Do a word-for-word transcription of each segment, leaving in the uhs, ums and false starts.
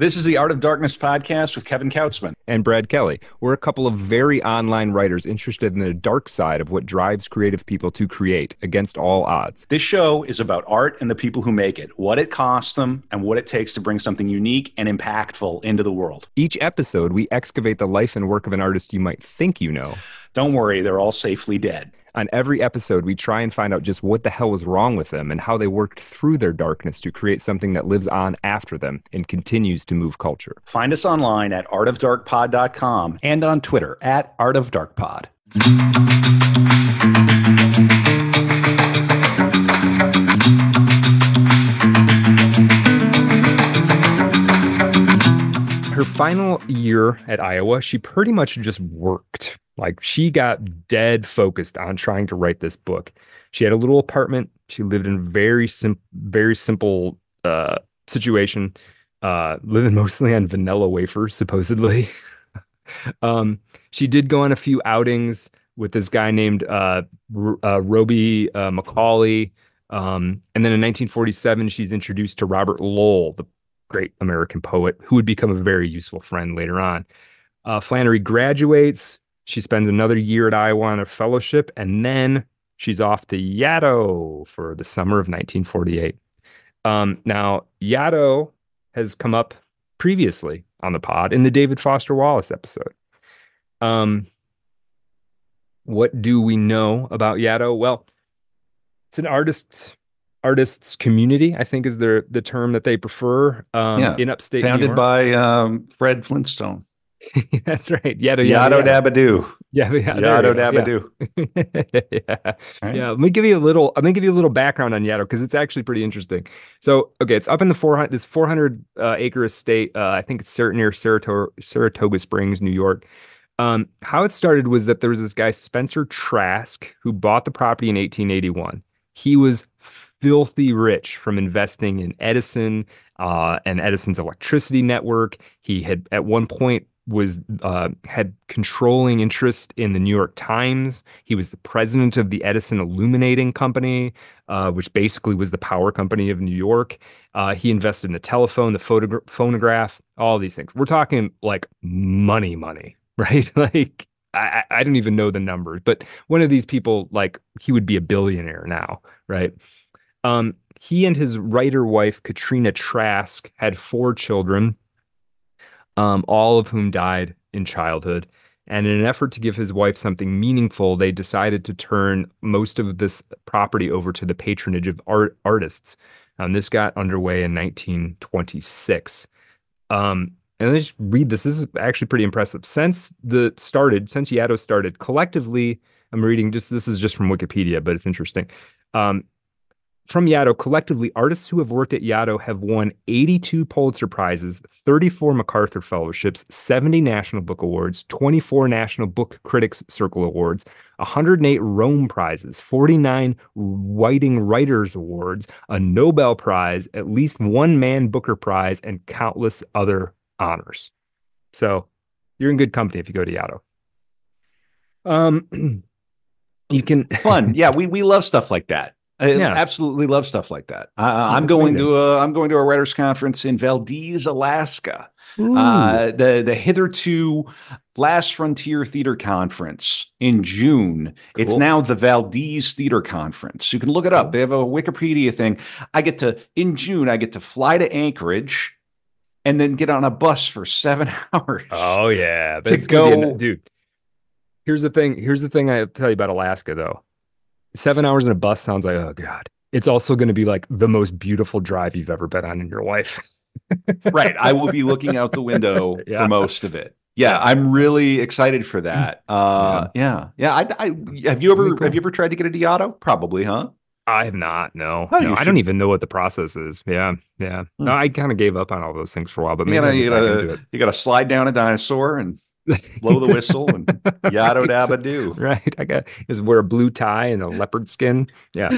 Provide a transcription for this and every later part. This is the Art of Darkness podcast with Kevin Couchman and Brad Kelly. We're a couple of very online writers interested in the dark side of what drives creative people to create against all odds. This show is about art and the people who make it, what it costs them, and what it takes to bring something unique and impactful into the world. Each episode, we excavate the life and work of an artist you might think you know. Don't worry, they're all safely dead. On every episode, we try and find out just what the hell was wrong with them and how they worked through their darkness to create something that lives on after them and continues to move culture. Find us online at art of dark pod dot com and on Twitter at art of dark pod. Her final year at Iowa, she pretty much just worked. Like, she got dead focused on trying to write this book. She had a little apartment. She lived in very simple, very simple uh, situation, uh, living mostly on vanilla wafers, supposedly. um, she did go on a few outings with this guy named uh, R- uh, Roby uh, Macauley. Um, and then in nineteen forty-seven, she's introduced to Robert Lowell, the great American poet, who would become a very useful friend later on. Uh, Flannery graduates. She spends another year at Iowa on a fellowship, and then she's off to Yaddo for the summer of nineteen forty-eight. Um, now, Yaddo has come up previously on the pod in the David Foster Wallace episode. Um, what do we know about Yaddo? Well, it's an artist's, artist's community, I think is their, the term that they prefer, um, yeah. in upstate New York. Founded by um, Fred Flintstone. That's right. Yaddo, yaddo, yaddo dabadoo. Yeah, yeah, yaddo dabadoo. Yeah. Yeah. Right. Yeah. Let me give you a little. Let me give you a little background on Yaddo because it's actually pretty interesting. So, okay, it's up in the four hundred this four hundred uh, acre estate. Uh, I think it's near Saratoga, Saratoga Springs, New York. Um, how it started was that there was this guy Spencer Trask who bought the property in eighteen eighty-one. He was filthy rich from investing in Edison uh, and Edison's electricity network. He had at one point. was uh, had controlling interest in the New York Times. He was the president of the Edison Illuminating Company, uh, which basically was the power company of New York. Uh, he invested in the telephone, the photogra- phonograph, all these things. We're talking like money, money, right? Like, I, I don't even know the numbers, but one of these people, like, he would be a billionaire now, right? Um, he and his writer wife, Katrina Trask, had four children, Um, all of whom died in childhood. And in an effort to give his wife something meaningful, they decided to turn most of this property over to the patronage of art- artists. Um, this got underway in nineteen twenty-six. Um, and let's read this. This is actually pretty impressive. Since the started, since Yaddo started, collectively, I'm reading just this is just from Wikipedia, but it's interesting. Um, From Yaddo, collectively, artists who have worked at Yaddo have won eighty-two Pulitzer Prizes, thirty-four MacArthur Fellowships, seventy National Book Awards, twenty-four National Book Critics Circle Awards, one hundred eight Rome Prizes, forty-nine Whiting Writers Awards, a Nobel Prize, at least one Man Booker Prize, and countless other honors. So you're in good company if you go to Yaddo. Um, you can... Fun. Yeah, we, we love stuff like that. I yeah. absolutely love stuff like that. Uh, I'm going to a I'm going to a writers' conference in Valdez, Alaska. Uh, the the hitherto Last Frontier Theater Conference in June. Cool. It's now the Valdez Theater Conference. You can look it up. They have a Wikipedia thing. I get to in June. I get to fly to Anchorage, and then get on a bus for seven hours. Oh yeah, to go, an, dude. Here's the thing. Here's the thing I have to tell you about Alaska, though. Seven hours in a bus sounds like, oh, God. It's also going to be like the most beautiful drive you've ever been on in your life. Right. I will be looking out the window yeah. for most of it. Yeah, I'm really excited for that. Uh, yeah. Yeah. yeah. I, I, have you ever cool. have you ever tried to get a Yaddo? Probably, huh? I have not. No. Oh, no I don't even know what the process is. Yeah. Yeah. Hmm. No, I kind of gave up on all those things for a while, but maybe you got to slide down a dinosaur and blow the whistle and yaddo dabba do. Right. I got is wear a blue tie and a leopard skin. Yeah.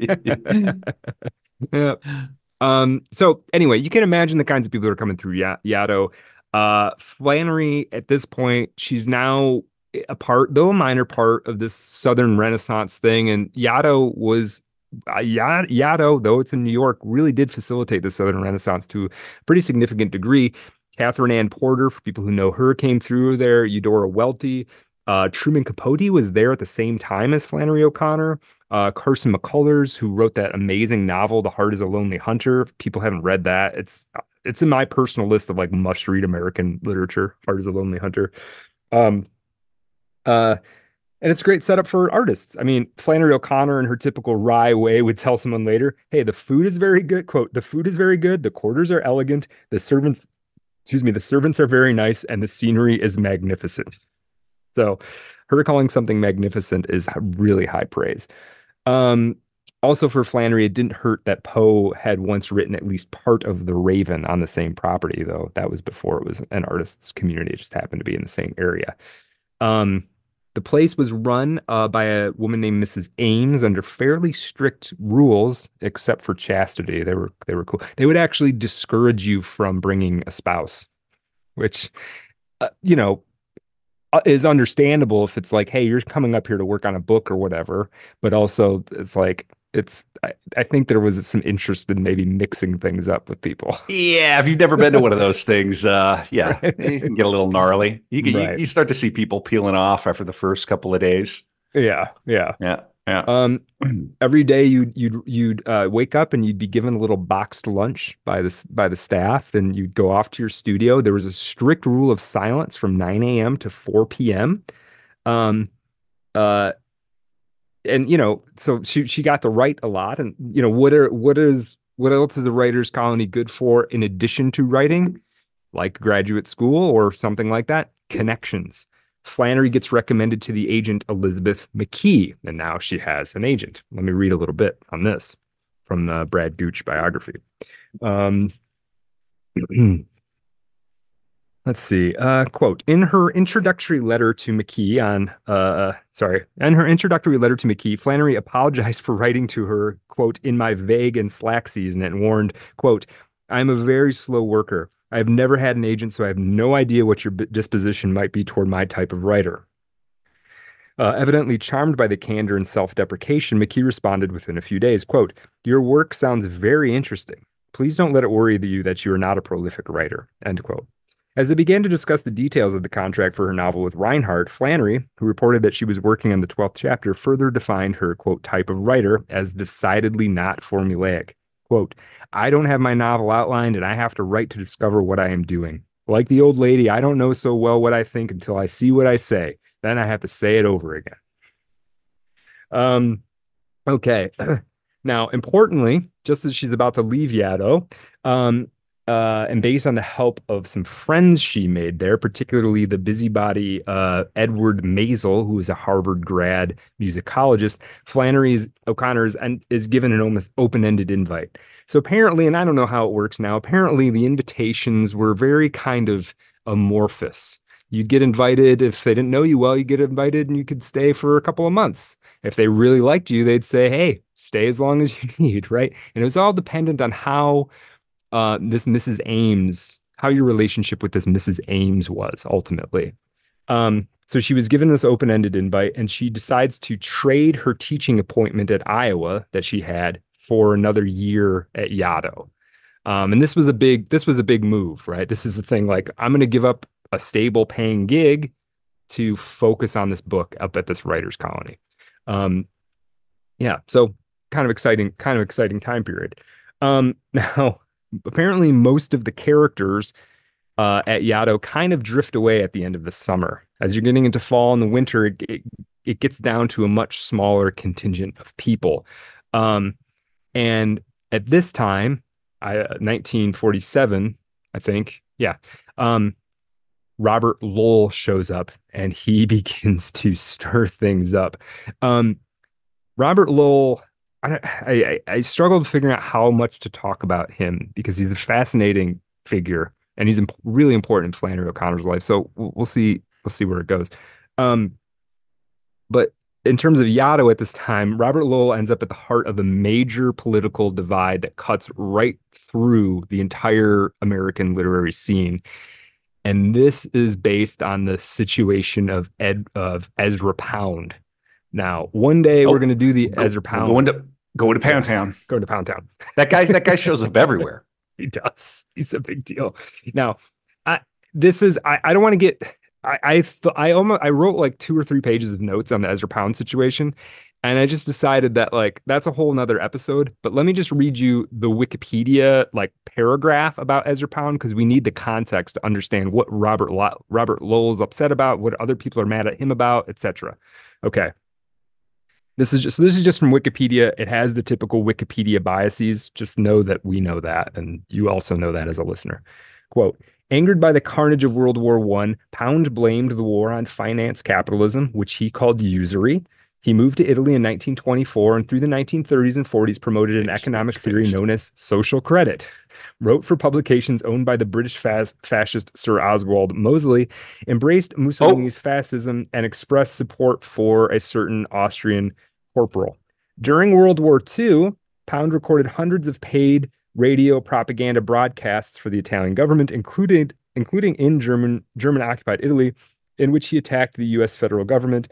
Yeah. yeah. Um, so anyway, you can imagine the kinds of people that are coming through y- Yaddo. Uh, Flannery, at this point, she's now a part, though a minor part, of this Southern Renaissance thing. And Yaddo was Yaddo, though it's in New York, really did facilitate the Southern Renaissance to a pretty significant degree. Catherine Ann Porter, for people who know her, came through there. Eudora Welty. Uh, Truman Capote was there at the same time as Flannery O'Connor. Uh, Carson McCullers, who wrote that amazing novel, The Heart is a Lonely Hunter. If people haven't read that, it's it's in my personal list of like must-read American literature, Heart is a Lonely Hunter. Um, uh, and it's a great setup for artists. I mean, Flannery O'Connor in her typical wry way would tell someone later, hey, the food is very good, quote, the food is very good, the quarters are elegant, the servants, excuse me, the servants are very nice, and the scenery is magnificent. So her calling something magnificent is really high praise. Um, also for Flannery, it didn't hurt that Poe had once written at least part of The Raven on the same property, though that was before it was an artist's community. It just happened to be in the same area. Um, the place was run uh, by a woman named Missus Ames under fairly strict rules, except for chastity. They were they were cool. They would actually discourage you from bringing a spouse, which, uh, you know, is understandable if it's like, hey, you're coming up here to work on a book or whatever, but also it's like, it's, I, I think there was some interest in maybe mixing things up with people. Yeah. If you've never been to one of those things, uh, yeah, right. You can get a little gnarly. You, can, right. you you start to see people peeling off after the first couple of days. Yeah. Yeah. Yeah. Yeah. Um, every day you'd, you'd, you'd, uh, wake up and you'd be given a little boxed lunch by the, by the staff, and you'd go off to your studio. There was a strict rule of silence from nine a.m. to four p.m. Um, uh, and you know, so she, she got to write a lot, and you know, what are, what is, what else is the writer's colony good for in addition to writing, like graduate school or something like that? Connections. Flannery gets recommended to the agent Elizabeth McKee, and now she has an agent. Let me read a little bit on this from the Brad Gooch biography. Um, let's see. Uh, quote, in her introductory letter to McKee on, uh, sorry, in her introductory letter to McKee, Flannery apologized for writing to her, quote, in my vague and slack season, and warned, quote, I'm a very slow worker. I've never had an agent, so I have no idea what your disposition might be toward my type of writer. Uh, evidently charmed by the candor and self-deprecation, McKee responded within a few days, quote, your work sounds very interesting. Please don't let it worry you that you are not a prolific writer, end quote. As they began to discuss the details of the contract for her novel with Reinhardt, Flannery, who reported that she was working on the twelfth chapter, further defined her, quote, type of writer as decidedly not formulaic. Quote, I don't have my novel outlined and I have to write to discover what I am doing. Like the old lady, I don't know so well what I think until I see what I say. Then I have to say it over again. Um, okay. Now, importantly, just as she's about to leave Yaddo, um, uh, and based on the help of some friends she made there, particularly the busybody uh, Edward Mazel, who is a Harvard grad musicologist, Flannery O'Connor is, is given an almost open-ended invite. So apparently, and I don't know how it works now, apparently the invitations were very kind of amorphous. You'd get invited, if they didn't know you well, you get invited and you could stay for a couple of months. If they really liked you, they'd say, hey, stay as long as you need, right? And it was all dependent on how uh, this Missus Ames, how your relationship with this Missus Ames was ultimately. Um, so she was given this open-ended invite, and she decides to trade her teaching appointment at Iowa that she had for another year at Yaddo. Um, and this was a big, this was a big move, right? This is the thing, like, I'm going to give up a stable paying gig to focus on this book up at this writer's colony. Um, yeah. So kind of exciting, kind of exciting time period. Um, now, apparently most of the characters uh, at Yaddo kind of drift away at the end of the summer. As you're getting into fall and the winter, it, it, it gets down to a much smaller contingent of people. Um, And at this time, I, nineteen forty-seven, I think, yeah, um, Robert Lowell shows up and he begins to stir things up. Um, Robert Lowell, I, don't, I, I, I struggled figuring out how much to talk about him because he's a fascinating figure and he's imp- really important in Flannery O'Connor's life. So we'll see, we'll see where it goes. Um, but in terms of Yaddo at this time, Robert Lowell ends up at the heart of a major political divide that cuts right through the entire American literary scene. And this is based on the situation of Ed of Ezra Pound. Now, one day oh, we're going to do the go, Ezra Pound. One, Go to Pound Town. Yeah, go to Pound Town. That guy, that guy shows up everywhere. He does. He's a big deal. Now, I, this is, I, I don't want to get, I I, th- I almost, I wrote like two or three pages of notes on the Ezra Pound situation. And I just decided that like, that's a whole nother episode, but let me just read you the Wikipedia like paragraph about Ezra Pound, because we need the context to understand what Robert, Lo- Robert Lowell's upset about, what other people are mad at him about, et cetera. Okay. This is just, so this is just from Wikipedia. It has the typical Wikipedia biases. Just know that we know that. And you also know that as a listener. Quote, angered by the carnage of World War One, Pound blamed the war on finance capitalism, which he called usury. He moved to Italy in nineteen twenty-four and through the nineteen thirties and forties promoted an economic theory known as social credit, wrote for publications owned by the British fas- fascist Sir Oswald Mosley, embraced Mussolini's oh. fascism, and expressed support for a certain Austrian corporal. During World War Two, Pound recorded hundreds of paid radio propaganda broadcasts for the Italian government, including, including in German, German-occupied Italy, in which he attacked the U S federal government,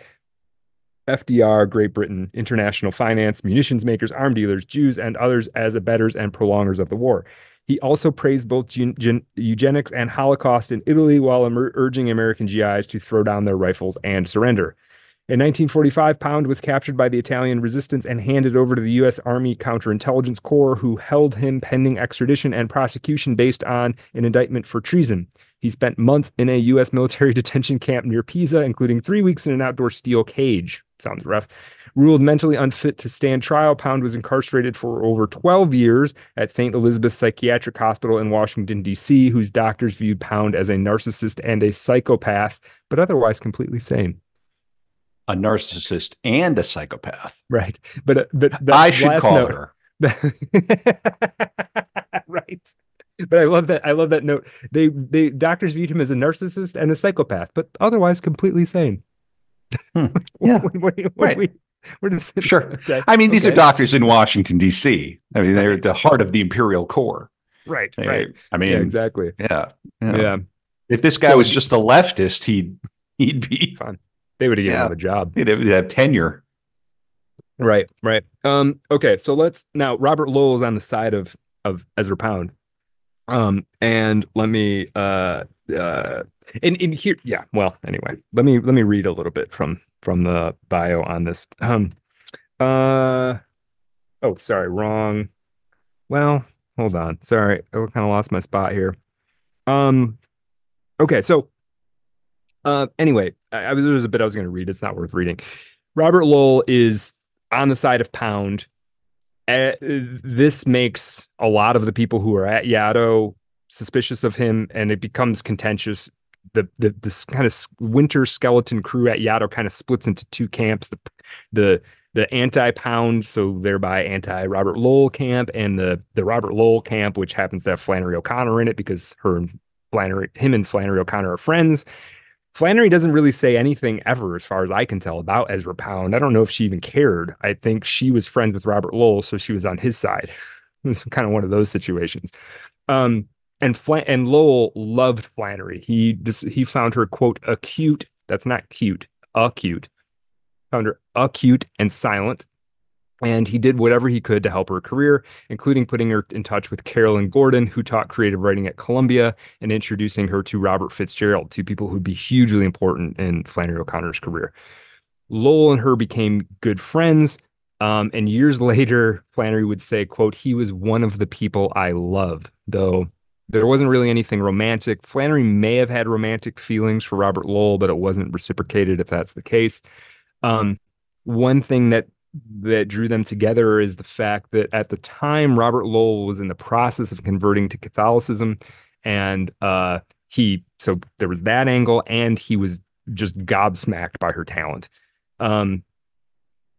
F D R, Great Britain, international finance, munitions makers, arm dealers, Jews, and others as abettors and prolongers of the war. He also praised both gen- gen- eugenics and Holocaust in Italy while emer- urging American G Is to throw down their rifles and surrender. In nineteen forty-five, Pound was captured by the Italian resistance and handed over to the U S Army Counterintelligence Corps, who held him pending extradition and prosecution based on an indictment for treason. He spent months in a U S military detention camp near Pisa, including three weeks in an outdoor steel cage. Sounds rough. Ruled mentally unfit to stand trial, Pound was incarcerated for over twelve years at Saint Elizabeth's Psychiatric Hospital in Washington, D C, whose doctors viewed Pound as a narcissist and a psychopath, but otherwise completely sane. A narcissist and a psychopath. Right. But, but I should call note, her. Right. But I love that. I love that note. They, they doctors viewed him as a narcissist and a psychopath, but otherwise completely sane. Hmm. Yeah. what, what, what, right. we, we're sure. Okay. I mean, these okay. are doctors in Washington, D C. I mean, they're at the heart of the Imperial Corps. Right. They, right. I mean, yeah, exactly. Yeah, yeah. Yeah. If this guy so was he, just a leftist, he'd he'd be fine. They would have given yeah. him a job. He'd have, he'd have tenure. Right. Right. Um, okay. So let's now. Robert Lowell is on the side of of Ezra Pound. Um, and let me, uh, uh, and in here, yeah, well, anyway, let me, let me read a little bit from, from the bio on this. Um, uh, oh, sorry, wrong. Well, hold on. Sorry. I kind of lost my spot here. Um, okay. So, uh, anyway, I, I was, there was a bit I was going to read. It's not worth reading. Robert Lowell is on the side of Pound. Uh, this makes a lot of the people who are at Yaddo suspicious of him, and it becomes contentious. The the this kind of winter skeleton crew at Yaddo kind of splits into two camps: the the the anti-Pound, so thereby anti-Robert Lowell camp, and the the Robert Lowell camp, which happens to have Flannery O'Connor in it because her and Flannery, him and Flannery O'Connor are friends. Flannery doesn't really say anything ever, as far as I can tell, about Ezra Pound. I don't know if she even cared. I think she was friends with Robert Lowell, so she was on his side. It was kind of one of those situations. Um, and Flan- and Lowell loved Flannery. He just, he found her, quote, acute. That's not cute. Acute. Found her acute and silent. And he did whatever he could to help her career, including putting her in touch with Carolyn Gordon, who taught creative writing at Columbia, and introducing her to Robert Fitzgerald, two people who'd be hugely important in Flannery O'Connor's career. Lowell and her became good friends. Um, and years later, Flannery would say, quote, he was one of the people I love, though there wasn't really anything romantic. Flannery may have had romantic feelings for Robert Lowell, but it wasn't reciprocated, if that's the case. Um, one thing that that drew them together is the fact that at the time Robert Lowell was in the process of converting to Catholicism, and uh, he, so there was that angle, and he was just gobsmacked by her talent. Um,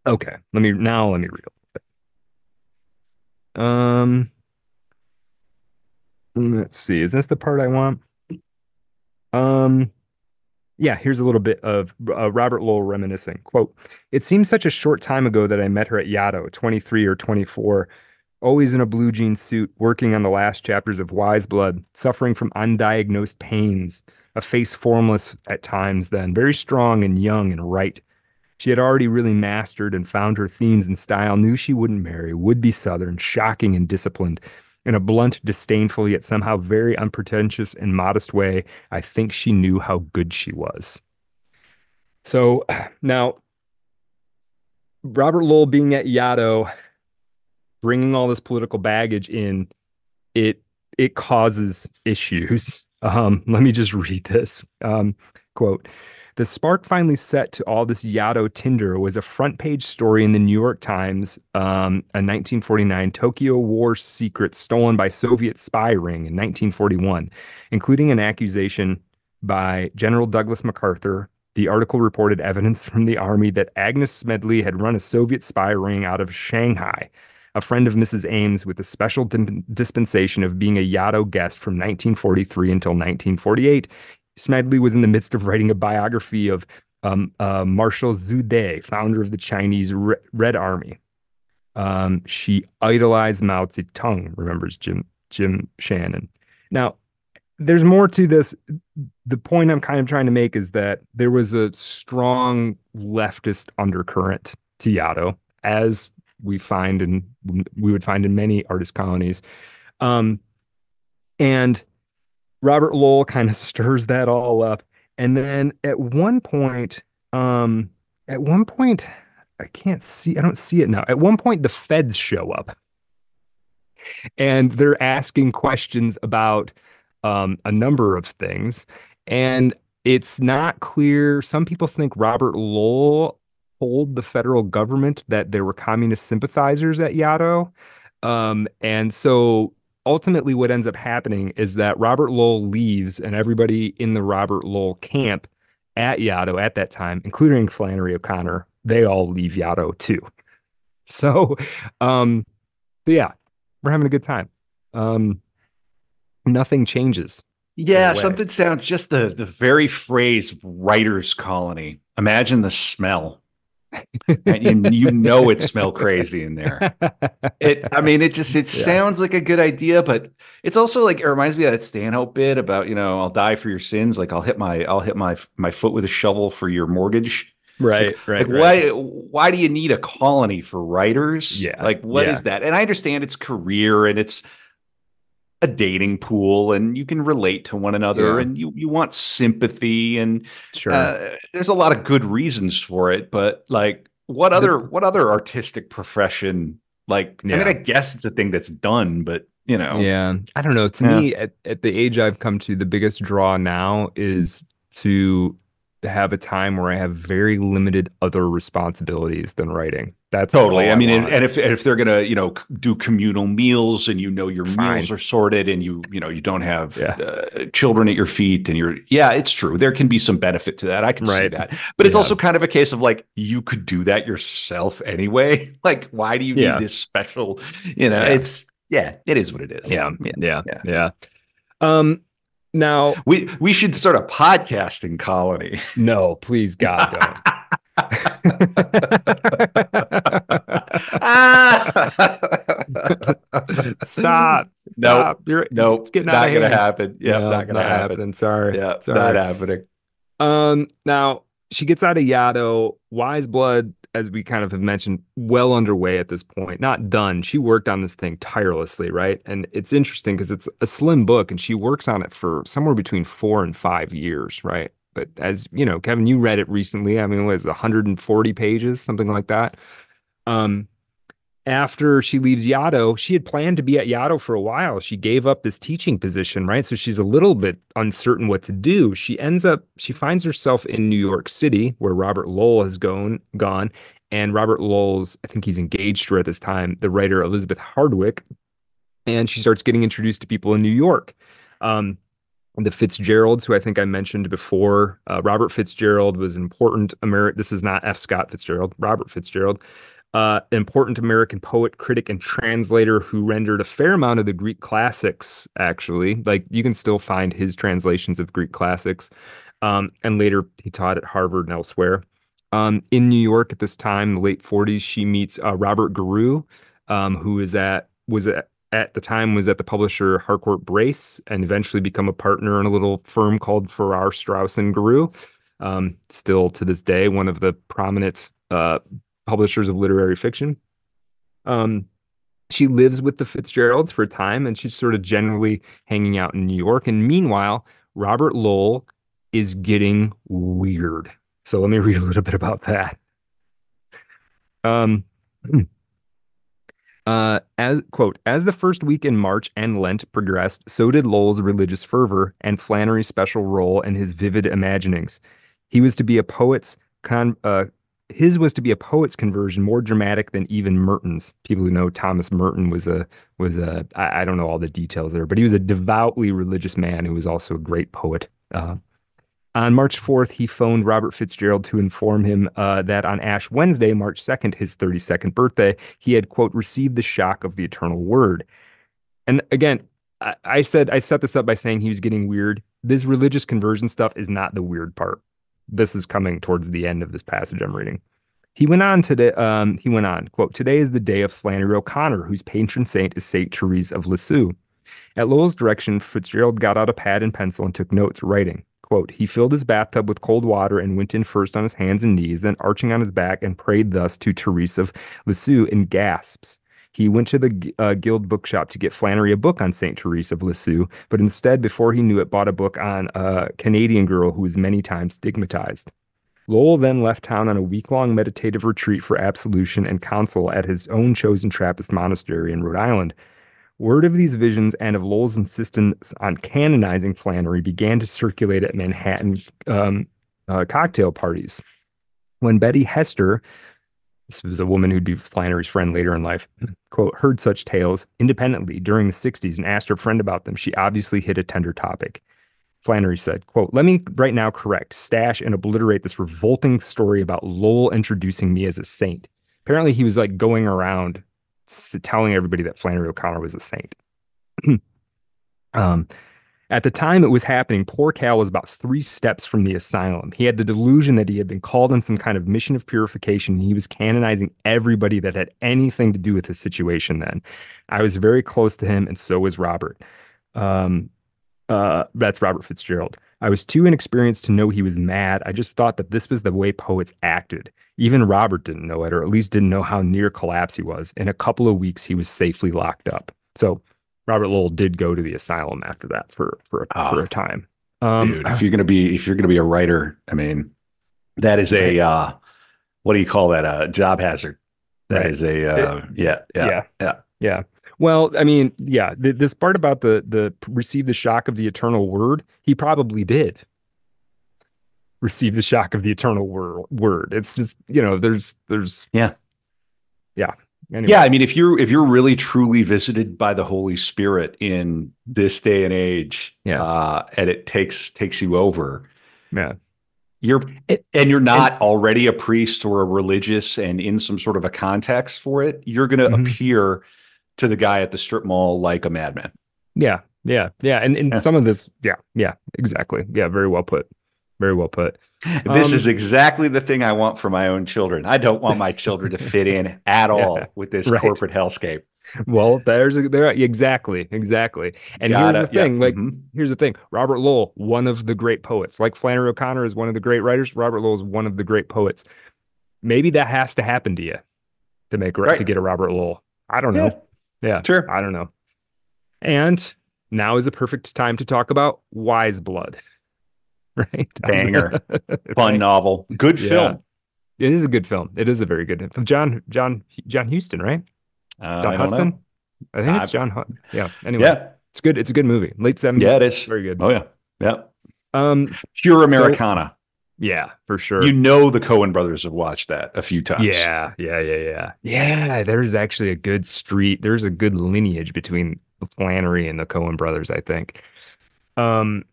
okay. Let me, now let me read a little bit. Um, let's see. Is this the part I want? Um, Yeah, here's a little bit of uh, Robert Lowell reminiscing. Quote, it seems such a short time ago that I met her at Yaddo, twenty-three or twenty-four, always in a blue jean suit, working on the last chapters of Wise Blood, suffering from undiagnosed pains, a face formless at times then, very strong and young and right. She had already really mastered and found her themes and style, knew she wouldn't marry, would be Southern, shocking and disciplined. In a blunt, disdainful, yet somehow very unpretentious and modest way, I think she knew how good she was. So now, Robert Lowell being at Yaddo, bringing all this political baggage in, it it causes issues. Um, let me just read this. Um, quote, "The spark finally set to all this Yaddo tinder was a front-page story in the New York Times, um, a nineteen forty-nine Tokyo War secret stolen by Soviet spy ring in nineteen forty-one, including an accusation by General Douglas MacArthur. The article reported evidence from the army that Agnes Smedley had run a Soviet spy ring out of Shanghai, a friend of Missus Ames with a special dip- dispensation of being a Yaddo guest from nineteen forty-three until nineteen forty-eight, Smedley was in the midst of writing a biography of um, uh, Marshal Zhu Dei, founder of the Chinese Re- Red Army. Um, she idolized Mao Zedong," remembers Jim Jim Shannon. Now, there's more to this. The point I'm kind of trying to make is that there was a strong leftist undercurrent to Yaddo, as we find in we would find in many artist colonies, um, and Robert Lowell kind of stirs that all up. And then at one point, um, at one point, I can't see, I don't see it now. At one point, the feds show up and they're asking questions about um, a number of things. And it's not clear. Some people think Robert Lowell told the federal government that there were communist sympathizers at Yaddo. Um, and so ultimately, what ends up happening is that Robert Lowell leaves, and everybody in the Robert Lowell camp at Yaddo at that time, including Flannery O'Connor, they all leave Yaddo too. So, um, yeah, we're having a good time. Um, nothing changes. Yeah, something sounds just the the very phrase "writer's colony." Imagine the smell. And you, you know it smelled crazy in there. It, I mean, it just it yeah. sounds like a good idea, but it's also like it reminds me of that Stanhope bit about, you know, I'll die for your sins, like I'll hit my I'll hit my my foot with a shovel for your mortgage. Right, like, right, like right. Why why do you need a colony for writers? Yeah, like what yeah. is that? And I understand it's career and it's a dating pool, and you can relate to one another, yeah. and you you want sympathy, and sure, uh, there's a lot of good reasons for it. But like, what the, other what other artistic profession? Like, yeah. I mean, I guess it's a thing that's done, but you know, yeah, I don't know. To yeah. me, at, at the age I've come to, the biggest draw now is to have a time where I have very limited other responsibilities than writing. That's totally. I mean, I and if and if they're gonna, you know, do communal meals, and you know your Fine. meals are sorted, and you you know you don't have yeah. uh, children at your feet, and you're yeah, it's true. There can be some benefit to that. I can right. see that, but it's yeah. also kind of a case of like you could do that yourself anyway. Like, why do you yeah. need this special? You know, yeah. it's yeah, it is what it is. Yeah, yeah, yeah, yeah. yeah. Um. Now we we should start a podcasting colony. No, please, God, don't. Stop! No, nope. no, it's getting not out of gonna hand. happen. Yeah, no, not gonna not happen. happen. Sorry, yeah, Sorry. not happening. Um, now she gets out of Yaddo. Wise Blood, as we kind of have mentioned, well underway at this point. Not done. She worked on this thing tirelessly, right? And it's interesting because it's a slim book, and she works on it for somewhere between four and five years, right? But as you know, Kevin, you read it recently. I mean, it was one hundred forty pages, something like that. Um, after she leaves Yaddo, she had planned to be at Yaddo for a while. She gave up this teaching position, right? So she's a little bit uncertain what to do. She ends up, she finds herself in New York City, where Robert Lowell has gone, gone. And Robert Lowell's, I think he's engaged to her at this time, the writer Elizabeth Hardwick. And she starts getting introduced to people in New York. Um, The Fitzgeralds, who I think I mentioned before, uh, Robert Fitzgerald was an important American. This is not F. Scott Fitzgerald, Robert Fitzgerald, uh, important American poet, critic, and translator who rendered a fair amount of the Greek classics. Actually, like you can still find his translations of Greek classics, um, and later he taught at Harvard and elsewhere. Um, in New York at this time, the late forties, she meets uh, Robert Giroux, um, who is at was at. at the time was at the publisher Harcourt Brace, and eventually become a partner in a little firm called Farrar, Straus and Giroux. um, still to this day, one of the prominent uh, publishers of literary fiction. Um, she lives with the Fitzgeralds for a time, and she's sort of generally hanging out in New York. And meanwhile, Robert Lowell is getting weird. So let me read a little bit about that. Um, uh, as quote, as the first week in March and Lent progressed, so did Lowell's religious fervor and Flannery's special role and his vivid imaginings. He was to be a poet's con. Uh, his was to be a poet's conversion, more dramatic than even Merton's. People who know Thomas Merton was a was a I, I don't know all the details there, but he was a devoutly religious man who was also a great poet. Uh, On March fourth, he phoned Robert Fitzgerald to inform him uh, that on Ash Wednesday, March second, his thirty-second birthday, he had, quote, received the shock of the eternal word. And again, I, I said, I set this up by saying he was getting weird. This religious conversion stuff is not the weird part. This is coming towards the end of this passage I'm reading. He went on today. Um, he went on, quote, today is the day of Flannery O'Connor, whose patron saint is Saint Therese of Lisieux. At Lowell's direction, Fitzgerald got out a pad and pencil and took notes, writing, quote, he filled his bathtub with cold water and went in first on his hands and knees, then arching on his back and prayed thus to Therese of Lisieux in gasps. He went to the uh, Guild bookshop to get Flannery a book on Saint Therese of Lisieux, but instead, before he knew it, bought a book on a Canadian girl who was many times stigmatized. Lowell then left town on a week-long meditative retreat for absolution and counsel at his own chosen Trappist monastery in Rhode Island. Word of these visions and of Lowell's insistence on canonizing Flannery began to circulate at Manhattan um, uh, cocktail parties. When Betty Hester, this was a woman who'd be Flannery's friend later in life, quote, heard such tales independently during the sixties and asked her friend about them, she obviously hit a tender topic. Flannery said, quote, let me right now correct, stash, and obliterate this revolting story about Lowell introducing me as a saint. Apparently he was like going around telling everybody that Flannery O'Connor was a saint. um, at the time it was happening, poor Cal was about three steps from the asylum. He had the delusion that he had been called on some kind of mission of purification, and he was canonizing everybody that had anything to do with his situation then. I was very close to him, and so was Robert. Um, uh, that's Robert Fitzgerald. I was too inexperienced to know he was mad. I just thought that this was the way poets acted. Even Robert didn't know it, or at least didn't know how near collapse he was. In a couple of weeks, he was safely locked up. So Robert Lowell did go to the asylum after that for for, oh, for a time. Um, dude, if you're gonna be if you're gonna be a writer, I mean, that is a uh, what do you call that? A job hazard. That right. is a uh, it, yeah, yeah yeah yeah yeah. Well, I mean, yeah. Th- this part about the the receive the shock of the eternal word, he probably did. Receive the shock of the eternal wor- word. It's just, you know, there's, there's, yeah, yeah, anyway. yeah. I mean, if you're if you're really truly visited by the Holy Spirit in this day and age, yeah, uh, and it takes takes you over, yeah, you're it, and you're not and, already a priest or a religious and in some sort of a context for it, you're going to mm-hmm. appear to the guy at the strip mall like a madman. Yeah, yeah, yeah, and and yeah. some of this, yeah, yeah, exactly, yeah, very well put. Very well put. This um, is exactly the thing I want for my own children. I don't want my children to fit in at all yeah, with this right. corporate hellscape. Well, there's a, there exactly, exactly. And Gotta, here's the thing, yeah. like mm-hmm. here's the thing. Robert Lowell, one of the great poets. Like Flannery O'Connor is one of the great writers, Robert Lowell is one of the great poets. Maybe that has to happen to you to make right. to get a Robert Lowell. I don't know. Yeah. yeah. Sure. I don't know. And now is a perfect time to talk about Wise Blood. Right, banger, fun novel, good yeah. film. It is a good film. It is a very good film. John, John, John Huston, right? Uh, John I Huston. Know. I think it's uh, John. Huston. Yeah. Anyway, yeah. it's good. It's a good movie. Late seventies. Yeah, it is very good. Oh yeah, yeah. Um, pure Americana. So, yeah, for sure. You know the Coen brothers have watched that a few times. Yeah, yeah, yeah, yeah, yeah. There's actually a good street. There's a good lineage between Flannery and the Coen brothers, I think. Um,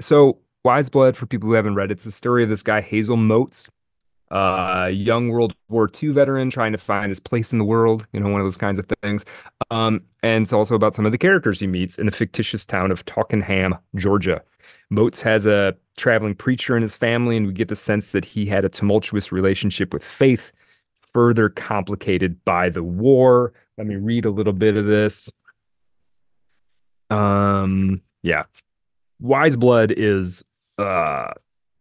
so. Wise Blood, for people who haven't read, it's the story of this guy, Hazel Motes, a uh, young World War Two veteran trying to find his place in the world, you know, one of those kinds of things. Um, and it's also about some of the characters he meets in a fictitious town of Taulkinham, Georgia. Motes has a traveling preacher in his family, and we get the sense that he had a tumultuous relationship with faith, further complicated by the war. Let me read a little bit of this. Um, yeah. Wise Blood is... Uh,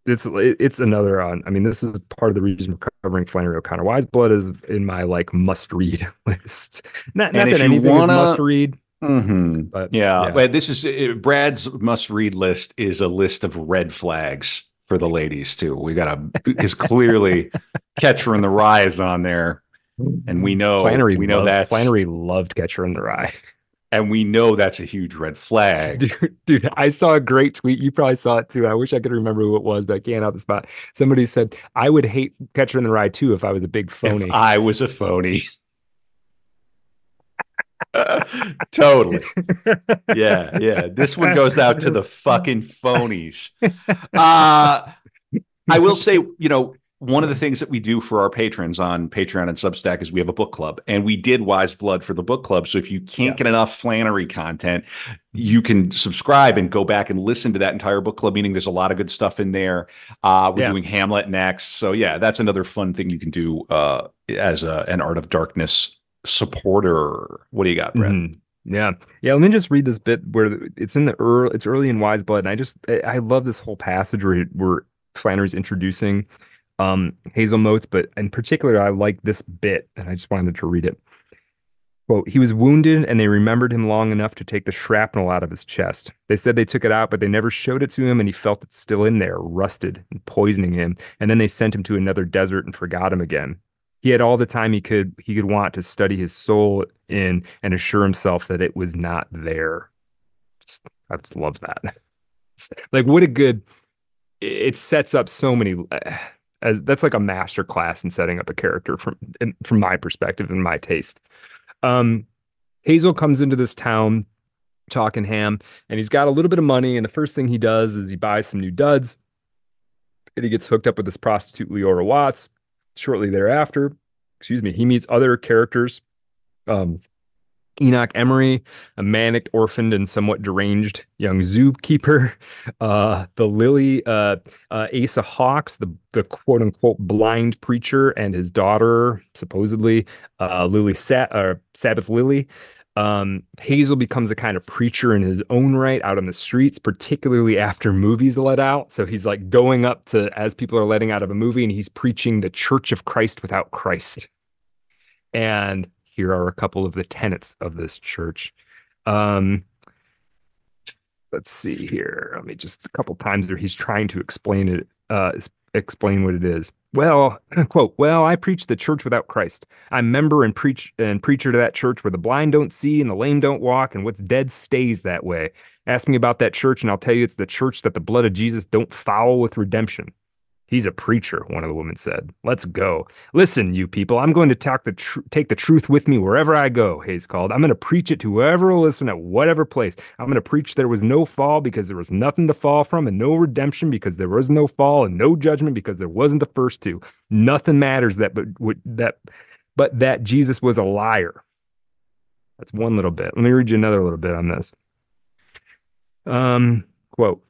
it's it's another on. I mean, this is part of the reason we're covering Flannery O'Connor. Wise Blood is in my like must read list. Not, not that anything wanna... is must read. Mm-hmm. But yeah, yeah. Well, this is it, Brad's must read list is a list of red flags for the ladies too. We got a because clearly Catcher in the Rye is on there, and we know Flannery we know that Flannery loved Catcher in the Rye. And we know that's a huge red flag. Dude, dude, I saw a great tweet. You probably saw it too. I wish I could remember who it was, but I can't out the spot. Somebody said, I would hate Catcher in the Rye too if I was a big phony. If I was a phony. uh, totally. Yeah, yeah. This one goes out to the fucking phonies. Uh, I will say, you know, one of the things that we do for our patrons on Patreon and Substack is we have a book club, and we did Wise Blood for the book club. So if you can't yeah. get enough Flannery content, you can subscribe and go back and listen to that entire book club meeting. There's a lot of good stuff in there. Uh, we're yeah. doing Hamlet next. So yeah, that's another fun thing you can do uh, as a, an Art of Darkness supporter. What do you got, Brad? Mm-hmm. Yeah. Yeah. Let me just read this bit where it's in the early, it's early in Wise Blood. And I just, I love this whole passage where, where Flannery's introducing Um, Hazel Motes, but in particular, I like this bit, and I just wanted to read it. Quote, he was wounded, and they remembered him long enough to take the shrapnel out of his chest. They said they took it out, but they never showed it to him, and he felt it still in there, rusted and poisoning him, and then they sent him to another desert and forgot him again. He had all the time he could he could want to study his soul in and assure himself that it was not there. Just, I just love that. Like, what a good... It sets up so many... Uh, As, that's like a master class in setting up a character from from my perspective and my taste. Um, Hazel comes into this town, Taulkinham, and he's got a little bit of money. And the first thing he does is he buys some new duds. And he gets hooked up with this prostitute, Leora Watts. Shortly thereafter, excuse me, he meets other characters. Um, Enoch Emery, a manic, orphaned, and somewhat deranged young zookeeper, uh, the Lily, uh, uh, Asa Hawks, the, the quote-unquote blind preacher, and his daughter, supposedly, uh, Lily Sa- uh, Sabbath Lily. Um, Hazel becomes a kind of preacher in his own right out on the streets, particularly after movies let out. So he's like going up to, as people are letting out of a movie, and he's preaching the Church of Christ without Christ. And... here are a couple of the tenets of this church. Um, let's see here. Let me just a couple times there. He's trying to explain it, uh, explain what it is. Well, quote, well, I preach the church without Christ. I'm member and preach and preacher to that church where the blind don't see and the lame don't walk and what's dead stays that way. Ask me about that church and I'll tell you it's the church that the blood of Jesus don't foul with redemption. He's a preacher, one of the women said. Let's go. Listen, you people, I'm going to talk the tr- take the truth with me wherever I go, Hayes called. I'm going to preach it to whoever will listen at whatever place. I'm going to preach there was no fall because there was nothing to fall from, and no redemption because there was no fall, and no judgment because there wasn't the first two. Nothing matters that but, that, but that Jesus was a liar. That's one little bit. Let me read you another little bit on this. Um, quote.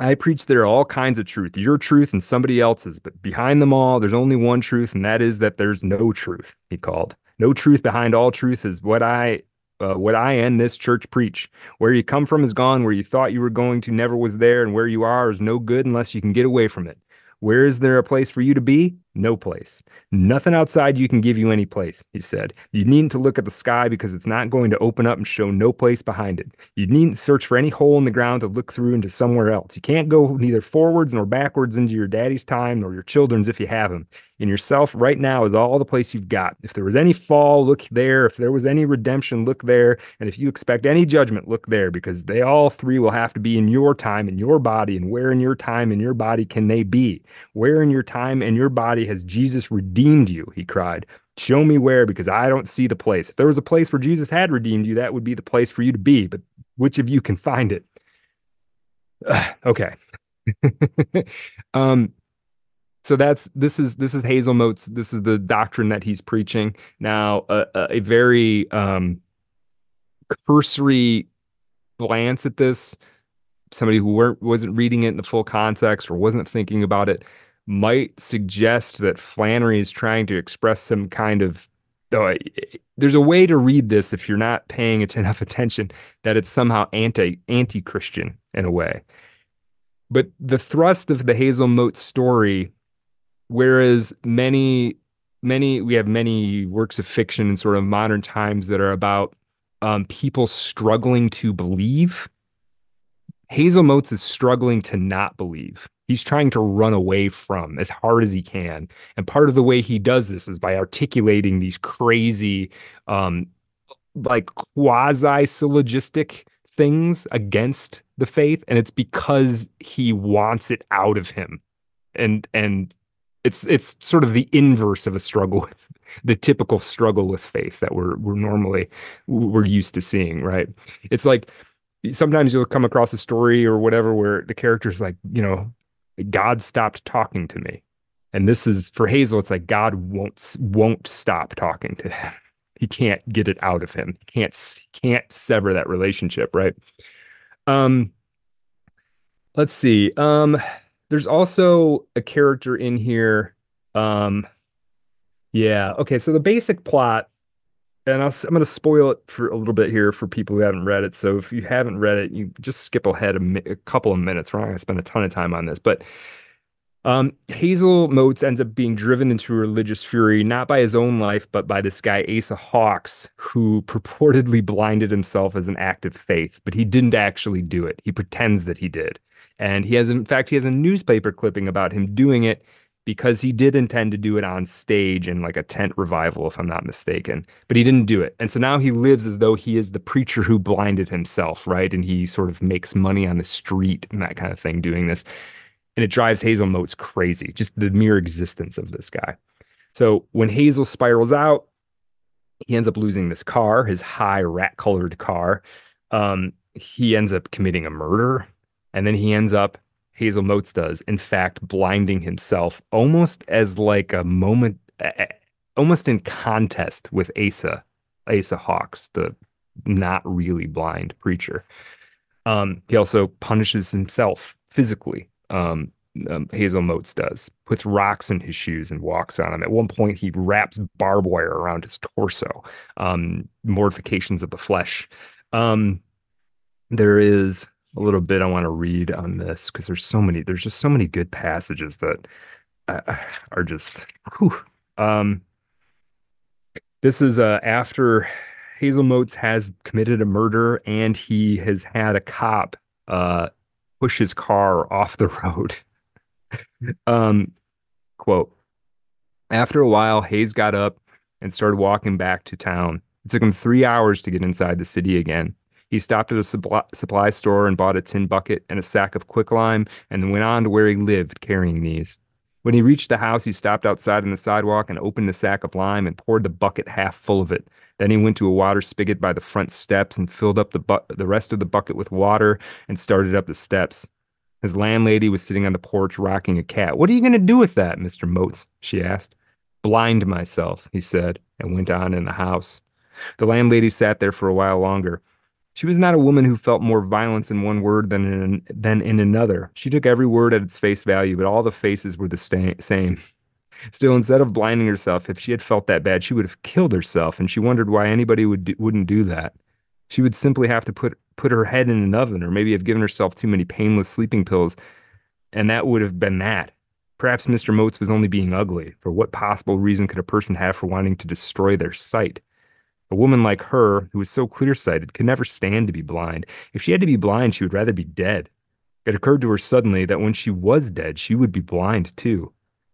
I preach there are all kinds of truth, your truth and somebody else's, but behind them all, there's only one truth, and that is that there's no truth, he called. No truth behind all truth is what I uh, what I and this church preach. Where you come from is gone, where you thought you were going to never was there, and where you are is no good unless you can get away from it. Where is there a place for you to be? No place. Nothing outside you can give you any place, he said. You needn't to look at the sky because it's not going to open up and show no place behind it. You needn't search for any hole in the ground to look through into somewhere else. You can't go neither forwards nor backwards into your daddy's time nor your children's if you have them. And yourself right now is all the place you've got. If there was any fall, look there. If there was any redemption, look there. And if you expect any judgment, look there, because they all three will have to be in your time and your body. And where in your time and your body can they be? Where in your time and your body has Jesus redeemed you? He cried. Show me where, because I don't see the place. If there was a place where Jesus had redeemed you, that would be the place for you to be. But which of you can find it? Uh, okay. um. So that's this is this is Hazel Motes. This is the doctrine that he's preaching now. A, a very um, cursory glance at this, somebody who weren't wasn't reading it in the full context or wasn't thinking about it, might suggest that Flannery is trying to express some kind of. Uh, there's a way to read this if you're not paying enough attention that it's somehow anti anti-Christian in a way. But the thrust of the Hazel Motes story, whereas many, many, we have many works of fiction in sort of modern times that are about um, people struggling to believe, Hazel Motes is struggling to not believe. He's trying to run away from as hard as he can. And part of the way he does this is by articulating these crazy, um, like quasi-syllogistic things against the faith. And it's because he wants it out of him. And and it's it's sort of the inverse of a struggle with the typical struggle with faith that we're we're normally we're used to seeing, right? It's like sometimes you'll come across a story or whatever where the character's like, you know, God stopped talking to me. And this is, for Hazel, it's like God won't won't stop talking to him. He can't get it out of him. He can't, can't sever that relationship, right? Um, let's see. Um, there's also a character in here. Um, yeah, okay, so the basic plot, and I'll, I'm going to spoil it for a little bit here for people who haven't read it. So if you haven't read it, you just skip ahead a, mi- a couple of minutes. We're not going to spend a ton of time on this, but um, Hazel Motes ends up being driven into religious fury, not by his own life, but by this guy, Asa Hawks, who purportedly blinded himself as an act of faith, but he didn't actually do it. He pretends that he did. And he has, in fact, he has a newspaper clipping about him doing it, because he did intend to do it on stage in like a tent revival, if I'm not mistaken, but he didn't do it. And so now he lives as though he is the preacher who blinded himself, right? And he sort of makes money on the street and that kind of thing doing this. And it drives Hazel Motes crazy, just the mere existence of this guy. So when Hazel spirals out, he ends up losing this car, his high rat-colored car. Um, he ends up committing a murder, and then he ends up, Hazel Motes does, in fact, blinding himself almost as like a moment, almost in contest with Asa, Asa Hawks, the not really blind preacher. Um, he also punishes himself physically. Um, um, Hazel Motes does, puts rocks in his shoes and walks on him. At one point, he wraps barbed wire around his torso, um, mortifications of the flesh. Um, there is a little bit I want to read on this because there's so many, there's just so many good passages that uh, are just, whew. Um, this is uh, after Hazel Motes has committed a murder and he has had a cop uh, push his car off the road. um, quote, after a while, Hayes got up and started walking back to town. It took him three hours to get inside the city again. He stopped at a supply store and bought a tin bucket and a sack of quicklime and went on to where he lived carrying these. When he reached the house, he stopped outside on the sidewalk and opened the sack of lime and poured the bucket half full of it. Then he went to a water spigot by the front steps and filled up the bu- the rest of the bucket with water and started up the steps. His landlady was sitting on the porch rocking a cat. "What are you going to do with that, Mister Motes?" she asked. "Blind myself," he said, and went on in the house. The landlady sat there for a while longer. She was not a woman who felt more violence in one word than in, than in another. She took every word at its face value, but all the faces were the sta- same. Still, instead of blinding herself, if she had felt that bad, she would have killed herself, and she wondered why anybody would do, wouldn't do that. She would simply have to put, put her head in an oven or maybe have given herself too many painless sleeping pills, and that would have been that. Perhaps Mister Motes was only being ugly. For what possible reason could a person have for wanting to destroy their sight? A woman like her, who was so clear-sighted, could never stand to be blind. If she had to be blind, she would rather be dead. It occurred to her suddenly that when she was dead, she would be blind, too.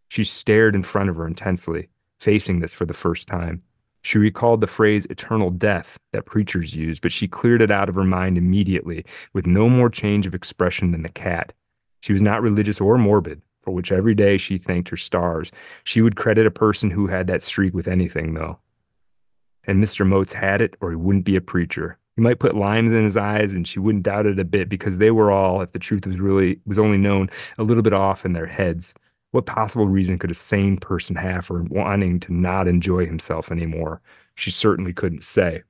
She stared in front of her intensely, facing this for the first time. She recalled the phrase eternal death that preachers used, but she cleared it out of her mind immediately, with no more change of expression than the cat. She was not religious or morbid, for which every day she thanked her stars. She would credit a person who had that streak with anything, though. And Mister Motes had it, or he wouldn't be a preacher. He might put limes in his eyes, and she wouldn't doubt it a bit, because they were all, if the truth was really was only known, a little bit off in their heads. What possible reason could a sane person have for wanting to not enjoy himself anymore? She certainly couldn't say.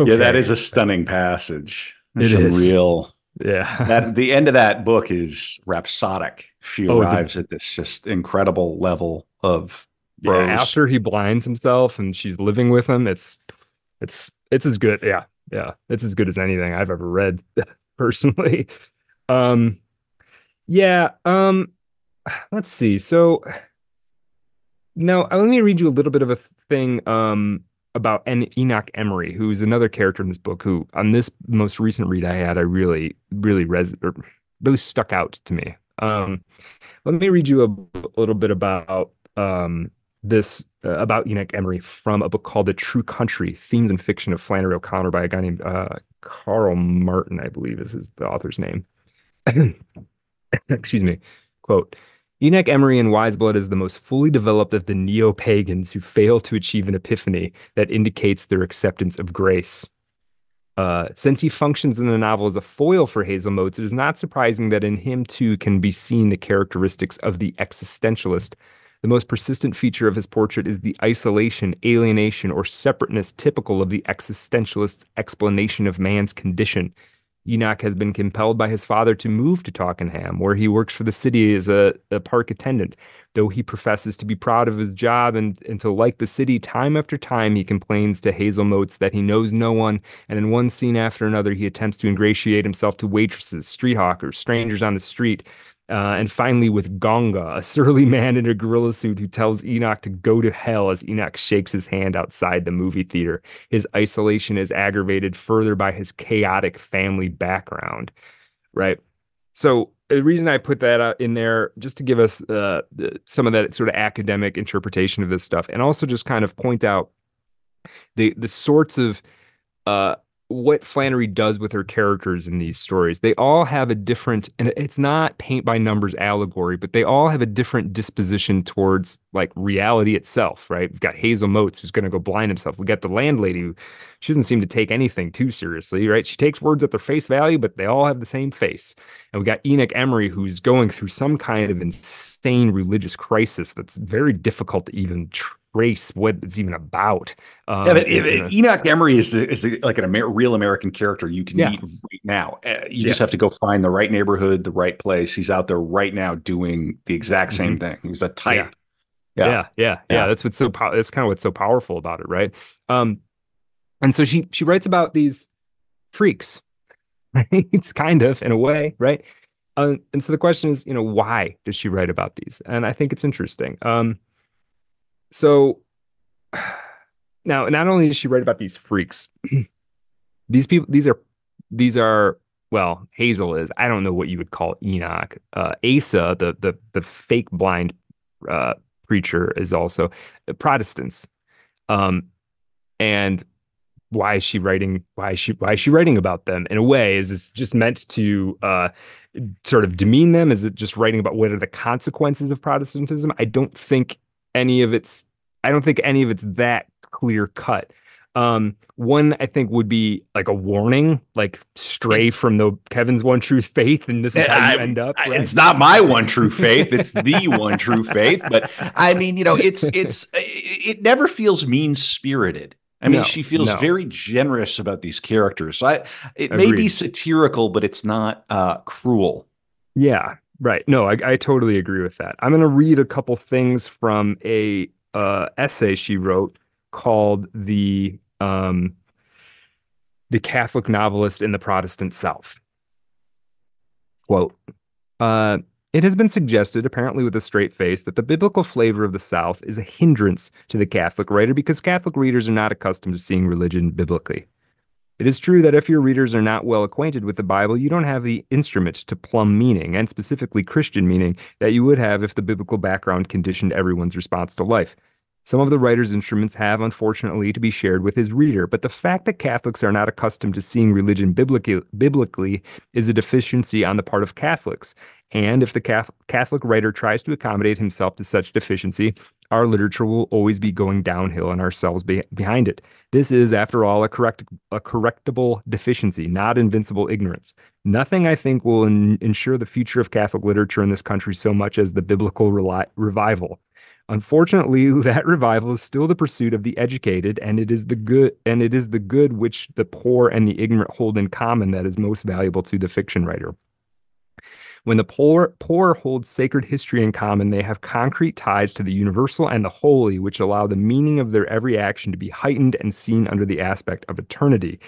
Okay. Yeah, that is a stunning passage. That's it some is. real. Yeah. that the end of that book is rhapsodic. She oh, arrives the, at this just incredible level of. Yeah, after he blinds himself and she's living with him, it's it's it's as good. Yeah, yeah, it's as good as anything I've ever read personally. Um, yeah. Um, let's see. So now let me read you a little bit of a thing um, about en- Enoch Emery, who's another character in this book who on this most recent read I had, I really, really res- or really stuck out to me. Um, let me read you a, a little bit about um, this, uh, about Enoch Emery from a book called The True Country, Themes and Fiction of Flannery O'Connor by a guy named uh, Carl Martin, I believe is his, the author's name. Excuse me. Quote, Enoch Emery in Wise Blood is the most fully developed of the neo-pagans who fail to achieve an epiphany that indicates their acceptance of grace. Uh, since he functions in the novel as a foil for Hazel Motes, it is not surprising that in him, too, can be seen the characteristics of the existentialist. The most persistent feature of his portrait is the isolation, alienation, or separateness typical of the existentialist's explanation of man's condition. Enoch has been compelled by his father to move to Taulkinham, where he works for the city as a, a park attendant. Though he professes to be proud of his job and, and to like the city, time after time he complains to Hazel Motes that he knows no one, and in one scene after another he attempts to ingratiate himself to waitresses, street hawkers, strangers on the street, uh, and finally with Gonga, a surly man in a gorilla suit who tells Enoch to go to hell as Enoch shakes his hand outside the movie theater. His isolation is aggravated further by his chaotic family background, right? So the reason I put that out in there, just to give us uh, some of that sort of academic interpretation of this stuff, and also just kind of point out the the sorts of uh, what Flannery does with her characters in these stories. They all have a different, and it's not paint by numbers allegory, but they all have a different disposition towards like reality itself, right? We've got Hazel Motes who's going to go blind himself. We got the landlady who she doesn't seem to take anything too seriously, right? She takes words at their face value, but they all have the same face. And we got Enoch Emery who's going through some kind of insane religious crisis that's very difficult to even try. Race, what it's even about. Um, yeah, but it, it, Enoch Emery is the, is the, like an Amer- real American character you can yeah. meet right now. Uh, you yes. just have to go find the right neighborhood, the right place. He's out there right now doing the exact same mm-hmm. thing. He's a type. Yeah. Yeah. Yeah, yeah, yeah, yeah. That's what's so. Po- that's kind of what's so powerful about it, right? Um, and so she she writes about these freaks. Right? It's kind of in a way, right? Um, and so the question is, you know, why does she write about these? And I think it's interesting. Um, So now, not only does she write about these freaks, these people, these are, these are, well, Hazel is, I don't know what you would call Enoch. Uh, Asa, the, the, the fake blind uh, preacher is also Protestants. Um, and why is she writing, why is she, why is she writing about them in a way? Is this just meant to, uh, sort of demean them? Is it just writing about what are the consequences of Protestantism? I don't think any of it's, I don't think any of it's that clear cut. Um, one, I think, would be like a warning, like stray from the Kevin's one true faith, and this is how I, you end up. Right? It's not my one true faith; it's the one true faith. But I mean, you know, it's it's it never feels mean spirited. I mean, no, she feels no. very generous about these characters. So I, it Agreed. May be satirical, but it's not uh, cruel. Yeah. Right. No, I, I totally agree with that. I'm going to read a couple things from a uh, essay she wrote called the um, the Catholic Novelist in the Protestant South. Quote, uh, it has been suggested, apparently with a straight face, that the biblical flavor of the South is a hindrance to the Catholic writer because Catholic readers are not accustomed to seeing religion biblically. It is true that if your readers are not well acquainted with the Bible, you don't have the instrument to plumb meaning, and specifically Christian meaning, that you would have if the biblical background conditioned everyone's response to life. Some of the writer's instruments have, unfortunately, to be shared with his reader, but the fact that Catholics are not accustomed to seeing religion biblica- biblically is a deficiency on the part of Catholics, and if the Cath- Catholic writer tries to accommodate himself to such deficiency, our literature will always be going downhill and ourselves be- behind it. This is, after all, a correct, a correctable deficiency, not invincible ignorance. Nothing, I think, will in- ensure the future of Catholic literature in this country so much as the biblical re- revival. Unfortunately, that revival is still the pursuit of the educated, and it is the good, and it is the good which the poor and the ignorant hold in common that is most valuable to the fiction writer. When the poor, poor hold sacred history in common, they have concrete ties to the universal and the holy, which allow the meaning of their every action to be heightened and seen under the aspect of eternity.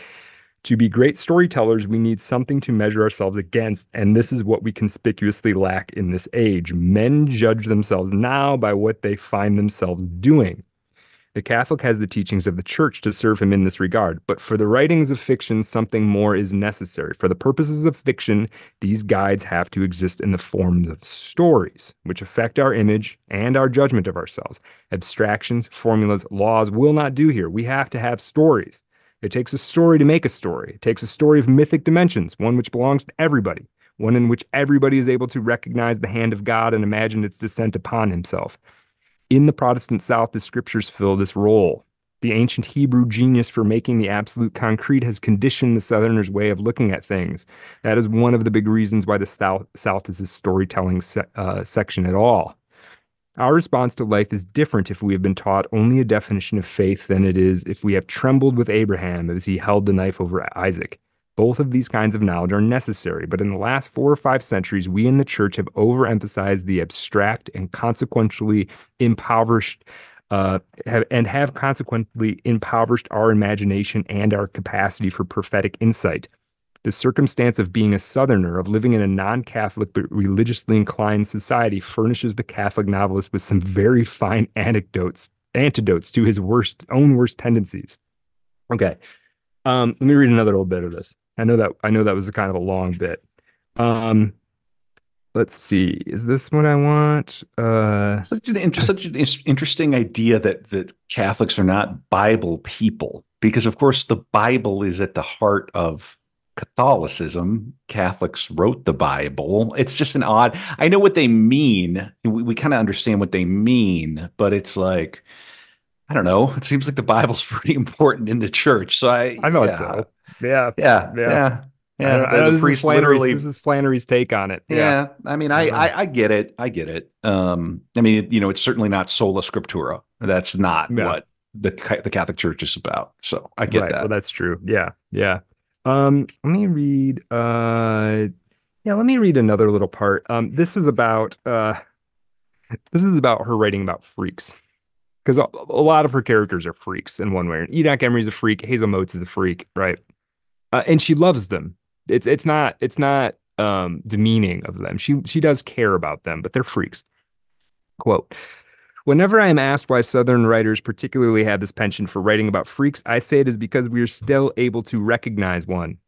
To be great storytellers, we need something to measure ourselves against, and this is what we conspicuously lack in this age. Men judge themselves now by what they find themselves doing. The Catholic has the teachings of the Church to serve him in this regard, but for the writings of fiction, something more is necessary. For the purposes of fiction, these guides have to exist in the forms of stories, which affect our image and our judgment of ourselves. Abstractions, formulas, laws will not do here. We have to have stories. It takes a story to make a story. It takes a story of mythic dimensions, one which belongs to everybody, one in which everybody is able to recognize the hand of God and imagine its descent upon himself. In the Protestant South, the scriptures fill this role. The ancient Hebrew genius for making the absolute concrete has conditioned the Southerners' way of looking at things. That is one of the big reasons why the South, South is a storytelling se- uh, section at all. Our response to life is different if we have been taught only a definition of faith than it is if we have trembled with Abraham as he held the knife over Isaac. Both of these kinds of knowledge are necessary, but in the last four or five centuries, we in the Church have overemphasized the abstract and consequentially impoverished, uh, have, and have consequently impoverished our imagination and our capacity for prophetic insight. The circumstance of being a Southerner, of living in a non-Catholic but religiously inclined society, furnishes the Catholic novelist with some very fine anecdotes, antidotes to his worst, own worst tendencies. Okay, um, let me read another little bit of this. I know that I know that was a kind of a long bit. Um, let's see, is this what I want? Uh, such an inter- such an interesting idea that that Catholics are not Bible people, because of course the Bible is at the heart of Catholicism. Catholics wrote the Bible. It's just an odd, I know what they mean. We, we kind of understand what they mean, but it's like, I don't know. It seems like the Bible's pretty important in the church. So I, I know yeah. it's so. Yeah. Yeah. Yeah. yeah. yeah. I, I know, the, the priest literally, this is Flannery's take on it. Yeah. yeah. I mean, I, I, I get it. I get it. Um, I mean, you know, it's certainly not sola scriptura. That's not yeah. what the the Catholic Church is about. So I get right. that. Well, that's true. Yeah. Yeah. Um, let me read, uh, yeah, let me read another little part. Um, this is about, uh, this is about her writing about freaks, because a, a lot of her characters are freaks in one way. Enoch Emery is a freak. Hazel Motes is a freak, right? Uh, and she loves them. It's, it's not, it's not, um, demeaning of them. She, she does care about them, but they're freaks. Quote, "Whenever I am asked why Southern writers particularly have this penchant for writing about freaks, I say it is because we are still able to recognize one.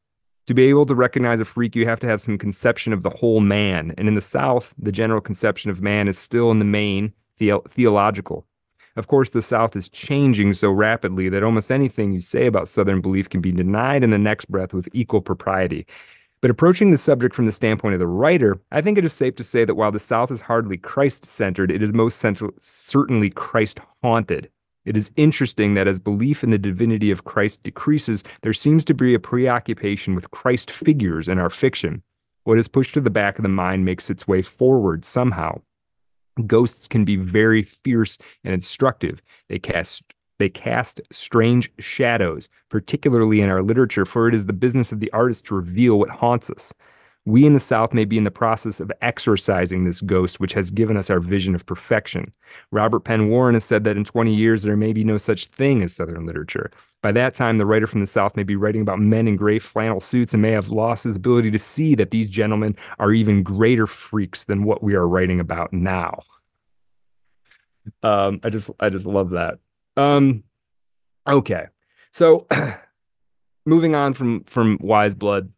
To be able to recognize a freak, you have to have some conception of the whole man. And in the South, the general conception of man is still in the main the- theological. Of course, the South is changing so rapidly that almost anything you say about Southern belief can be denied in the next breath with equal propriety. But approaching the subject from the standpoint of the writer, I think it is safe to say that while the South is hardly Christ-centered, it is most central, certainly Christ-haunted. It is interesting that as belief in the divinity of Christ decreases, there seems to be a preoccupation with Christ figures in our fiction. What is pushed to the back of the mind makes its way forward somehow. Ghosts can be very fierce and instructive. They cast They cast strange shadows, particularly in our literature, for it is the business of the artist to reveal what haunts us. We in the South may be in the process of exorcising this ghost, which has given us our vision of perfection. Robert Penn Warren has said that in twenty years there may be no such thing as Southern literature. By that time, the writer from the South may be writing about men in gray flannel suits and may have lost his ability to see that these gentlemen are even greater freaks than what we are writing about now." Um, I just, I just love that. Um, okay. So moving on from, from Wise Blood.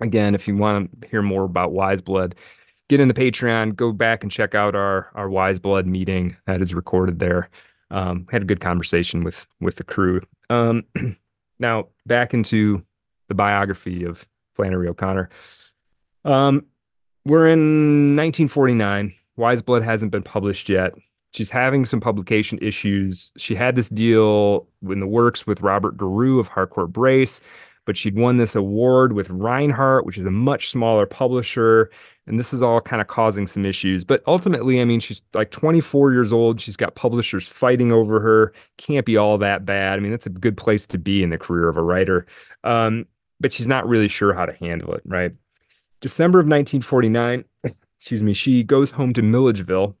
Again, if you want to hear more about Wise Blood, get in the Patreon, go back and check out our, our Wise Blood meeting that is recorded there. Um, had a good conversation with, with the crew. Um, now back into the biography of Flannery O'Connor. Um, we're in nineteen forty-nine. Wise Blood hasn't been published yet. She's having some publication issues. She had this deal in the works with Robert Giroux of Harcourt Brace, but she'd won this award with Reinhardt, which is a much smaller publisher. And this is all kind of causing some issues. But ultimately, I mean, she's like twenty-four years old. She's got publishers fighting over her. Can't be all that bad. I mean, that's a good place to be in the career of a writer. Um, but she's not really sure how to handle it, right? December of nineteen forty-nine, excuse me, she goes home to Milledgeville,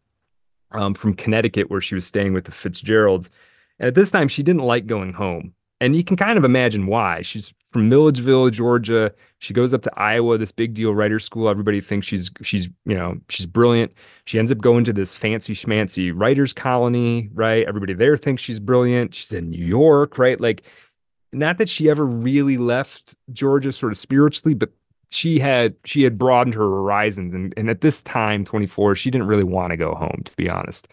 Um, from Connecticut, where she was staying with the Fitzgeralds. And at this time, she didn't like going home. And you can kind of imagine why. She's from Milledgeville, Georgia. She goes up to Iowa, this big deal writer school. Everybody thinks she's, she's, you know, she's brilliant. She ends up going to this fancy schmancy writer's colony, right? Everybody there thinks she's brilliant. She's in New York, right? Like, not that she ever really left Georgia sort of spiritually, but she had, she had broadened her horizons. And, and at this time, twenty-four, she didn't really want to go home, to be honest.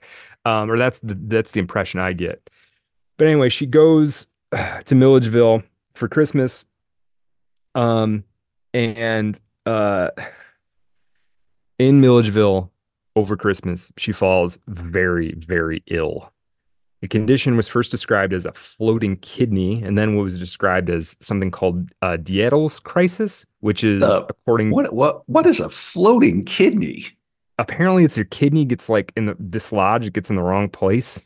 Um, or that's the, that's the impression I get. But anyway, she goes to Milledgeville for Christmas. Um, and, uh, in Milledgeville over Christmas, she falls very, very ill. The condition was first described as a floating kidney, and then what was described as something called uh, Diedel's crisis, which is uh, according what what what is a floating kidney? Apparently, it's your kidney gets like in the dislodged, it gets in the wrong place.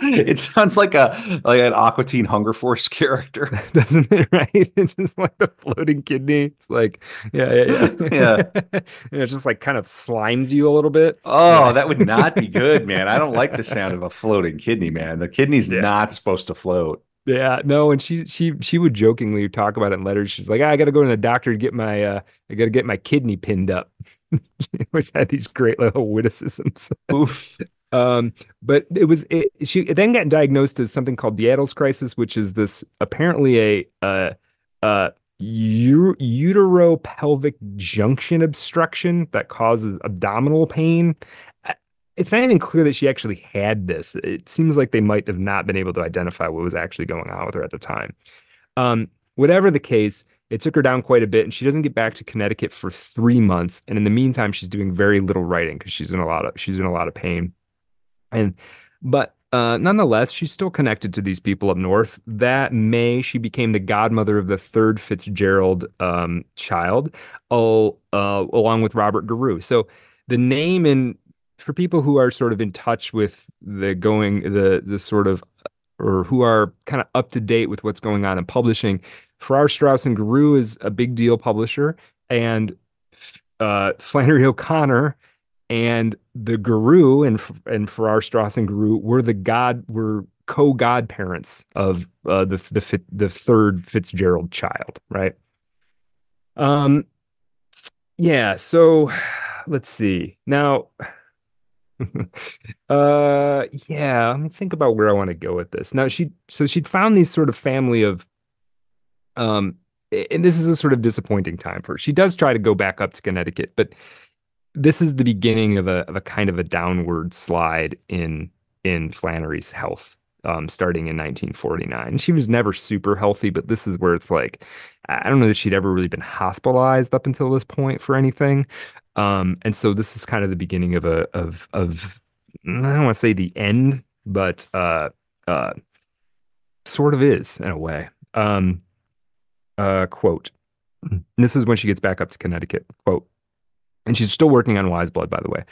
It sounds like a like an Aqua Teen Hunger Force character, doesn't it? Right? It's just like the floating kidney. It's like yeah, yeah, yeah. yeah. And it just like kind of slimes you a little bit. Oh, yeah. That would not be good, man. I don't like the sound of a floating kidney, man. The kidney's yeah. not supposed to float. Yeah, no, and she she she would jokingly talk about it in letters. She's like, ah, I got to go to the doctor to get my uh, I got to get my kidney pinned up. She always had these great little witticisms. Oof. Um, but it was it, she it then got diagnosed as something called Diedel's crisis, which is this apparently a uh uh u- uteropelvic junction obstruction that causes abdominal pain. It's not even clear that she actually had this. It seems like they might have not been able to identify what was actually going on with her at the time. Um, whatever the case, it took her down quite a bit, and she doesn't get back to Connecticut for three months. And in the meantime, she's doing very little writing because she's in a lot of she's in a lot of pain. And but uh, nonetheless, she's still connected to these people up north. That May, she became the godmother of the third Fitzgerald um, child, all, uh, along with Robert Giroux. So the name in for people who are sort of in touch with the going, the the sort of, or who are kind of up to date with what's going on in publishing, Farrar, Straus and Giroux is a big deal publisher, and uh, Flannery O'Connor and the Giroux and and Farrar, Straus and Giroux were the god were co-godparents of uh, the the the third Fitzgerald child, right? Um, yeah. So let's see now. uh yeah let me think about where I want to go with this now. She so she'd found these sort of family of um and this is a sort of disappointing time for her. She does try to go back up to Connecticut, but this is the beginning of a of a kind of a downward slide in in Flannery's health, um starting in nineteen forty-nine. She was never super healthy, but this is where it's like I don't know that she'd ever really been hospitalized up until this point for anything. Um, and so this is kind of the beginning of a of of I don't want to say the end, but uh, uh, sort of is in a way. Um, uh, quote. And this is when she gets back up to Connecticut. Quote. And she's still working on Wise Blood, by the way.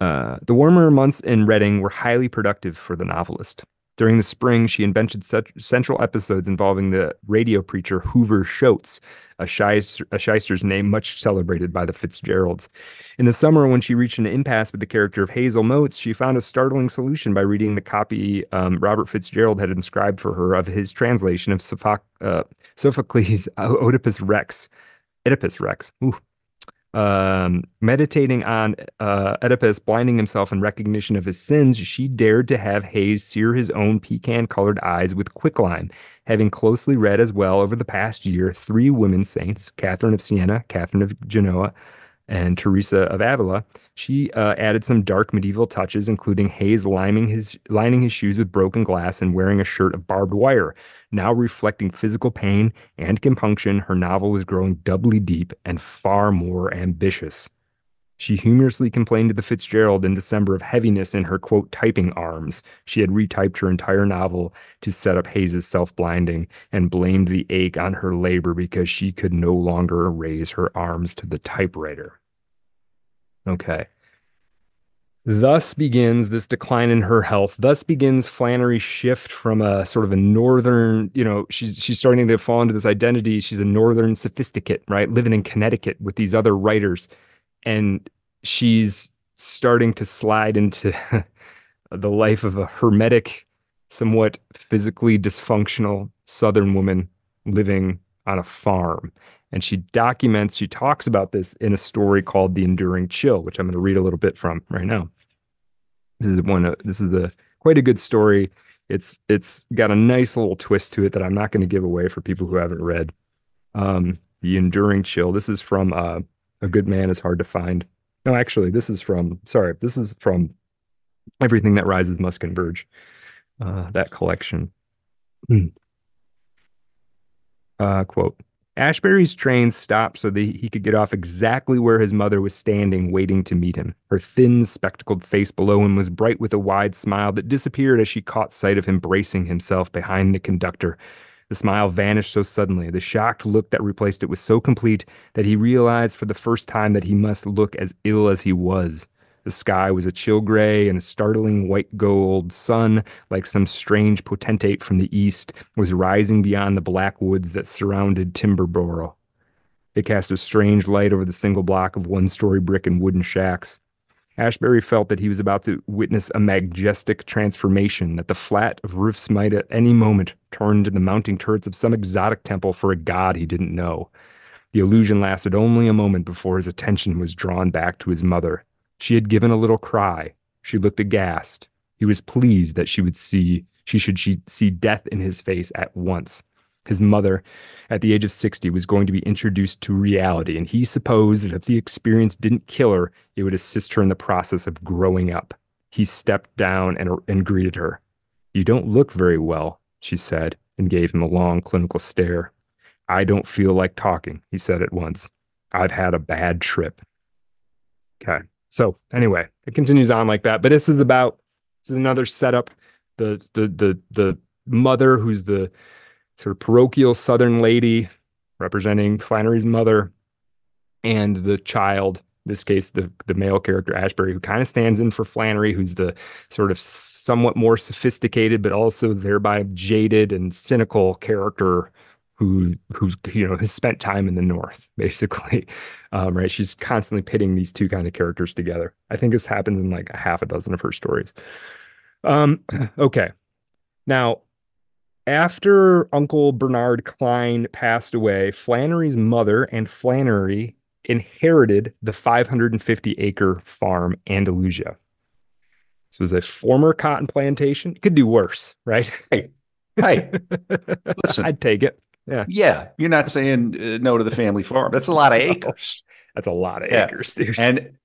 Uh, the warmer months in Reading were highly productive for the novelist. During the spring, she invented such central episodes involving the radio preacher Hoover Schultz, a, shyster, a shyster's name much celebrated by the Fitzgeralds. In the summer, when she reached an impasse with the character of Hazel Motes, she found a startling solution by reading the copy um, Robert Fitzgerald had inscribed for her of his translation of Sophoc- uh, Sophocles' Oedipus Rex. Oedipus Rex. Ooh. Um, meditating on uh, Oedipus blinding himself in recognition of his sins, she dared to have Hayes sear his own pecan-colored eyes with quicklime, having closely read as well over the past year three women saints, Catherine of Siena, Catherine of Genoa, and Teresa of Avila. She uh, added some dark medieval touches, including Hayes lining his, lining his shoes with broken glass and wearing a shirt of barbed wire. Now reflecting physical pain and compunction, her novel was growing doubly deep and far more ambitious. She humorously complained to the Fitzgerald in December of heaviness in her, quote, typing arms. She had retyped her entire novel to set up Hayes' self-blinding and blamed the ache on her labor because she could no longer raise her arms to the typewriter. Okay. Thus begins this decline in her health. Thus begins Flannery's shift from a sort of a northern, you know, she's she's starting to fall into this identity. She's a northern sophisticate, right? Living in Connecticut with these other writers. And she's starting to slide into the life of a hermetic, somewhat physically dysfunctional Southern woman living on a farm. And she documents, she talks about this in a story called The Enduring Chill, which I'm going to read a little bit from right now. This is one, this is the quite a good story. It's it's got a nice little twist to it that I'm not going to give away for people who haven't read. Um, The Enduring Chill. This is from uh, A Good Man Is Hard to Find. No, actually, this is from, sorry, this is from Everything That Rises Must Converge, uh, that collection. Mm. Uh, quote, Ashbury's train stopped so that he could get off exactly where his mother was standing, waiting to meet him. Her thin, spectacled face below him was bright with a wide smile that disappeared as she caught sight of him bracing himself behind the conductor. The smile vanished so suddenly, the shocked look that replaced it was so complete that he realized for the first time that he must look as ill as he was. The sky was a chill gray, and a startling white gold sun, like some strange potentate from the east, was rising beyond the black woods that surrounded Timberboro. It cast a strange light over the single block of one-story brick and wooden shacks. Ashbury felt that he was about to witness a majestic transformation, that the flat of roofs might at any moment turn into the mounting turrets of some exotic temple for a god he didn't know. The illusion lasted only a moment before his attention was drawn back to his mother. She had given a little cry. She looked aghast. He was pleased that she would see, she should she see death in his face at once. His mother, at the age of sixty, was going to be introduced to reality, and he supposed that if the experience didn't kill her, it would assist her in the process of growing up. He stepped down and, and greeted her. "You don't look very well," she said, and gave him a long clinical stare. "I don't feel like talking," he said at once. "I've had a bad trip." Okay. So anyway, it continues on like that. But this is about, this is another setup. The the the the mother, who's the sort of parochial Southern lady representing Flannery's mother, and the child, in this case, the, the male character, Ashbury, who kind of stands in for Flannery, who's the sort of somewhat more sophisticated, but also thereby jaded and cynical character who who's you know has spent time in the North, basically. Um, right. She's constantly pitting these two kind of characters together. I think this happens in like a half a dozen of her stories. Um, okay. Now, after Uncle Bernard Klein passed away, Flannery's mother and Flannery inherited the five hundred fifty acre farm Andalusia. This was a former cotton plantation. It could do worse, right? Hey, hey, listen, I'd take it. Yeah. Yeah. You're not saying uh, no to the family farm. That's a lot of acres. That's a lot of yeah. acres, dude. And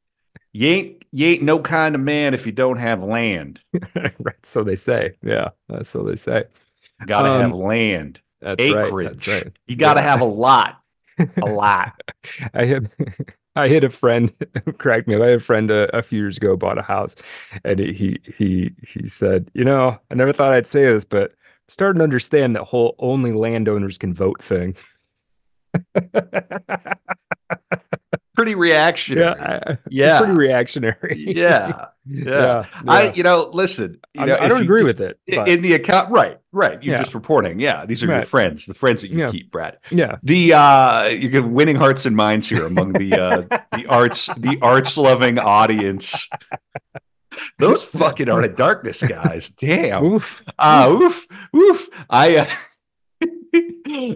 you ain't, you ain't no kind of man if you don't have land. Right. So they say. Yeah. That's so they say. Got to um, have land. That's acreage. Right, that's right. You got to yeah. have a lot. A lot. I had, I had a friend, correct me, I had a friend a, a few years ago bought a house, and he, he, he said, you know, I never thought I'd say this, but starting to understand that whole only landowners can vote thing. Pretty reactionary. Yeah. I, yeah. It's pretty reactionary. Yeah, yeah. Yeah. I, you know, listen, you I, know, I don't agree you, with it. But. In the account. Right. Right. You're yeah. just reporting. Yeah. These are right. your friends, the friends that you yeah. keep, Brad. Yeah. The, uh, you're winning hearts and minds here among the, uh, the arts, the arts loving audience. Those fucking Art of Darkness guys. Damn. Oof. Uh, oof. Oof. I uh,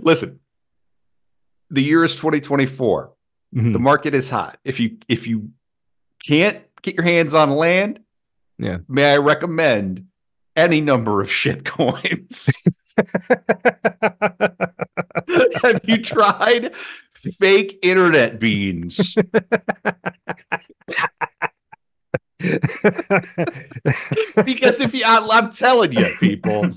listen. The year is twenty twenty-four. Mm-hmm. The market is hot. If you if you can't get your hands on land, yeah, may I recommend any number of shit coins. Have you tried fake internet beans? Because if you, I, I'm telling you, people,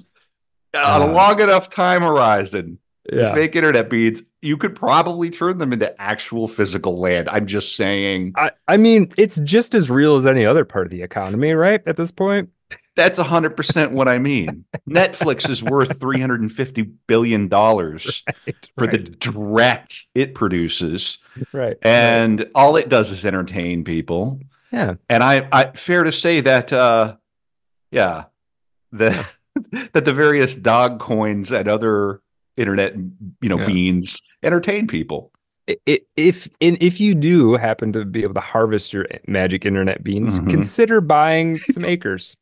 uh, on a long enough time horizon, yeah. fake internet beads, you could probably turn them into actual physical land. I'm just saying. I, I mean, it's just as real as any other part of the economy, right? At this point, that's a hundred percent what I mean. Netflix is worth three hundred and fifty billion dollars right, for right. the dreck it produces, right? And right. all it does is entertain people. Yeah, and I, I fair to say that, uh, yeah, the that the various dog coins and other internet, you know, yeah. beans entertain people. If if, if you do happen to be able to harvest your magic internet beans, mm-hmm. consider buying some acres.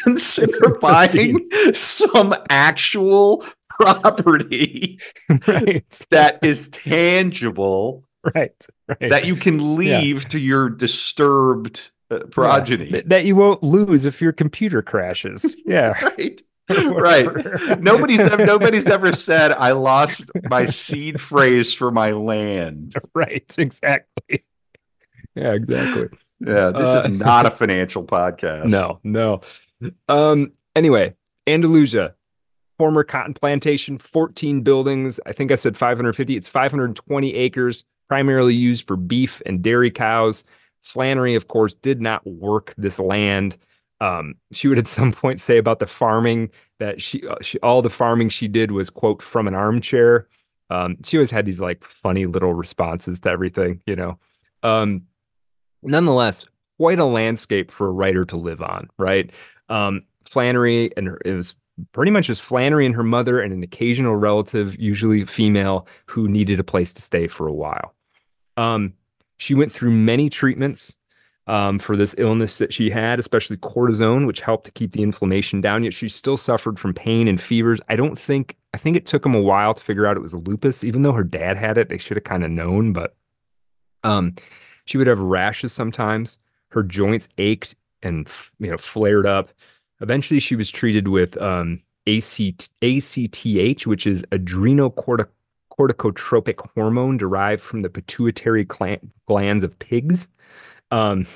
consider buying some actual property right. that is tangible, right? Right. That you can leave yeah. to your disturbed uh, progeny. Yeah. That you won't lose if your computer crashes. Yeah. Right. Right. Nobody's nobody's ever said I lost my seed phrase for my land. Right. Exactly. Yeah. Exactly. Yeah. This uh, is not a financial podcast. No. No. Um. Anyway, Andalusia, former cotton plantation, fourteen buildings. I think I said five hundred fifty. It's five hundred twenty acres, primarily used for beef and dairy cows. Flannery, of course, did not work this land. Um, she would at some point say about the farming that she, she all the farming she did was, quote, from an armchair. Um, she always had these like funny little responses to everything, you know. Um, nonetheless, quite a landscape for a writer to live on, right? Um, Flannery, and her, it was pretty much just Flannery and her mother and an occasional relative, usually female, who needed a place to stay for a while. Um, she went through many treatments Um, for this illness that she had, especially cortisone, which helped to keep the inflammation down, yet she still suffered from pain and fevers. I don't think, I think it took them a while to figure out it was lupus, even though her dad had it. They should have kind of known, but um, she would have rashes sometimes. Her joints ached and, you know, flared up. Eventually, she was treated with um, A C T H, which is adrenocorticotropic hormone derived from the pituitary glands of pigs. Um,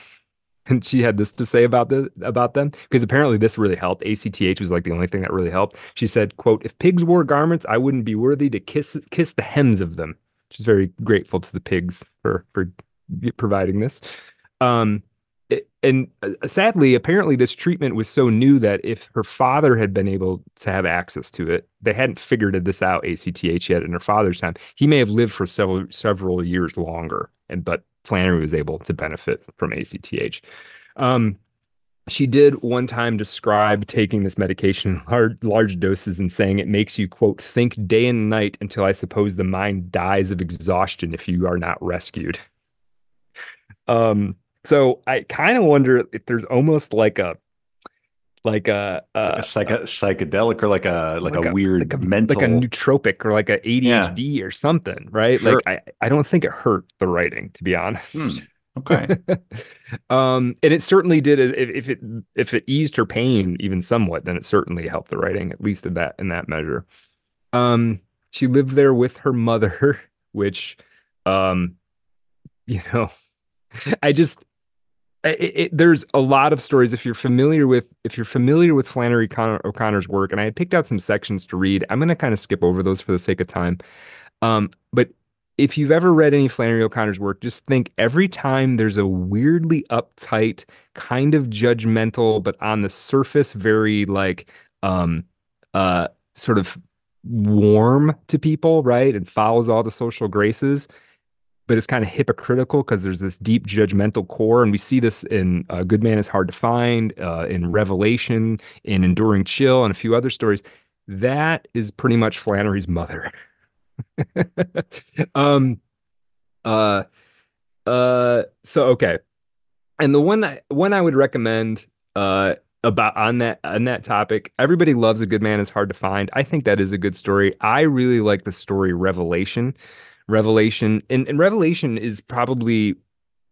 and she had this to say about this, about them, because apparently this really helped. A C T H was like the only thing that really helped. She said, quote, "If pigs wore garments, I wouldn't be worthy to kiss, kiss the hems of them." She's very grateful to the pigs for, for providing this. Um, it, and uh, sadly, apparently this treatment was so new that if her father had been able to have access to it, they hadn't figured this out, A C T H, yet in her father's time, he may have lived for several, several years longer. And, but Flannery was able to benefit from A C T H. Um, she did one time describe taking this medication in large, large doses and saying it makes you, quote, "think day and night until I suppose the mind dies of exhaustion if you are not rescued." Um, so I kind of wonder if there's almost like a, like a, uh, like a psych- psychedelic or like a like, like a, a weird like a, mental like a nootropic or like a A D H D yeah. or something, right? Sure. Like I, I don't think it hurt the writing, to be honest. Mm, okay. um, and it certainly did. If, if it if it eased her pain even somewhat, then it certainly helped the writing, at least in that in that measure. Um, she lived there with her mother, which, um, you know, I just. It, it, there's a lot of stories. If you're familiar with if you're familiar with Flannery Con- O'Connor's work, and I had picked out some sections to read, I'm going to kind of skip over those for the sake of time. Um, but if you've ever read any Flannery O'Connor's work, just think every time there's a weirdly uptight, kind of judgmental, but on the surface, very like um, uh, sort of warm to people, right? And follows all the social graces. But it's kind of hypocritical because there's this deep judgmental core. And we see this in uh, Good Man is Hard to Find, uh, in Revelation, in Enduring Chill, and a few other stories. That is pretty much Flannery's mother. um, uh, uh, so, okay. And the one I, one I would recommend uh, about on that, on that topic, everybody loves A Good Man is Hard to Find. I think that is a good story. I really like the story Revelation. Revelation and, and Revelation is probably,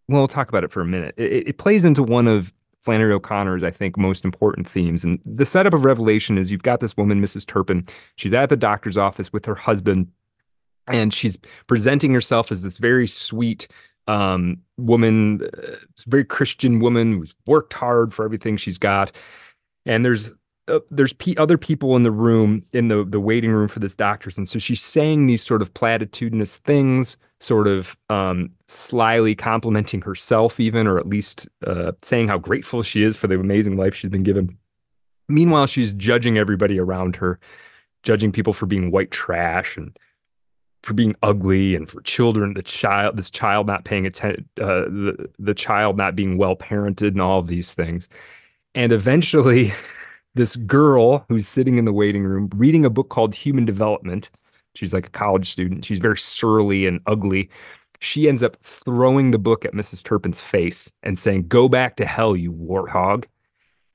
well, we'll talk about it for a minute. It, it plays into one of Flannery O'Connor's, I think, most important themes. And the setup of Revelation is you've got this woman, Missus Turpin. She's at the doctor's office with her husband, and she's presenting herself as this very sweet um, woman, uh, very Christian woman who's worked hard for everything she's got. And there's Uh, there's p- other people in the room, in the, the waiting room for this doctor's. And so she's saying these sort of platitudinous things, sort of um, slyly complimenting herself even, or at least uh, saying how grateful she is for the amazing life she's been given. Meanwhile, she's judging everybody around her, judging people for being white trash and for being ugly and for children, the child, this child not paying attention, uh, the, the child not being well parented and all of these things. And eventually... this girl who's sitting in the waiting room reading a book called Human Development. She's like a college student. She's very surly and ugly. She ends up throwing the book at Missus Turpin's face and saying, "Go back to hell, you warthog."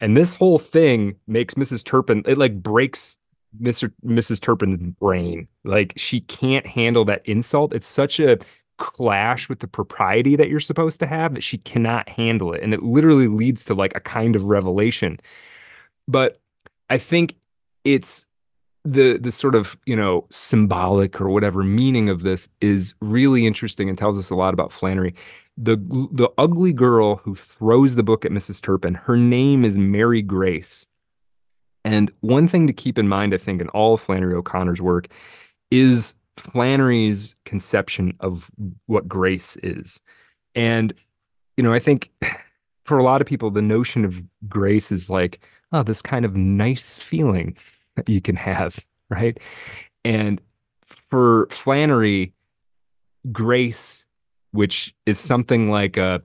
And this whole thing makes Missus Turpin, it like breaks Mister Missus Turpin's brain. Like she can't handle that insult. It's such a clash with the propriety that you're supposed to have that she cannot handle it. And it literally leads to like a kind of revelation. But I think it's the the sort of, you know, symbolic or whatever meaning of this is really interesting and tells us a lot about Flannery. The the ugly girl who throws the book at Missus Turpin, her name is Mary Grace. And one thing to keep in mind, I think, in all of Flannery O'Connor's work is Flannery's conception of what grace is. And, you know, I think for a lot of people, the notion of grace is like, oh, this kind of nice feeling that you can have, right? And for Flannery, grace, which is something like a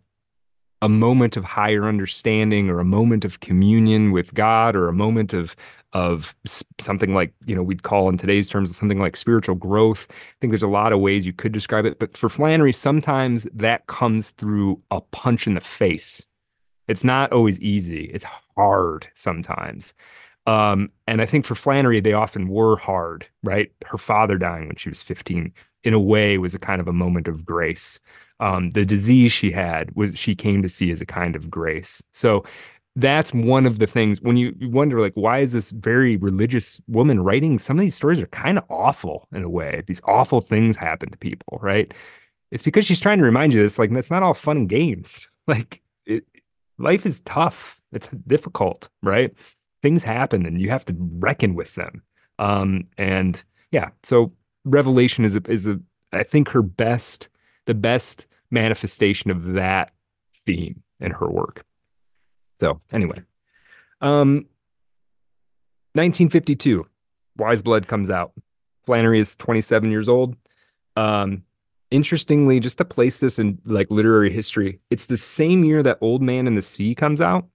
a moment of higher understanding or a moment of communion with God or a moment of of something like, you know, we'd call in today's terms something like spiritual growth. I think there's a lot of ways you could describe it. But for Flannery, sometimes that comes through a punch in the face. It's not always easy. It's hard sometimes. Um, and I think for Flannery, they often were hard, right? Her father dying when she was fifteen, in a way, was a kind of a moment of grace. Um, the disease she had was she came to see as a kind of grace. So that's one of the things when you wonder, like, why is this very religious woman writing? Some of these stories are kind of awful in a way. These awful things happen to people, right? It's because she's trying to remind you this, like, that's not all fun and games. Like, it, life is tough. It's difficult, right? Things happen and you have to reckon with them. Um, and yeah, so Revelation is a, is a, I think her best, the best manifestation of that theme in her work. So anyway, um, nineteen fifty-two, Wise Blood comes out. Flannery is twenty-seven years old. Um, interestingly, just to place this in like literary history, it's the same year that Old Man and the Sea comes out.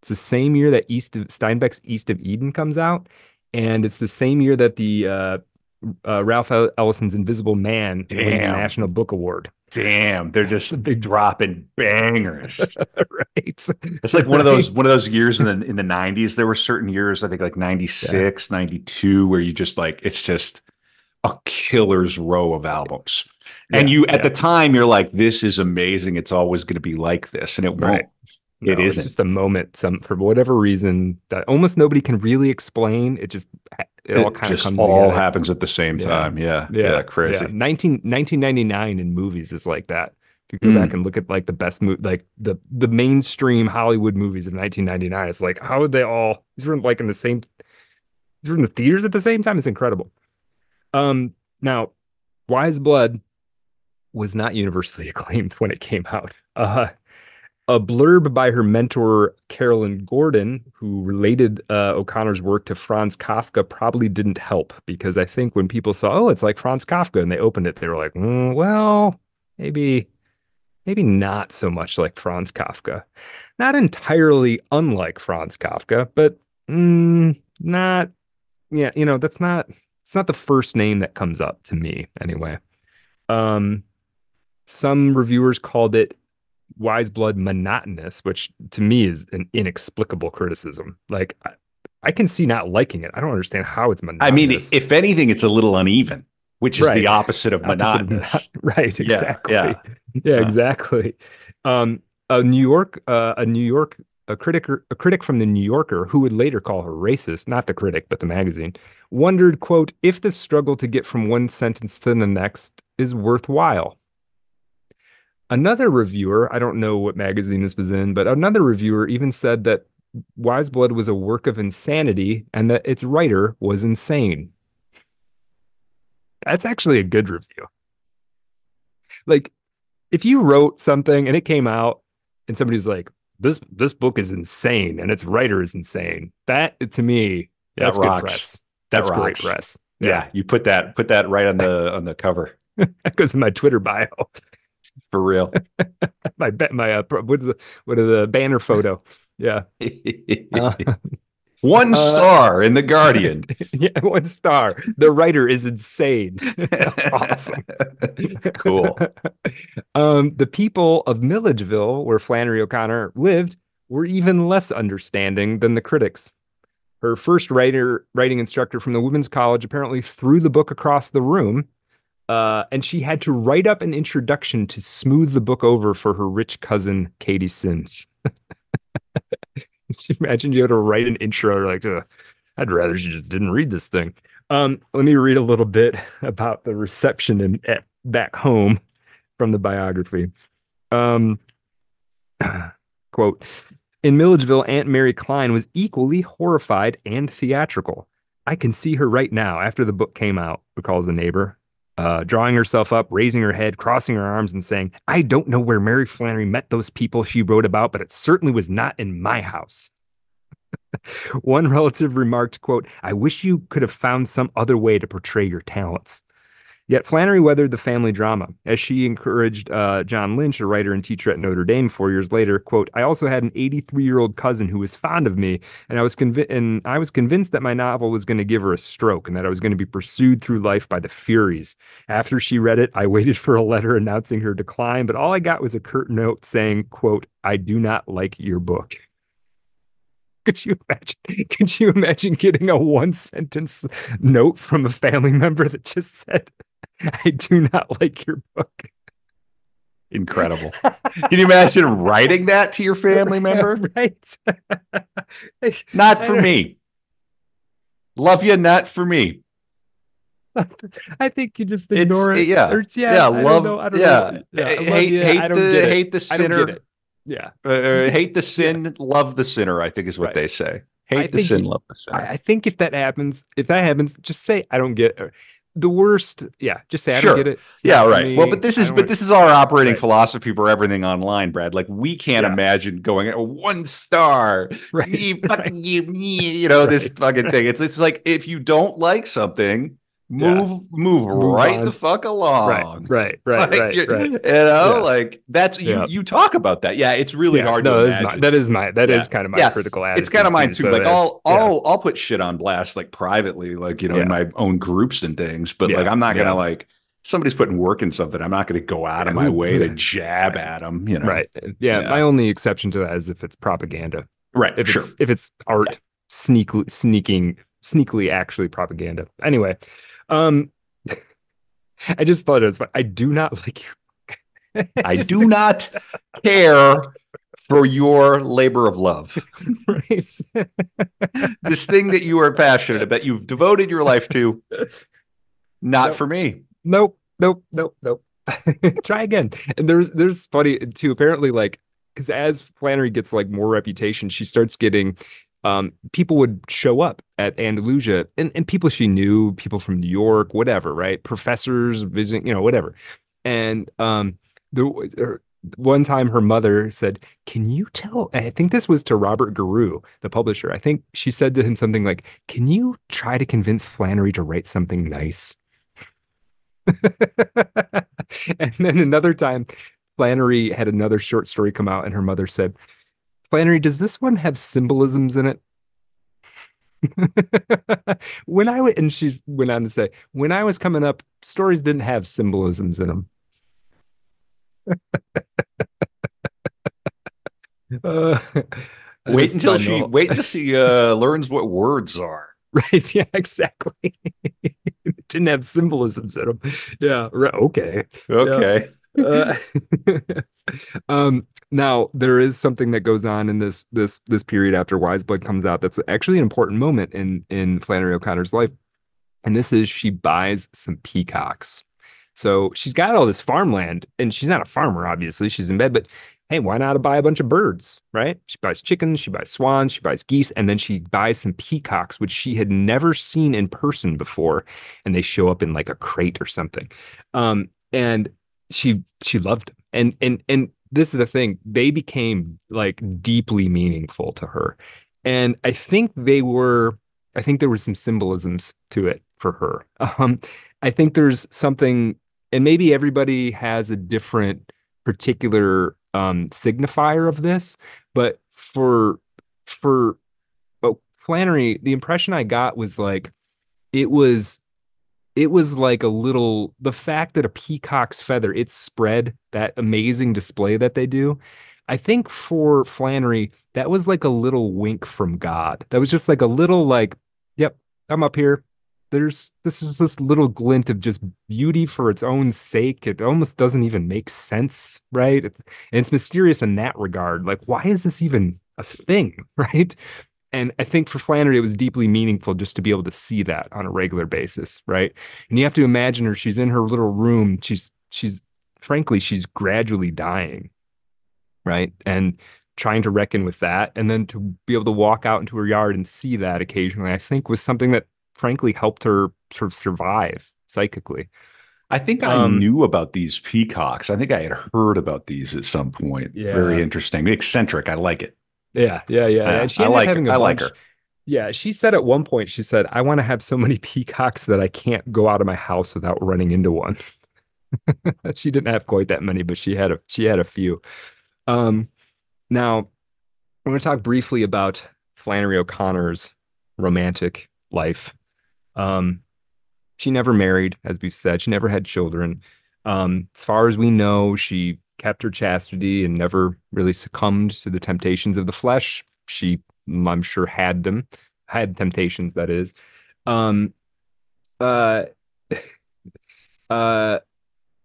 It's the same year that East of, Steinbeck's East of Eden comes out. And it's the same year that the, uh, Uh, Ralph Ellison's Invisible Man Damn. Wins the National Book Award. Damn, they're just they dropping bangers, right? It's like one of those one of those years in the in the nineties. There were certain years, I think, like ninety-six, yeah. ninety-two, where you just like it's just a killer's row of albums, yeah, and you at yeah. the time you're like, this is amazing. It's always going to be like this, and it right. won't. No, it isn't. It's just a moment, some for whatever reason that almost nobody can really explain. It just it, it all kind of comes. All together. Happens at the same time. Yeah, yeah, yeah. yeah crazy. Yeah. nineteen ninety-nine in movies is like that. If you go mm. back and look at like the best movie, like the the mainstream Hollywood movies of nineteen ninety-nine, it's like how would they all? These were like in the same. These were in the theaters at the same time. It's incredible. Um, now, Wise Blood was not universally acclaimed when it came out. Uh. A blurb by her mentor, Carolyn Gordon, who related uh, O'Connor's work to Franz Kafka, probably didn't help because I think when people saw, oh, it's like Franz Kafka, and they opened it, they were like, mm, well, maybe, maybe not so much like Franz Kafka. Not entirely unlike Franz Kafka, but mm, not, yeah, you know, that's not, it's not the first name that comes up to me anyway. Um, some reviewers called it Wise Blood monotonous, which to me is an inexplicable criticism. Like I, I can see not liking it. I don't understand how it's monotonous. I mean, if anything, it's a little uneven, which is right. the opposite of monotonous. Opposite of not, right. Exactly. Yeah. Yeah. yeah exactly. Um, a New York, uh, a New York, a critic, a critic from the New Yorker who would later call her racist, not the critic, but the magazine, wondered, quote, if the struggle to get from one sentence to the next is worthwhile. Another reviewer, I don't know what magazine this was in, but another reviewer even said that Wise Blood was a work of insanity and that its writer was insane. That's actually a good review. Like, if you wrote something and it came out and somebody's like, this this book is insane and its writer is insane, that, to me, that's that rocks. Good press. That that's rocks. Great press. Yeah. yeah, you put that put that right on the on the cover. That goes in my Twitter bio. For real. my bet my uh what is the what is the banner photo? Yeah. Uh, one star uh, in The Guardian. Yeah, one star. The writer is insane. Awesome. Cool. Um, the people of Milledgeville, where Flannery O'Connor lived, were even less understanding than the critics. Her first writer, writing instructor from the Women's College apparently threw the book across the room, uh, and she had to write up an introduction to smooth the book over for her rich cousin, Katie Sims. Imagine you had to write an intro like, uh, I'd rather she just didn't read this thing. Um, let me read a little bit about the reception in, at, back home from the biography. Um, quote, in Milledgeville, Aunt Mary Klein was equally horrified and theatrical. I can see her right now after the book came out, recalls the neighbor, uh, drawing herself up, raising her head, crossing her arms and saying, I don't know where Mary Flannery met those people she wrote about, but it certainly was not in my house. One relative remarked, quote, I wish you could have found some other way to portray your talents. Yet Flannery weathered the family drama, as she encouraged uh, John Lynch, a writer and teacher at Notre Dame four years later, quote, I also had an eighty-three-year-old cousin who was fond of me, and I was convi- and I was convinced that my novel was going to give her a stroke and that I was going to be pursued through life by the Furies. After she read it, I waited for a letter announcing her decline, but all I got was a curt note saying, quote, I do not like your book. Could you imagine? Could you imagine getting a one-sentence note from a family member that just said, I do not like your book? Incredible. Can you imagine writing that to your family member? Right. Not for me. Love you, not for me. I think you just ignore it's, it. Yeah. Or, yeah. Yeah. I love. Don't know, I don't yeah. Know. yeah. I love hate, you. Hate I don't the get it. Hate the sinner. I don't get it. Yeah. Uh, hate the sin, yeah. Love the sinner, I think is what right. they say. Hate I the sin, you, love the sinner. I, I think if that happens, if that happens, just say, I don't get it. The worst. Yeah. Just say, I sure. don't get it. It's yeah. Right. Me. Well, but this is, but this is our operating right. philosophy for everything online, Brad. Like we can't yeah. imagine going oh, one star, right. me, fucking right. you, me, you know, right. this fucking thing. It's, it's like, if you don't like something, Move, yeah. move, move right on. the fuck along. Right, right, right, like, right, you, right. You know, yeah. like that's you. Yeah. You talk about that. Yeah, it's really yeah. hard. No, to imagine. My, that is my. That yeah. is kind of my yeah. critical attitude. It's kind of mine too. So like I'll, yeah. I'll, I'll put shit on blast like privately, like you know, yeah. in my own groups and things. But yeah. like, I'm not gonna yeah. like somebody's putting work in something. I'm not gonna go out yeah. of my way yeah. to jab right. at them. You know, right? Yeah, yeah. My only exception to that is if it's propaganda. Right. If sure. It's, if it's art, yeah. sneak, sneaking, sneakily, actually propaganda. Anyway. Um, I just thought it was fun. I do not like you. I do not care for your labor of love. Right. This thing that you are passionate about, you've devoted your life to, not nope. for me. Nope, nope, nope, nope. Try again. And there's there's funny too. Apparently, like because as Flannery gets like more reputation, she starts getting. Um, people would show up at Andalusia and, and people she knew, people from New York, whatever, right? Professors visiting, you know, whatever. And um, the, her, one time her mother said, can you tell, I think this was to Robert Giroux, the publisher. I think she said to him something like, can you try to convince Flannery to write something nice? And then another time, Flannery had another short story come out and her mother said, Flannery, does this one have symbolisms in it? When I and she went on to say, when I was coming up, stories didn't have symbolisms in them. uh, wait until she wait until she uh, learns what words are. Right? Yeah, exactly. Didn't have symbolisms in them. Yeah. Right, okay. Okay. Yeah. Uh, um. Now, there is something that goes on in this this this period after Wise Blood comes out that's actually an important moment in, in Flannery O'Connor's life, and this is she buys some peacocks. So she's got all this farmland, and she's not a farmer, obviously. She's in bed, but hey, why not buy a bunch of birds, right? She buys chickens, she buys swans, she buys geese, and then she buys some peacocks, which she had never seen in person before, and they show up in like a crate or something. Um, and she she loved them. And, and, and this is the thing, they became like deeply meaningful to her. And I think they were, I think there were some symbolisms to it for her. Um, I think there's something, and maybe everybody has a different particular um, signifier of this, but for, for oh, Flannery, the impression I got was like, it was, it was like a little, the fact that a peacock's feather, it's spread, that amazing display that they do, I think for Flannery, that was like a little wink from God. That was just like a little like, yep, I'm up here. There's this is this little glint of just beauty for its own sake. It almost doesn't even make sense, right? It's, and it's mysterious in that regard. Like, why is this even a thing, right? And I think for Flannery, it was deeply meaningful just to be able to see that on a regular basis, right? And you have to imagine her. She's in her little room. She's she's frankly, she's gradually dying, right? And trying to reckon with that, and then to be able to walk out into her yard and see that occasionally, I think was something that frankly helped her sort of survive psychically. I think I um, knew about these peacocks. I think I had heard about these at some point. Yeah. Very interesting. Eccentric. I like it. Yeah, yeah, yeah. yeah. And she I like having a I bunch. like her. Yeah, she said at one point, she said, I want to have so many peacocks that I can't go out of my house without running into one. She didn't have quite that many, but she had a she had a few. Um, now, we're going to talk briefly about Flannery O'Connor's romantic life. Um, she never married, as we've said. She never had children. Um, as far as we know, she kept her chastity and never really succumbed to the temptations of the flesh. She, I'm sure, had them, had temptations, that is. Um, uh, uh,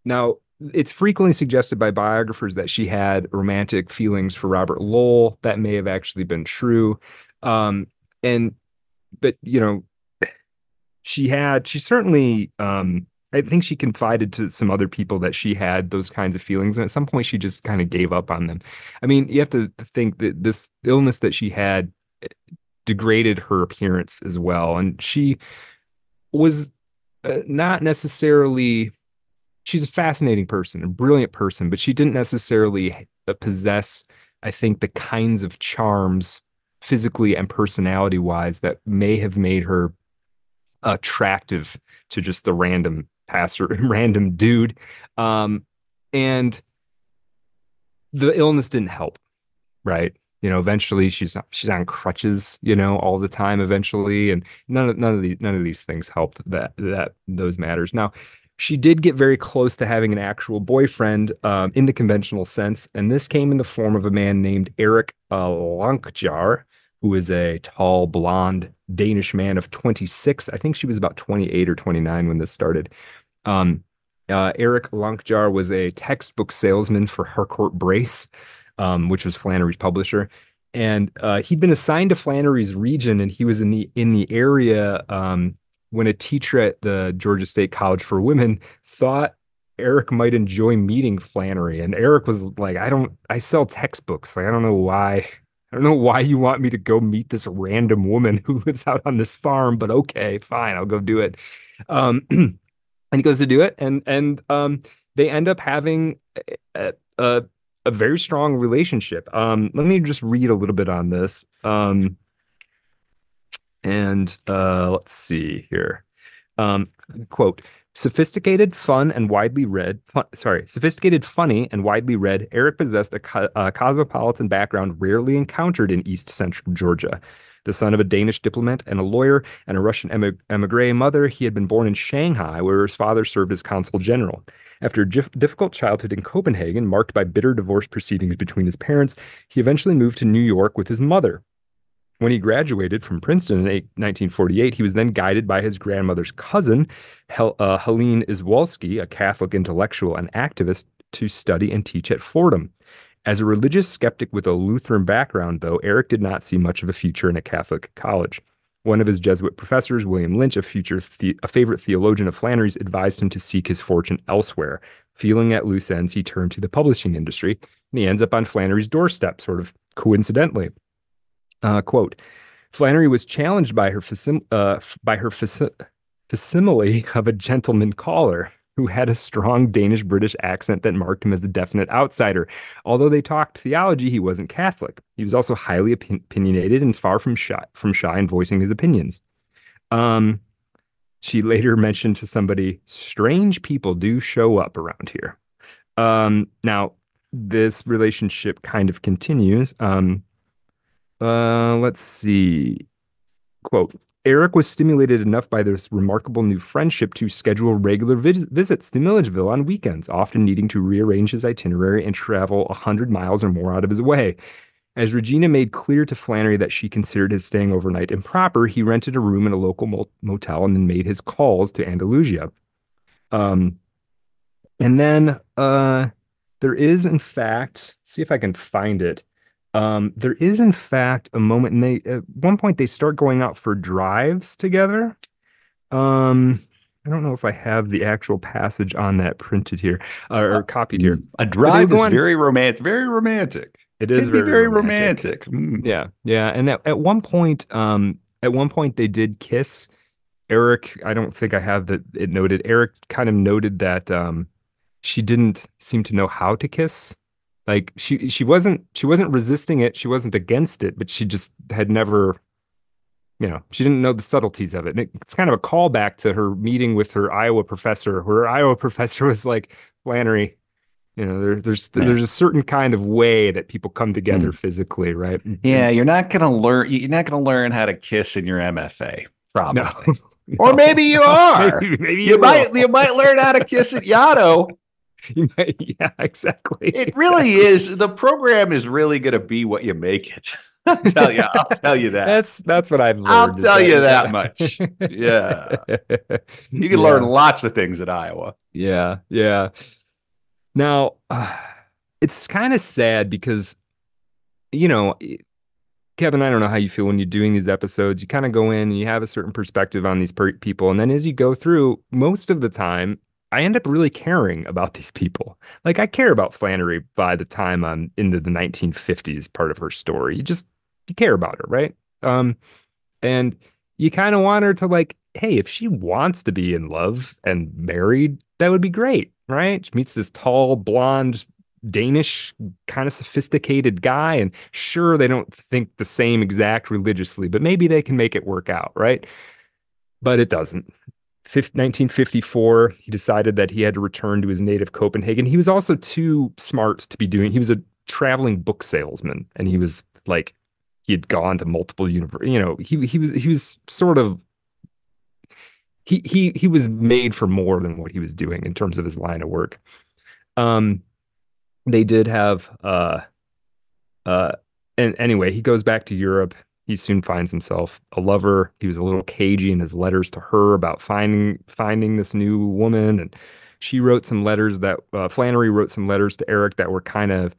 now, it's frequently suggested by biographers that she had romantic feelings for Robert Lowell. That may have actually been true. Um, and, but, you know, she had, she certainly, um, I think she confided to some other people that she had those kinds of feelings. And at some point she just kind of gave up on them. I mean, you have to think that this illness that she had degraded her appearance as well. And she was not necessarily, she's a fascinating person, a brilliant person, but she didn't necessarily possess, I think, the kinds of charms physically and personality wise that may have made her attractive to just the random passer, random dude. Um, and the illness didn't help, right? You know, eventually she's she's on crutches, you know, all the time eventually. And none of none of the none of these things helped that that those matters. Now, she did get very close to having an actual boyfriend um, in the conventional sense. And this came in the form of a man named Eric uh, Lankjar, who is a tall, blonde Danish man of twenty-six. I think she was about twenty-eight or twenty-nine when this started. Um, uh, Eric Lankjar was a textbook salesman for Harcourt Brace, um, which was Flannery's publisher. And uh, he'd been assigned to Flannery's region, and he was in the in the area um, when a teacher at the Georgia State College for Women thought Eric might enjoy meeting Flannery. And Eric was like, I don't, I sell textbooks. Like, I don't know why... I don't know why you want me to go meet this random woman who lives out on this farm, but okay, fine, I'll go do it. Um, and he goes to do it, and and um, they end up having a, a, a very strong relationship. Um, let me just read a little bit on this. Um, and uh, let's see here. Um, quote, Sophisticated, fun, and widely read. Fun, sorry, sophisticated, funny, and widely read. Eric possessed a, co- a cosmopolitan background rarely encountered in East Central Georgia. The son of a Danish diplomat and a lawyer and a Russian emig- emigre mother, he had been born in Shanghai, where his father served as consul general. After a gif- difficult childhood in Copenhagen, marked by bitter divorce proceedings between his parents, he eventually moved to New York with his mother. When he graduated from Princeton in nineteen forty-eight, he was then guided by his grandmother's cousin, Hel- uh, Helene Izwalski, a Catholic intellectual and activist, to study and teach at Fordham. As a religious skeptic with a Lutheran background, though, Eric did not see much of a future in a Catholic college. One of his Jesuit professors, William Lynch, a future the- a favorite theologian of Flannery's, advised him to seek his fortune elsewhere. Feeling at loose ends, he turned to the publishing industry, and he ends up on Flannery's doorstep, sort of coincidentally. Uh, quote, Flannery was challenged by her facsim- uh, f- by her faci- facsimile of a gentleman caller who had a strong Danish-British accent that marked him as a definite outsider. Although they talked theology, he wasn't Catholic. He was also highly opin- opinionated and far from shy, from shy in voicing his opinions. Um, she later mentioned to somebody, strange people do show up around here. Um, now, this relationship kind of continues. Um Uh, let's see. Quote, Eric was stimulated enough by this remarkable new friendship to schedule regular vis- visits to Milledgeville on weekends, often needing to rearrange his itinerary and travel one hundred miles or more out of his way. As Regina made clear to Flannery that she considered his staying overnight improper, he rented a room in a local mot- motel and then made his calls to Andalusia. Um, and then uh, there is, in fact, see if I can find it. Um, there is, in fact, a moment, and they, at one point, they start going out for drives together. Um, I don't know if I have the actual passage on that printed here uh, or copied here. A drive is very romantic, very romantic. It is very, very romantic. romantic. Mm. Yeah. Yeah. And at, at one point, um, at one point they did kiss. Eric, I don't think I have that it noted. Eric kind of noted that, um, she didn't seem to know how to kiss. Like she, she wasn't, she wasn't resisting it. She wasn't against it, but she just had never, you know, she didn't know the subtleties of it. And it, it's kind of a callback to her meeting with her Iowa professor, where her Iowa professor was like, Flannery, you know, there, there's, there's a certain kind of way that people come together mm. physically. Right. Yeah. You're not going to learn, you're not going to learn how to kiss in your M F A. Probably. No, no, or maybe you no, are, maybe, maybe you, you might, you might learn how to kiss at Yaddo. You might, yeah, exactly. It exactly. really is. The program is really going to be what you make it. I'll tell you. I'll tell you that. That's that's what I've learned. I'll tell that. you that much. Yeah, you can yeah. learn lots of things at Iowa. Yeah, yeah. Now, uh, it's kind of sad because, you know, Kevin, I don't know how you feel when you're doing these episodes. You kind of go in and you have a certain perspective on these per- people, and then as you go through, most of the time, I end up really caring about these people. Like, I care about Flannery by the time I'm into the nineteen fifties part of her story. You just, you care about her, right? Um, and you kind of want her to, like, hey, if she wants to be in love and married, that would be great, right? She meets this tall, blonde, Danish, kind of sophisticated guy, and sure, they don't think the same exact religiously, but maybe they can make it work out, right? But it doesn't. nineteen fifty-four, he decided that he had to return to his native Copenhagen. He was also too smart to be doing, he was a traveling book salesman, and he was like, he had gone to multiple universities, you know, he he was he was sort of, he he he was made for more than what he was doing in terms of his line of work. Um, they did have, uh, uh, and anyway, he goes back to Europe. He soon finds himself a lover. He was a little cagey in his letters to her about finding finding this new woman, and she wrote some letters that uh, Flannery wrote some letters to Eric that were kind of,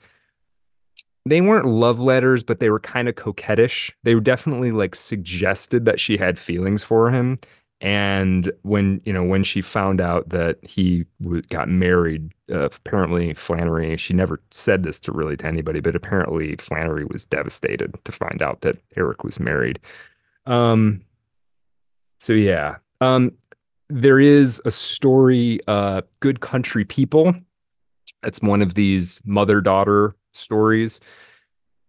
they weren't love letters, but they were kind of coquettish. They were definitely like suggested that she had feelings for him, and when you know when she found out that he w- got married, uh, apparently Flannery, she never said this to really to anybody, but apparently Flannery was devastated to find out that Eric was married. Um, so yeah, um, there is a story, uh, Good Country People. That's one of these mother-daughter stories.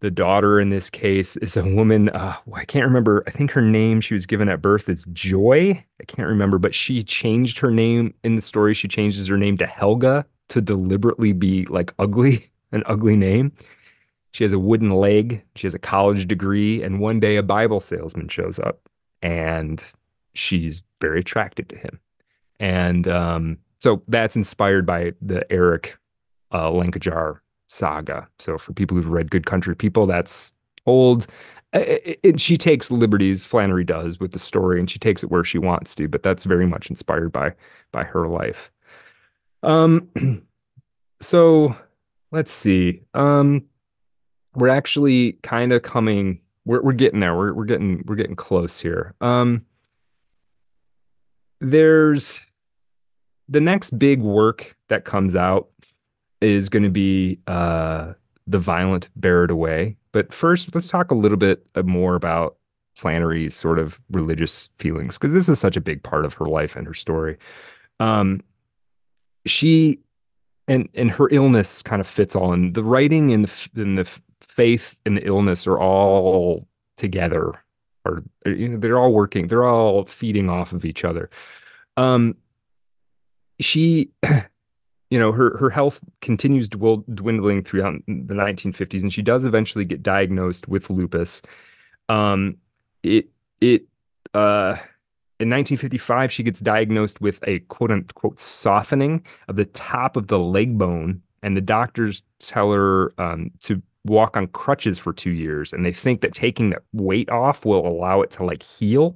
The daughter in this case is a woman, uh, I can't remember, I think her name she was given at birth is Joy. I can't remember, but she changed her name in the story. She changes her name to Helga to deliberately be like ugly, an ugly name. She has a wooden leg. She has a college degree. And one day a Bible salesman shows up and she's very attracted to him. And um, so that's inspired by the Eric uh, Lankadjar saga. So for people who've read Good Country People, that's old. It, it, she takes liberties, Flannery does, with the story, and she takes it where she wants to, but that's very much inspired by by her life. Um, so let's see. Um, we're actually kind of coming. We're we're getting there. We're we're getting we're getting close here. Um, there's the next big work that comes out is going to be uh, The Violent Bear It Away. But first, let's talk a little bit more about Flannery's sort of religious feelings, because this is such a big part of her life and her story. Um, she and and her illness kind of fits all in. The writing and the, and the faith and the illness are all together, or you know, they're all working. They're all feeding off of each other. Um, she. You know, her, her health continues dwindling throughout the nineteen fifties, and she does eventually get diagnosed with lupus. Um, it it Uh, in nineteen fifty-five, she gets diagnosed with a quote-unquote softening of the top of the leg bone, and the doctors tell her um, to walk on crutches for two years, and they think that taking that weight off will allow it to, like, heal.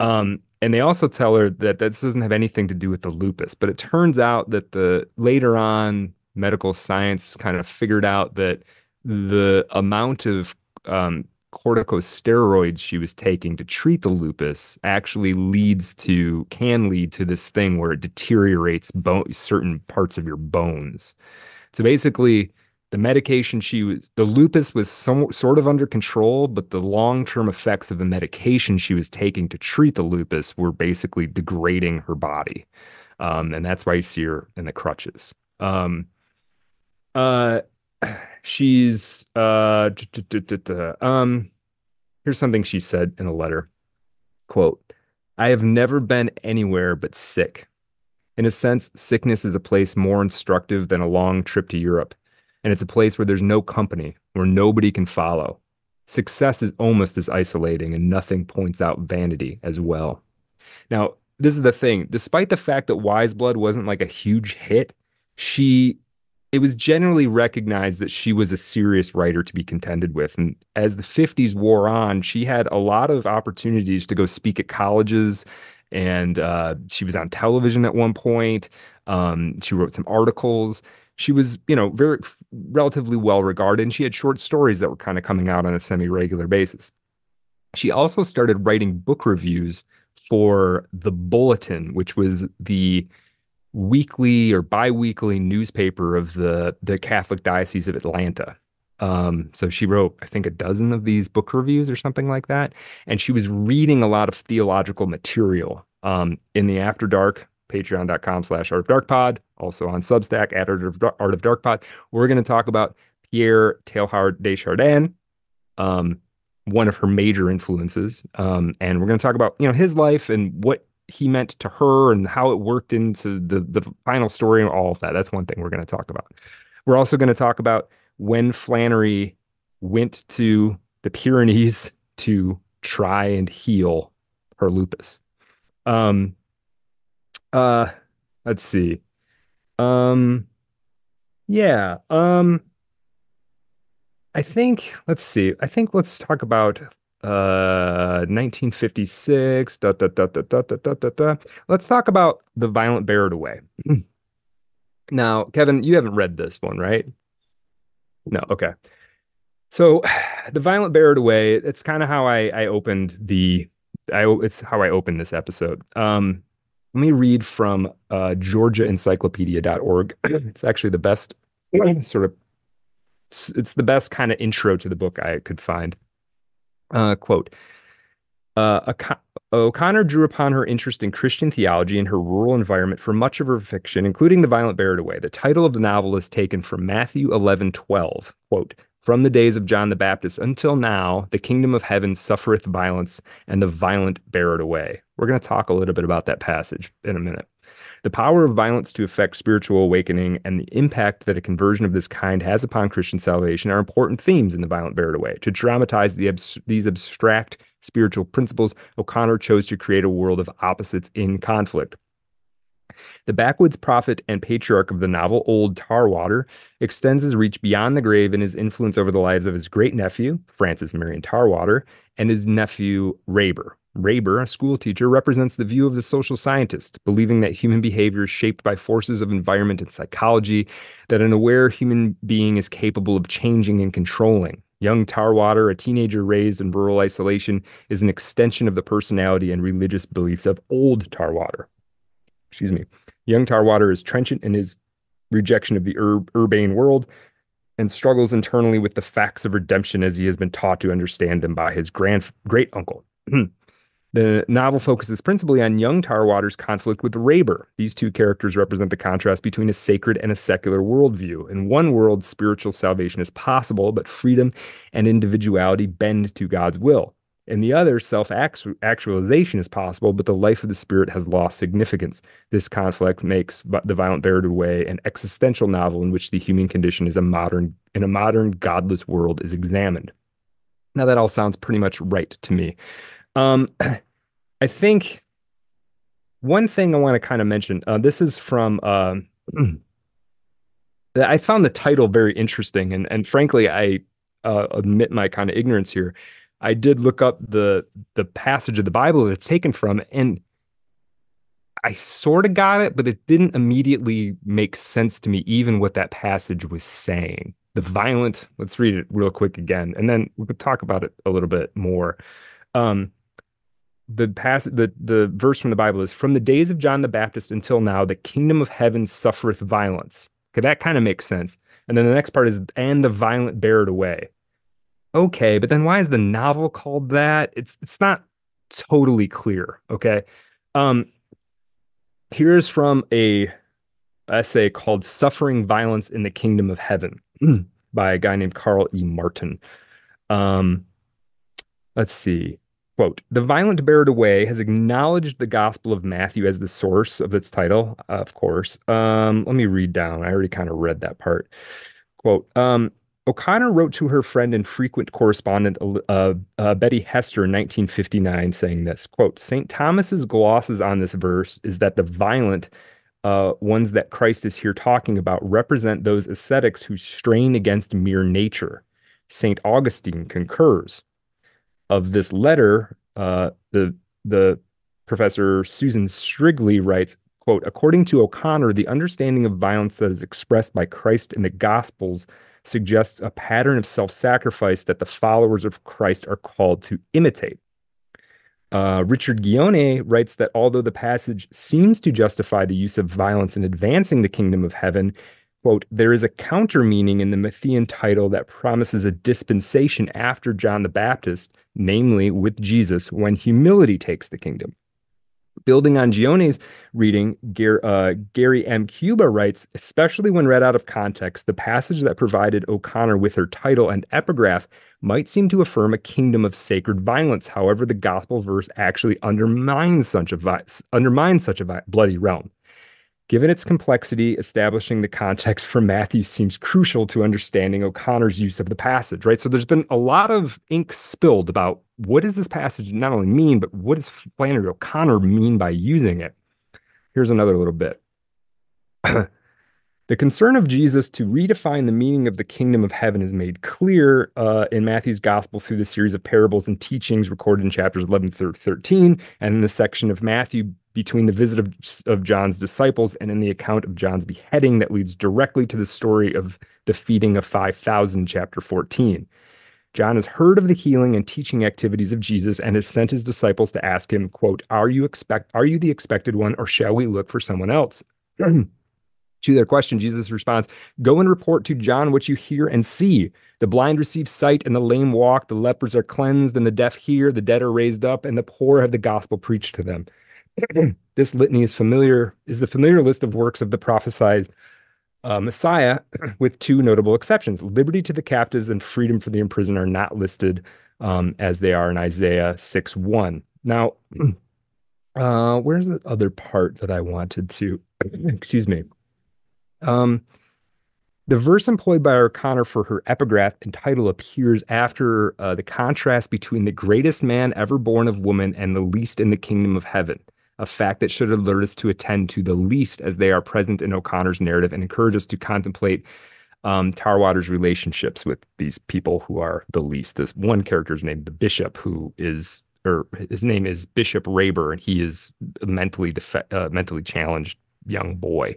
Um, and they also tell her that this doesn't have anything to do with the lupus, but it turns out that the later on medical science kind of figured out that the amount of um, corticosteroids she was taking to treat the lupus actually leads to, can lead to this thing where it deteriorates bone, certain parts of your bones. So basically, the medication she was, the lupus was some, sort of under control, but the long-term effects of the medication she was taking to treat the lupus were basically degrading her body. Um, and that's why you see her in the crutches. Um, uh, she's, uh, da, da, da, da, um, here's something she said in a letter, quote, "I have never been anywhere but sick. In a sense, sickness is a place more instructive than a long trip to Europe. And it's a place where there's no company, where nobody can follow. Success is almost as isolating, and nothing points out vanity as well." Now, this is the thing. Despite the fact that Wise Blood wasn't like a huge hit, she, it was generally recognized that she was a serious writer to be contended with. And as the fifties wore on, she had a lot of opportunities to go speak at colleges, and uh, she was on television at one point. Um, she wrote some articles. She was, you know, very relatively well regarded, and she had short stories that were kind of coming out on a semi-regular basis. She also started writing book reviews for The Bulletin, which was the weekly or bi-weekly newspaper of the, the Catholic Diocese of Atlanta. Um, so she wrote, I think, a dozen of these book reviews or something like that. And she was reading a lot of theological material um, in the After Dark, patreon.com slash Art of Dark Pod, also on Substack at Art of Dark Pod. We're going to talk about Pierre Teilhard de Chardin, um, one of her major influences. Um, and we're going to talk about, you know, his life and what he meant to her and how it worked into the, the final story and all of that. That's one thing we're going to talk about. We're also going to talk about when Flannery went to the Pyrenees to try and heal her lupus. Um, Uh, let's see. Um, yeah. Um, I think, let's see. I think let's talk about, uh, nineteen fifty-six. Da, da, da, da, da, da, da, da. Let's talk about The Violent Bear It Away. Now, Kevin, you haven't read this one, right? No. Okay. So The Violent Bear It Away, it's kind of how I, I opened the, I, it's how I opened this episode. Um, Let me read from uh, Georgia Encyclopedia dot org. It's actually the best sort of, it's the best kind of intro to the book I could find. Uh, quote, uh, O'Connor drew upon her interest in Christian theology and her rural environment for much of her fiction, including The Violent Bear It Away. The title of the novel is taken from Matthew eleven twelve. Quote, "From the days of John the Baptist until now, the kingdom of heaven suffereth violence, and the violent bear it away." We're going to talk a little bit about that passage in a minute. The power of violence to affect spiritual awakening and the impact that a conversion of this kind has upon Christian salvation are important themes in The Violent Bear It Away. To dramatize the abs- these abstract spiritual principles, O'Connor chose to create a world of opposites in conflict. The backwoods prophet and patriarch of the novel, Old Tarwater, extends his reach beyond the grave in his influence over the lives of his great-nephew, Francis Marion Tarwater, and his nephew, Raber. Raber, a school teacher, represents the view of the social scientist, believing that human behavior is shaped by forces of environment and psychology that an aware human being is capable of changing and controlling. Young Tarwater, a teenager raised in rural isolation, is an extension of the personality and religious beliefs of Old Tarwater. Excuse me. Young Tarwater is trenchant in his rejection of the ur- urbane world and struggles internally with the facts of redemption as he has been taught to understand them by his grand great uncle. The novel focuses principally on young Tarwater's conflict with Raber. These two characters represent the contrast between a sacred and a secular worldview. In one world, spiritual salvation is possible, but freedom and individuality bend to God's will. In the other, self-actualization is possible, but the life of the spirit has lost significance. This conflict makes The Violent Bear It Away an existential novel in which the human condition is a modern, in a modern godless world is examined. Now, that all sounds pretty much right to me. Um, I think one thing I want to kind of mention, uh, this is from, uh, I found the title very interesting. And, and frankly, I uh, admit my kind of ignorance here. I did look up the, the passage of the Bible that it's taken from, and I sort of got it, but it didn't immediately make sense to me, even what that passage was saying. The violent, let's read it real quick again, and then we could talk about it a little bit more. Um, The, pass, the the verse from the Bible is, "From the days of John the Baptist until now, the kingdom of heaven suffereth violence." Okay, that kind of makes sense. And then the next part is, "And the violent bear it away." Okay, but then why is the novel called that? It's it's not totally clear, okay? Um, here's from a essay called Suffering Violence in the Kingdom of Heaven by a guy named Carl E. Martin. Um, let's see. Quote, "The Violent Bear It Away has acknowledged the Gospel of Matthew as the source of its title," of course. Um, let me read down. I already kind of read that part. Quote, um, "O'Connor wrote to her friend and frequent correspondent uh, uh, Betty Hester in nineteen fifty-nine saying this, quote, Saint Thomas's glosses on this verse is that the violent uh, ones that Christ is here talking about represent those ascetics who strain against mere nature. Saint Augustine concurs. Of this letter, uh, the the professor Susan Strigley writes, quote, according to O'Connor, the understanding of violence that is expressed by Christ in the Gospels suggests a pattern of self-sacrifice that the followers of Christ are called to imitate. Uh, Richard Guione writes that although the passage seems to justify the use of violence in advancing the kingdom of heaven, quote, there is a counter meaning in the Matthean title that promises a dispensation after John the Baptist, namely with Jesus, when humility takes the kingdom. Building on Gione's reading, Gar- uh, Gary M. Cuba writes, especially when read out of context, the passage that provided O'Connor with her title and epigraph might seem to affirm a kingdom of sacred violence. However, the gospel verse actually undermines such a, vi- undermines such a vi- bloody realm. Given its complexity, establishing the context for Matthew seems crucial to understanding O'Connor's use of the passage," right? So there's been a lot of ink spilled about what does this passage not only mean, but what does Flannery O'Connor mean by using it? Here's another little bit. The concern of Jesus to redefine the meaning of the kingdom of heaven is made clear uh, in Matthew's gospel through the series of parables and teachings recorded in chapters eleven through thirteen, and in the section of Matthew between the visit of, of John's disciples and in the account of John's beheading that leads directly to the story of the feeding of five thousand, chapter fourteen. John has heard of the healing and teaching activities of Jesus and has sent his disciples to ask him, quote, are you expect, are you the expected one, or shall we look for someone else? To their question, Jesus responds, go and report to John what you hear and see. The blind receive sight and the lame walk, the lepers are cleansed and the deaf hear, the dead are raised up, and the poor have the gospel preached to them. This litany is familiar, is the familiar list of works of the prophesied uh, Messiah, with two notable exceptions. Liberty to the captives and freedom for the imprisoned are not listed um, as they are in Isaiah six one. Now, uh, where's the other part that I wanted to, excuse me. Um, the verse employed by O'Connor for her epigraph and title appears after uh, the contrast between the greatest man ever born of woman and the least in the kingdom of heaven. A fact that should alert us to attend to the least as they are present in O'Connor's narrative and encourage us to contemplate um, Tarwater's relationships with these people who are the least. This one character is named the Bishop, who is, or his name is Bishop Raber, and he is a mentally, def- uh, mentally challenged young boy.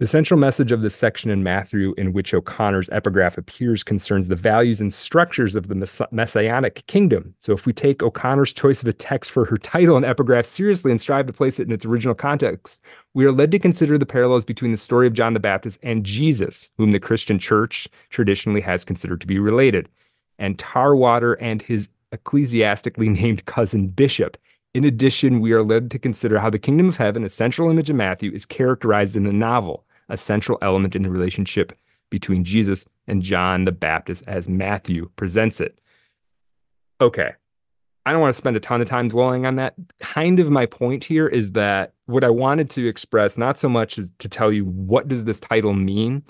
The central message of this section in Matthew in which O'Connor's epigraph appears concerns the values and structures of the mess- messianic kingdom. So if we take O'Connor's choice of a text for her title and epigraph seriously and strive to place it in its original context, we are led to consider the parallels between the story of John the Baptist and Jesus, whom the Christian church traditionally has considered to be related, and Tarwater and his ecclesiastically named cousin Bishop. In addition, we are led to consider how the kingdom of heaven, a central image of Matthew, is characterized in the novel, a central element in the relationship between Jesus and John the Baptist as Matthew presents it. Okay, I don't want to spend a ton of time dwelling on that. Kind of my point here is that what I wanted to express, not so much as to tell you what does this title mean,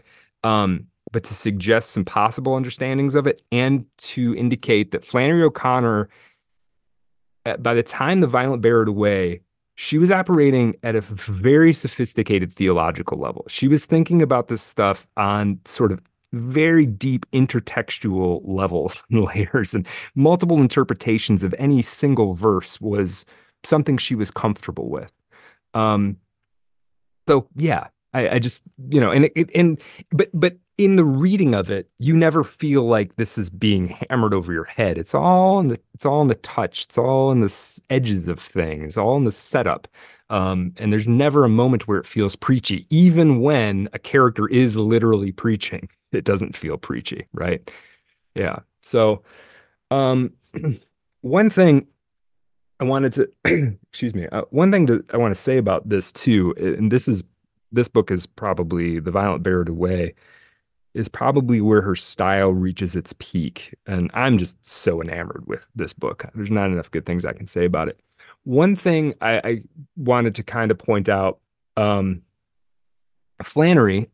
um, but to suggest some possible understandings of it and to indicate that Flannery O'Connor at, by the time The Violent Bear It Away, she was operating at a very sophisticated theological level. She was thinking about this stuff on sort of very deep intertextual levels and layers, and multiple interpretations of any single verse was something she was comfortable with. Um, so yeah, I, I just, you know, and, it, and, but, but in the reading of it, you never feel like this is being hammered over your head. It's all in the, it's all in the touch. It's all in the edges of things. It's all in the setup. Um, and there's never a moment where it feels preachy, even when a character is literally preaching, it doesn't feel preachy. Right. Yeah. So, um, one thing I wanted to, excuse me, uh, one thing to, I want to say about this too, and this is, this book is probably, The Violent Bear It Away is probably where her style reaches its peak. And I'm just so enamored with this book. There's not enough good things I can say about it. One thing I, I wanted to kind of point out, um, Flannery,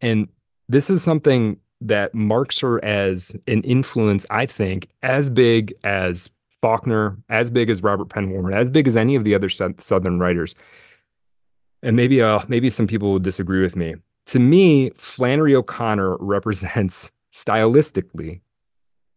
and this is something that marks her as an influence, I think, as big as Faulkner, as big as Robert Penn Warren, as big as any of the other Southern writers. And maybe, uh, maybe some people will disagree with me. To me, Flannery O'Connor represents stylistically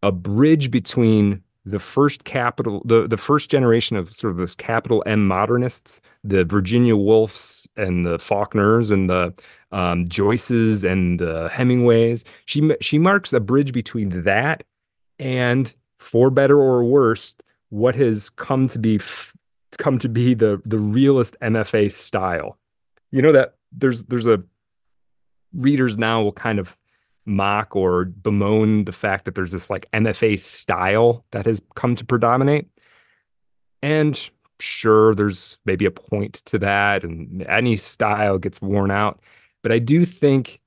a bridge between the first capital, the, the first generation of sort of those capital M modernists, the Virginia Woolfs and the Faulkners and the um, Joyces and the Hemingways. She, she marks a bridge between that and, for better or worse, what has come to be come to be the, the realist M F A style. You know, that there's, there's a, readers now will kind of mock or bemoan the fact that there's this like M F A style that has come to predominate. And sure, there's maybe a point to that, and any style gets worn out. But I do think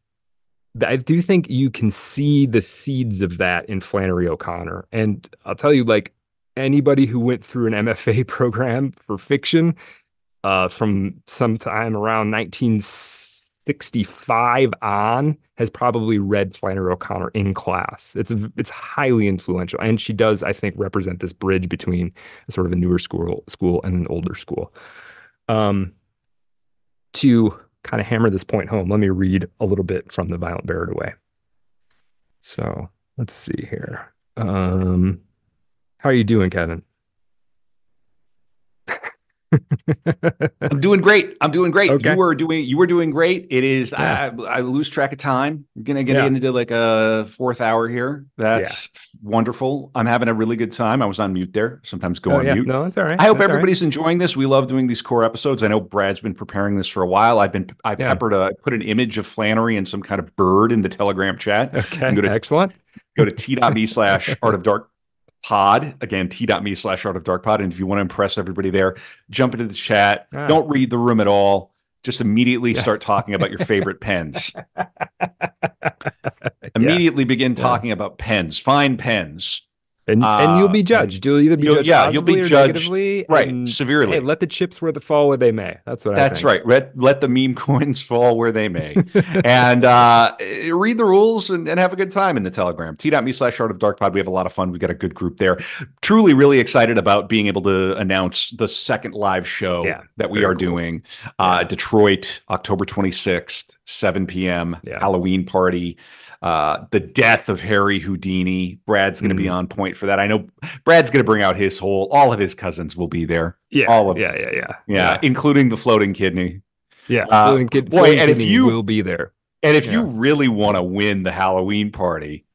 I do think you can see the seeds of that in Flannery O'Connor. And I'll tell you, like, anybody who went through an M F A program for fiction uh, from sometime around nineteen sixty-five on has probably read Flannery O'Connor in class. It's it's highly influential. And she does, I think, represent this bridge between sort of a newer school school and an older school. Um, to kind of hammer this point home, let me read a little bit from The Violent Bear It Away. So let's see here. Um, how are you doing, Kevin? I'm doing great. I'm doing great. Okay. You were doing, you were doing great. It is, yeah. I, I lose track of time. I'm going to get yeah. into like a fourth hour here. That's yeah. wonderful. I'm having a really good time. I was on mute there. Sometimes go oh, on yeah. mute. No, it's all right. I hope that's everybody's right. enjoying this. We love doing these core episodes. I know Brad's been preparing this for a while. I've been, I yeah. peppered a, I put an image of Flannery and some kind of bird in the Telegram chat. Okay. Go to, Excellent. Go to t.me slash art of dark. pod again t.me slash art of dark pod, and if you want to impress everybody there, jump into the chat. ah. Don't read the room at all, just immediately start talking about your favorite pens. immediately yeah. begin talking yeah. about pens. Find pens, and, uh, and you'll be judged. You'll either be you'll, judged yeah you'll be judged right and, severely. Hey, let the chips where the fall where they may. That's what that's I think. right let, let the meme coins fall where they may. And uh read the rules and, and have a good time in the Telegram, t.me slash art of dark pod. We have a lot of fun. We've got a good group there. Truly really excited about being able to announce the second live show yeah, that we are cool. doing uh yeah. Detroit, October twenty-sixth, seven p.m. yeah. Halloween party. Uh, the death of Harry Houdini. Brad's going to mm. be on point for that. I know Brad's going to bring out his whole, all of his cousins will be there. Yeah. All of yeah, yeah, yeah, yeah. Yeah. Including the floating kidney. Yeah. Uh, floating kid, boy, floating and kidney if you will be there. And if yeah. you really want to win the Halloween party,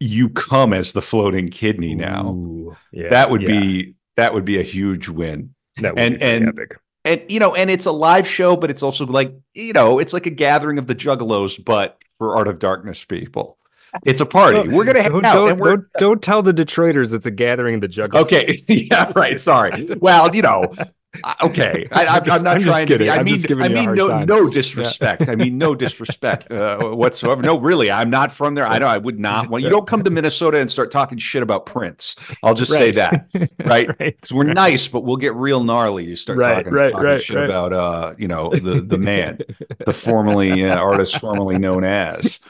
you come as the floating kidney now. Ooh, yeah, that would yeah. be, that would be a huge win. That would and, be and, epic. And, you know, and it's a live show, but it's also like, you know, it's like a gathering of the Juggalos, but for Art of Darkness people. It's a party. We're going to hang don't, out. Don't, and we're... Don't, don't tell the Detroiters it's a gathering of the Juggalos. Okay. Yeah, right. Sorry. Well, you know, okay. I, I'm, I'm not I'm trying to be, I mean, I mean no, no disrespect. Yeah. I mean, no disrespect uh, whatsoever. No, really, I'm not from there. I know I would not want, you don't come to Minnesota and start talking shit about Prince. I'll just right. say that, right? Because right. we're nice, but we'll get real gnarly. You start right, talking, right, talking right, shit right. about, uh, you know, the, the man, the formerly uh, artist formerly known as.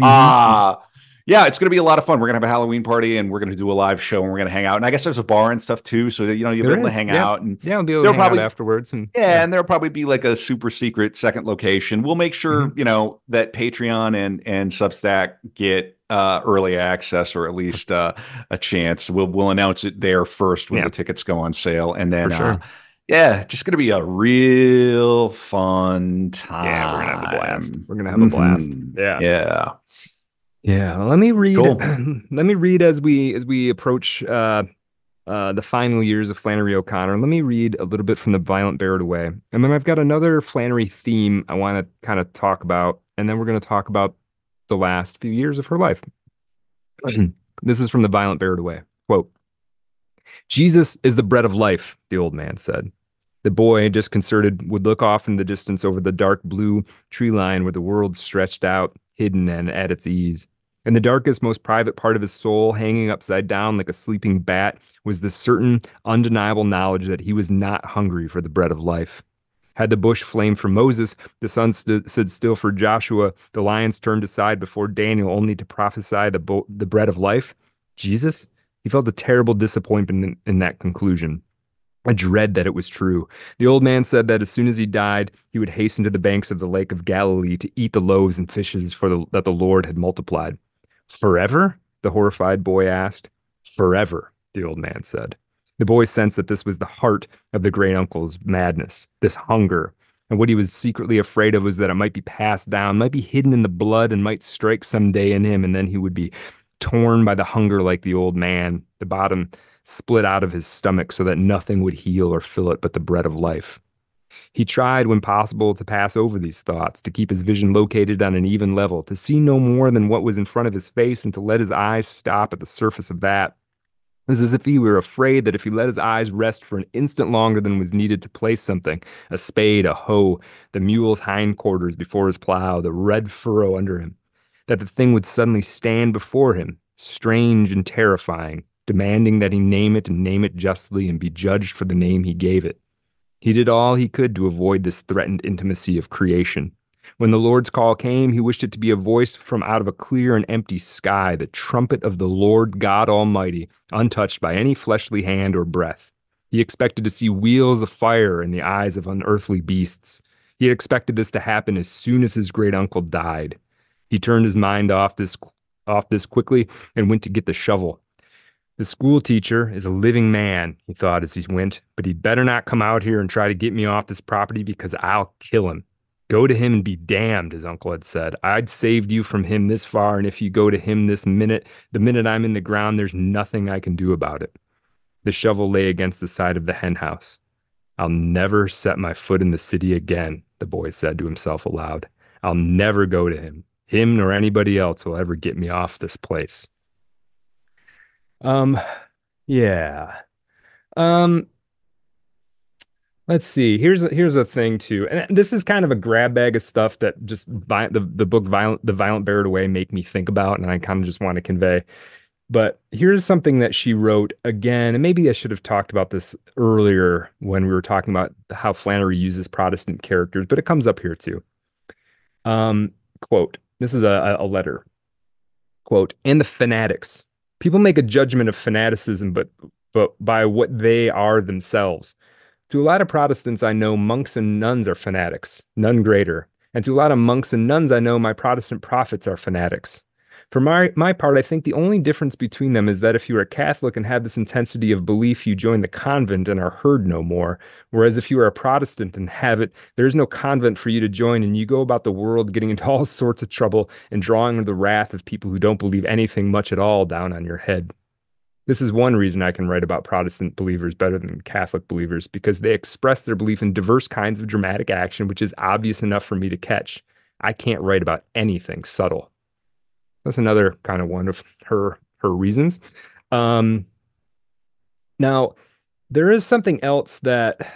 Ah, uh, yeah, it's going to be a lot of fun. We're going to have a Halloween party and we're going to do a live show and we're going to hang out. And I guess there's a bar and stuff too. So, you know, you'll there be able is. to hang yeah. out. And yeah, we'll be able to hang probably, out afterwards. And, yeah, yeah, and there'll probably be like a super secret second location. We'll make sure, mm-hmm. you know, that Patreon and, and Substack get uh, early access or at least uh, a chance. We'll, we'll announce it there first when yeah. the tickets go on sale. And then, For sure. uh, yeah, just going to be a real fun time. Yeah, we're going to have a blast. We're going to have mm-hmm. a blast. Yeah. Yeah. Yeah, well, let me read. Cool. Let me read as we as we approach uh, uh, the final years of Flannery O'Connor. Let me read a little bit from The Violent Bear It Away, and then I've got another Flannery theme I want to kind of talk about, and then we're going to talk about the last few years of her life. This is from The Violent Bear It Away. Quote: "Jesus is the bread of life," the old man said. The boy, disconcerted, would look off in the distance over the dark blue tree line where the world stretched out, hidden and at its ease. In the darkest, most private part of his soul, hanging upside down like a sleeping bat, was the certain, undeniable knowledge that he was not hungry for the bread of life. Had the bush flamed for Moses, the sun st- stood still for Joshua, the lions turned aside before Daniel only to prophesy the, bo- the bread of life, Jesus? He felt a terrible disappointment in, in that conclusion. A dread that it was true. The old man said that as soon as he died, he would hasten to the banks of the Lake of Galilee to eat the loaves and fishes for the, that the Lord had multiplied. Forever? The horrified boy asked. Forever, the old man said. The boy sensed that this was the heart of the great uncle's madness, this hunger. And what he was secretly afraid of was that it might be passed down, might be hidden in the blood, and might strike someday in him, and then he would be torn by the hunger like the old man, the bottom split out of his stomach so that nothing would heal or fill it but the bread of life. He tried, when possible, to pass over these thoughts, to keep his vision located on an even level, to see no more than what was in front of his face and to let his eyes stop at the surface of that. It was as if he were afraid that if he let his eyes rest for an instant longer than was needed to place something, a spade, a hoe, the mule's hindquarters before his plow, the red furrow under him, that the thing would suddenly stand before him, strange and terrifying, demanding that he name it and name it justly and be judged for the name he gave it. He did all he could to avoid this threatened intimacy of creation. When the Lord's call came, he wished it to be a voice from out of a clear and empty sky, the trumpet of the Lord God Almighty, untouched by any fleshly hand or breath. He expected to see wheels of fire in the eyes of unearthly beasts. He had expected this to happen as soon as his great uncle died. He turned his mind off this, off this quickly and went to get the shovel. The school teacher is a living man, he thought as he went, but he'd better not come out here and try to get me off this property because I'll kill him. Go to him and be damned, his uncle had said. I'd saved you from him this far, and if you go to him this minute, the minute I'm in the ground, there's nothing I can do about it. The shovel lay against the side of the hen house. I'll never set my foot in the city again, the boy said to himself aloud. I'll never go to him. Him nor anybody else will ever get me off this place. Um, yeah. Um, let's see. Here's a, here's a thing too. And this is kind of a grab bag of stuff that just vi- the, the book Violent, The Violent Bear It Away make me think about. And I kind of just want to convey, but here's something that she wrote again. And maybe I should have talked about this earlier when we were talking about how Flannery uses Protestant characters, but it comes up here too. Um, quote, this is a, a letter, quote, "And the fanatics. People make a judgment of fanaticism, but but by what they are themselves. To a lot of Protestants I know, monks and nuns are fanatics, none greater. And to a lot of monks and nuns I know, my Protestant prophets are fanatics. For my, my part, I think the only difference between them is that if you are a Catholic and have this intensity of belief, you join the convent and are heard no more. Whereas if you are a Protestant and have it, there is no convent for you to join, and you go about the world getting into all sorts of trouble and drawing the wrath of people who don't believe anything much at all down on your head. This is one reason I can write about Protestant believers better than Catholic believers, because they express their belief in diverse kinds of dramatic action, which is obvious enough for me to catch. I can't write about anything subtle." That's another kind of one of her her reasons. Um, now, there is something else that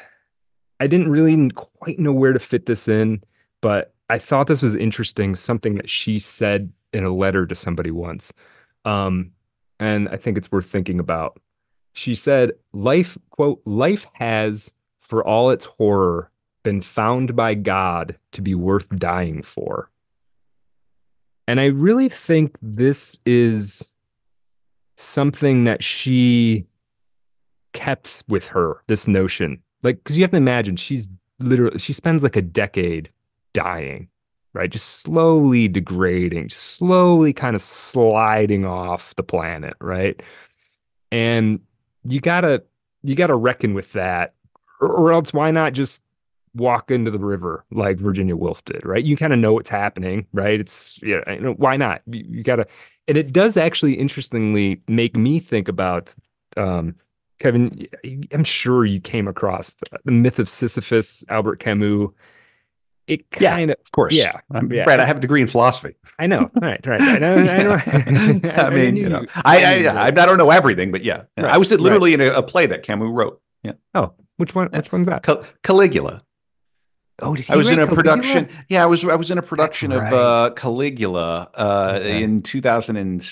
I didn't really quite know where to fit this in, but I thought this was interesting, something that she said in a letter to somebody once. Um, and I think it's worth thinking about. She said, life, quote, "Life has, for all its horror, been found by God to be worth dying for." And I really think this is something that she kept with her, this notion. Like, because you have to imagine, she's literally, she spends like a decade dying, right? Just slowly degrading, just slowly kind of sliding off the planet, right? And you gotta, you gotta reckon with that, or, or else why not just walk into the river like Virginia Woolf did, right? You kind of know what's happening, right? It's, you know, why not? You, you gotta, and it does actually, interestingly, make me think about, um, Kevin, I'm sure you came across The Myth of Sisyphus, Albert Camus. It kind yeah, of, of course. Yeah, um, yeah. Brad, I have a degree in philosophy. I know. All right, right. I know. I, know, I, know, I, I mean, you know, I, I, I, I don't know everything, but yeah, right, I was literally right. in a, a play that Camus wrote. Yeah. Oh, which one? Which one's that? Cal- Caligula. Oh, did he I was in a Caligula? production. Yeah, I was. I was in a production That's of right. uh, Caligula uh, okay. in two thousand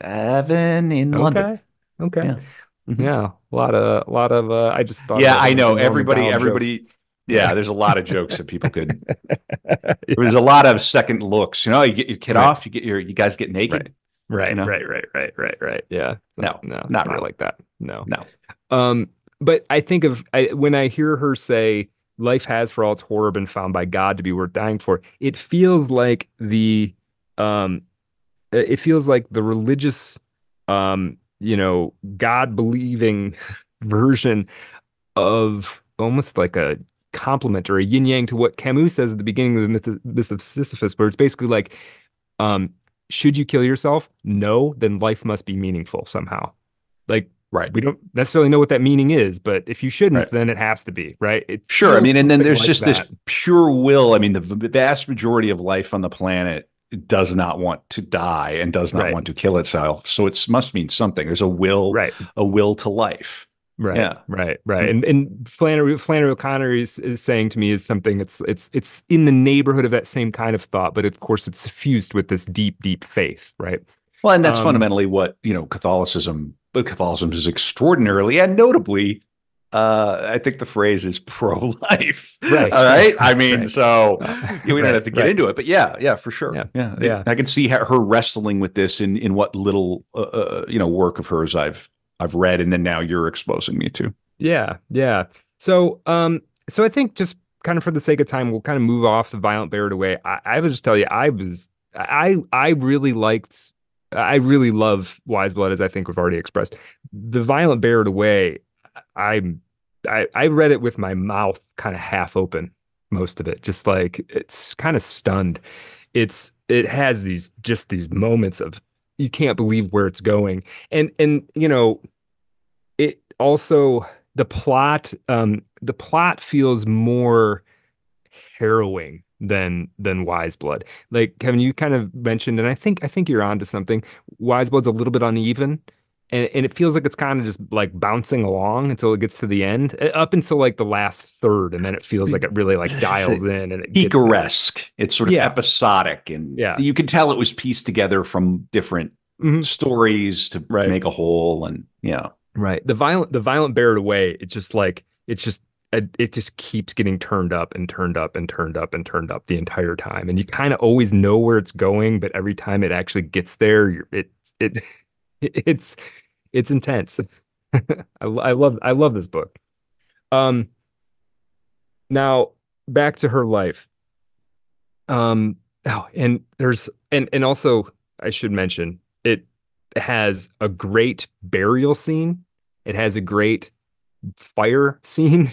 seven in okay. London. Okay. Yeah. Mm-hmm. yeah, a lot of, a lot of. Uh, I just thought. Yeah, I know everybody. Everybody. Jokes. Yeah, there's a lot of jokes that people could. yeah. There was a lot of second looks. You know, you get your kid right. off. You get your. You guys get naked. Right. Right. You know? Right. Right. Right. Right. Right. Yeah. No. No. Not, not really like that. No. No. Um. But I think of I, when I hear her say, "Life has, for all its horror, been found by God to be worth dying for." It feels like the. Um. It feels like the religious. Um. You know, God-believing version of almost like a compliment or a yin-yang to what Camus says at the beginning of the Myth of, Myth of Sisyphus, where it's basically like, um, should you kill yourself? No, then life must be meaningful somehow. Like, right. We don't necessarily know what that meaning is, but if you shouldn't, right. then it has to be, right? It sure, I mean, and then there's like just that. This pure will. I mean, the vast majority of life on the planet does not want to die and does not right. want to kill itself. So it must mean something. There's a will, right. a will to life. Right. Yeah. Right. Right. And and Flannery Flannery O'Connor is, is saying to me is something it's it's it's in the neighborhood of that same kind of thought, but of course it's suffused with this deep, deep faith. Right. Well, and that's um, fundamentally what, you know, Catholicism, Catholicism is extraordinarily and notably, Uh, I think the phrase is pro-life, right? All right. I mean, right. so you know, we don't right, have to get right. into it, but yeah, yeah, for sure. Yeah, yeah. yeah. I can see her wrestling with this in in what little uh, uh, you know work of hers I've I've read, and then now you're exposing me to. Yeah, yeah. So, um, so I think just kind of for the sake of time, we'll kind of move off The Violent Bear It Away. I, I would just tell you, I was, I I really liked, I really love Wise Blood, as I think we've already expressed. The Violent Bear It Away, I'm. I, I read it with my mouth kind of half open, most of it, just like it's kind of stunned. It's it has these just these moments of you can't believe where it's going. And and you know, it also the plot, um, the plot feels more harrowing than than Wise Blood. Like Kevin, you kind of mentioned, and I think I think you're onto something. Wise Blood's a little bit uneven. And, and it feels like it's kind of just like bouncing along until it gets to the end, up until like the last third, and then it feels like it really like dials in and it gets picaresque. It's sort of yeah. episodic, and yeah. you can tell it was pieced together from different mm-hmm. stories to right. make a whole. And yeah, right. The violent, the violent bear it away. It just like it's just it just keeps getting turned up and turned up and turned up and turned up the entire time, and you kind of always know where it's going, but every time it actually gets there, you're, it it. It's it's intense. I, I love I love this book. Um. Now back to her life. Um. Oh, and there's and and also I should mention it has a great burial scene. It has a great fire scene.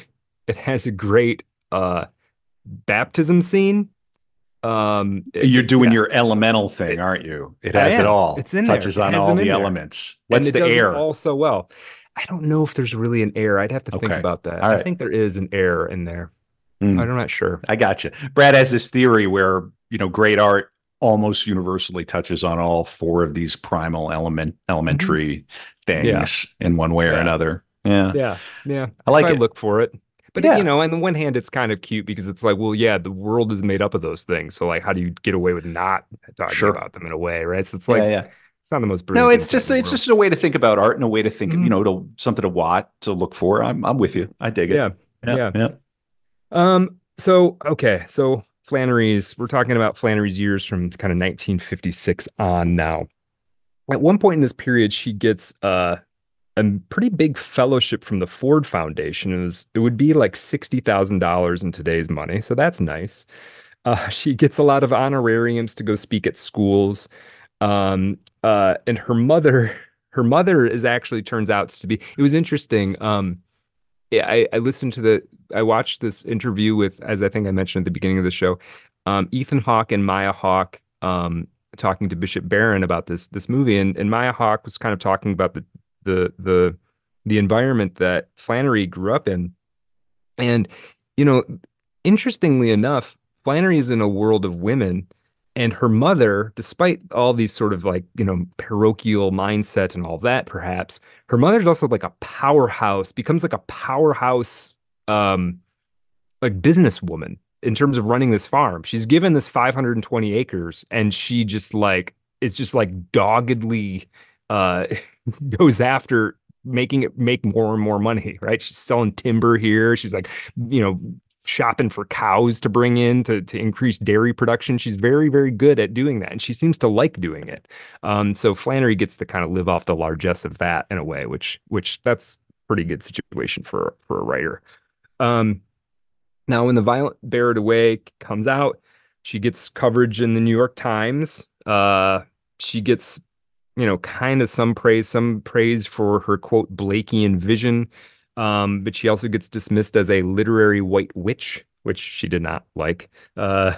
It has a great uh baptism scene. Um, You're doing yeah. your elemental thing, aren't you? It has it all. It's in Touches there. Touches on all the elements. What's the air? All so well. I don't know if there's really an air. I'd have to okay. think about that. Right. I think there is an air in there. Mm. I'm not sure. I got you. Brad has this theory where, you know, great art almost universally touches on all four of these primal element elementary mm-hmm. things yeah. in one way or yeah. another. Yeah. Yeah. Yeah. I like so it. I look for it. But, yeah. you know, on the one hand, it's kind of cute because it's like, well, yeah, the world is made up of those things. So, like, how do you get away with not talking sure. about them in a way, right? So it's like, yeah, yeah. it's not the most brilliant. No, it's just it's just a way to think about art and a way to think, mm-hmm. you know, to, something to watch, to look for. I'm I'm with you. I dig it. Yeah. Yeah. yeah. yeah. Um. So, okay. So Flannery's, we're talking about Flannery's years from kind of nineteen fifty-six on now. At one point in this period, she gets uh, a pretty big fellowship from the Ford Foundation. It was, it would be like sixty thousand dollars in today's money, so that's nice. Uh, she gets a lot of honorariums to go speak at schools. Um, uh, and her mother, her mother is actually turns out to be, it was interesting. Um, I, I listened to the, I watched this interview with, as I think I mentioned at the beginning of the show, um, Ethan Hawke and Maya Hawke, um, talking to Bishop Barron about this, this movie. And, and Maya Hawke was kind of talking about the, the, the, the environment that Flannery grew up in. And, you know, interestingly enough, Flannery is in a world of women, and her mother, despite all these sort of like, you know, parochial mindset and all that, perhaps, her mother's also like a powerhouse, becomes like a powerhouse, um, like businesswoman in terms of running this farm. She's given this five hundred twenty acres, and she just like, it's just like doggedly uh, goes after making it make more and more money, right? She's selling timber here. She's like, you know, shopping for cows to bring in to, to increase dairy production. She's very, very good at doing that, and she seems to like doing it. Um, so Flannery gets to kind of live off the largesse of that in a way, which which that's pretty good situation for, for a writer. Um, now, when The Violent Bear It Away comes out, she gets coverage in the New York Times. Uh, she gets, you know, kind of some praise, some praise for her, quote, Blakean vision. Um, but she also gets dismissed as a literary white witch, which she did not like. Uh,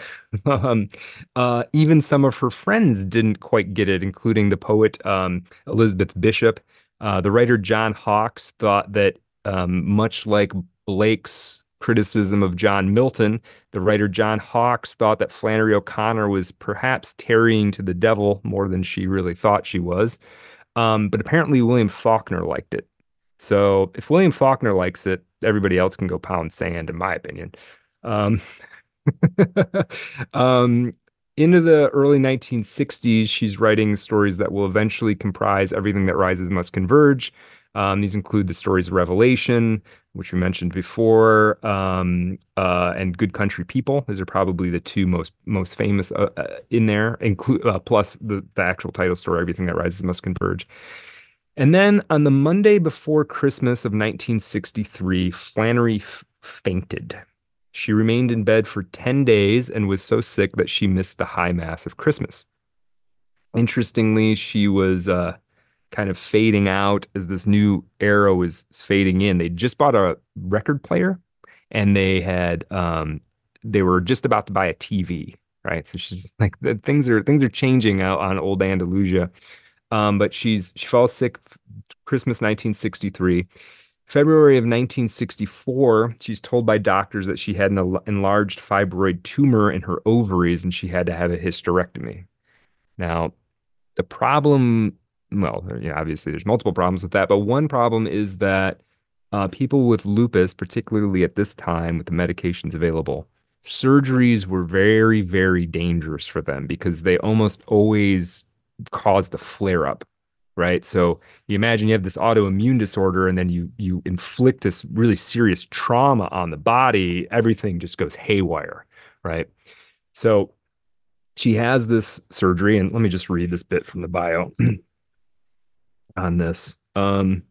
um, uh, even some of her friends didn't quite get it, including the poet um, Elizabeth Bishop. Uh, the writer John Hawks thought that um, much like Blake's criticism of John Milton, the writer John Hawks thought that Flannery O'Connor was perhaps tarrying to the devil more than she really thought she was. Um, but apparently William Faulkner liked it. So if William Faulkner likes it, everybody else can go pound sand, in my opinion. Um, um, into the early nineteen sixties, she's writing stories that will eventually comprise Everything That Rises Must Converge. Um, these include the stories of Revelation, which we mentioned before, um, uh, and Good Country People. Those are probably the two most most famous uh, uh, in there, inclu- uh, plus the, the actual title story, Everything That Rises Must Converge. And then on the Monday before Christmas of nineteen sixty-three, Flannery f- fainted. She remained in bed for ten days and was so sick that she missed the high mass of Christmas. Interestingly, she was uh, kind of fading out as this new era was fading in. They just bought a record player, and they had um, they were just about to buy a T V, right? So she's like, things are things are changing out on old Andalusia. Um, but she's she falls sick Christmas nineteen sixty-three. February of nineteen sixty-four, she's told by doctors that she had an el- enlarged fibroid tumor in her ovaries, and she had to have a hysterectomy. Now, the problem, well, you know, obviously there's multiple problems with that, but one problem is that uh, people with lupus, particularly at this time with the medications available, surgeries were very, very dangerous for them because they almost always caused a flare-up, right? So you imagine you have this autoimmune disorder, and then you you inflict this really serious trauma on the body, everything just goes haywire, right? So she has this surgery, and let me just read this bit from the bio on this. Um,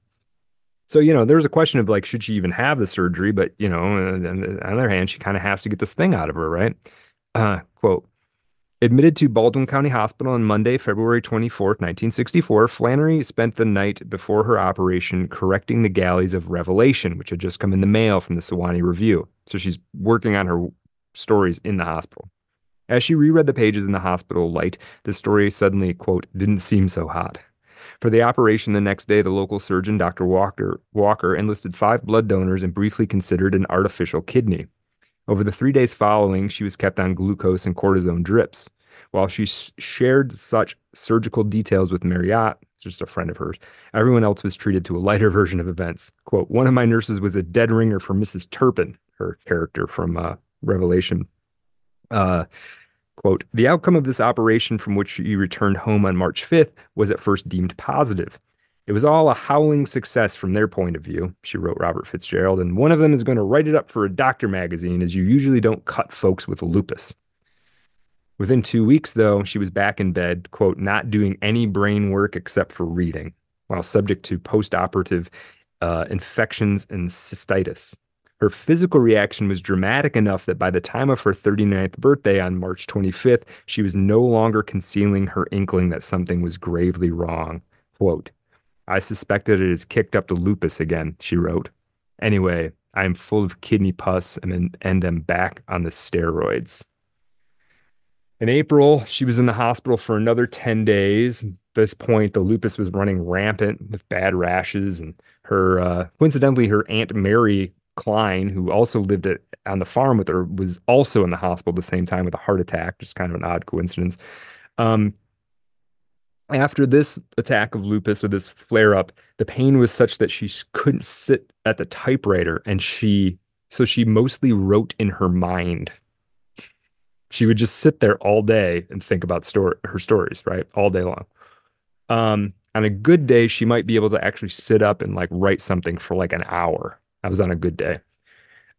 so, you know, there's a question of, like, should she even have the surgery? But, you know, on the other hand, she kind of has to get this thing out of her, right? Uh, quote, admitted to Baldwin County Hospital on Monday, February twenty-fourth, nineteen sixty-four, Flannery spent the night before her operation correcting the galleys of Revelation, which had just come in the mail from the Sewanee Review. So she's working on her stories in the hospital. As she reread the pages in the hospital light, the story suddenly, quote, didn't seem so hot. For the operation the next day, the local surgeon, Doctor Walker, Walker enlisted five blood donors and briefly considered an artificial kidney. Over the three days following, she was kept on glucose and cortisone drips. While she sh- shared such surgical details with Marriott, it's just a friend of hers, everyone else was treated to a lighter version of events. Quote, one of my nurses was a dead ringer for Missus Turpin, her character from uh, Revelation. Uh, quote, the outcome of this operation from which she returned home on March fifth was at first deemed positive. It was all a howling success from their point of view, she wrote Robert Fitzgerald, and one of them is going to write it up for a doctor magazine, as you usually don't cut folks with lupus. Within two weeks, though, she was back in bed, quote, not doing any brain work except for reading, while subject to post-operative uh, infections and cystitis. Her physical reaction was dramatic enough that by the time of her thirty-ninth birthday on March twenty-fifth, she was no longer concealing her inkling that something was gravely wrong. Quote, I suspect that it has kicked up to lupus again, she wrote. Anyway, I am full of kidney pus and, and am back on the steroids. In April, she was in the hospital for another ten days. At this point, the lupus was running rampant with bad rashes, and her uh, coincidentally, her Aunt Mary Klein, who also lived at, on the farm with her, was also in the hospital at the same time with a heart attack, just kind of an odd coincidence. Um, after this attack of lupus, or this flare-up, the pain was such that she couldn't sit at the typewriter, and she so she mostly wrote in her mind. She would just sit there all day and think about story, her stories, right? All day long. Um, on a good day, she might be able to actually sit up and like write something for like an hour. That was on a good day.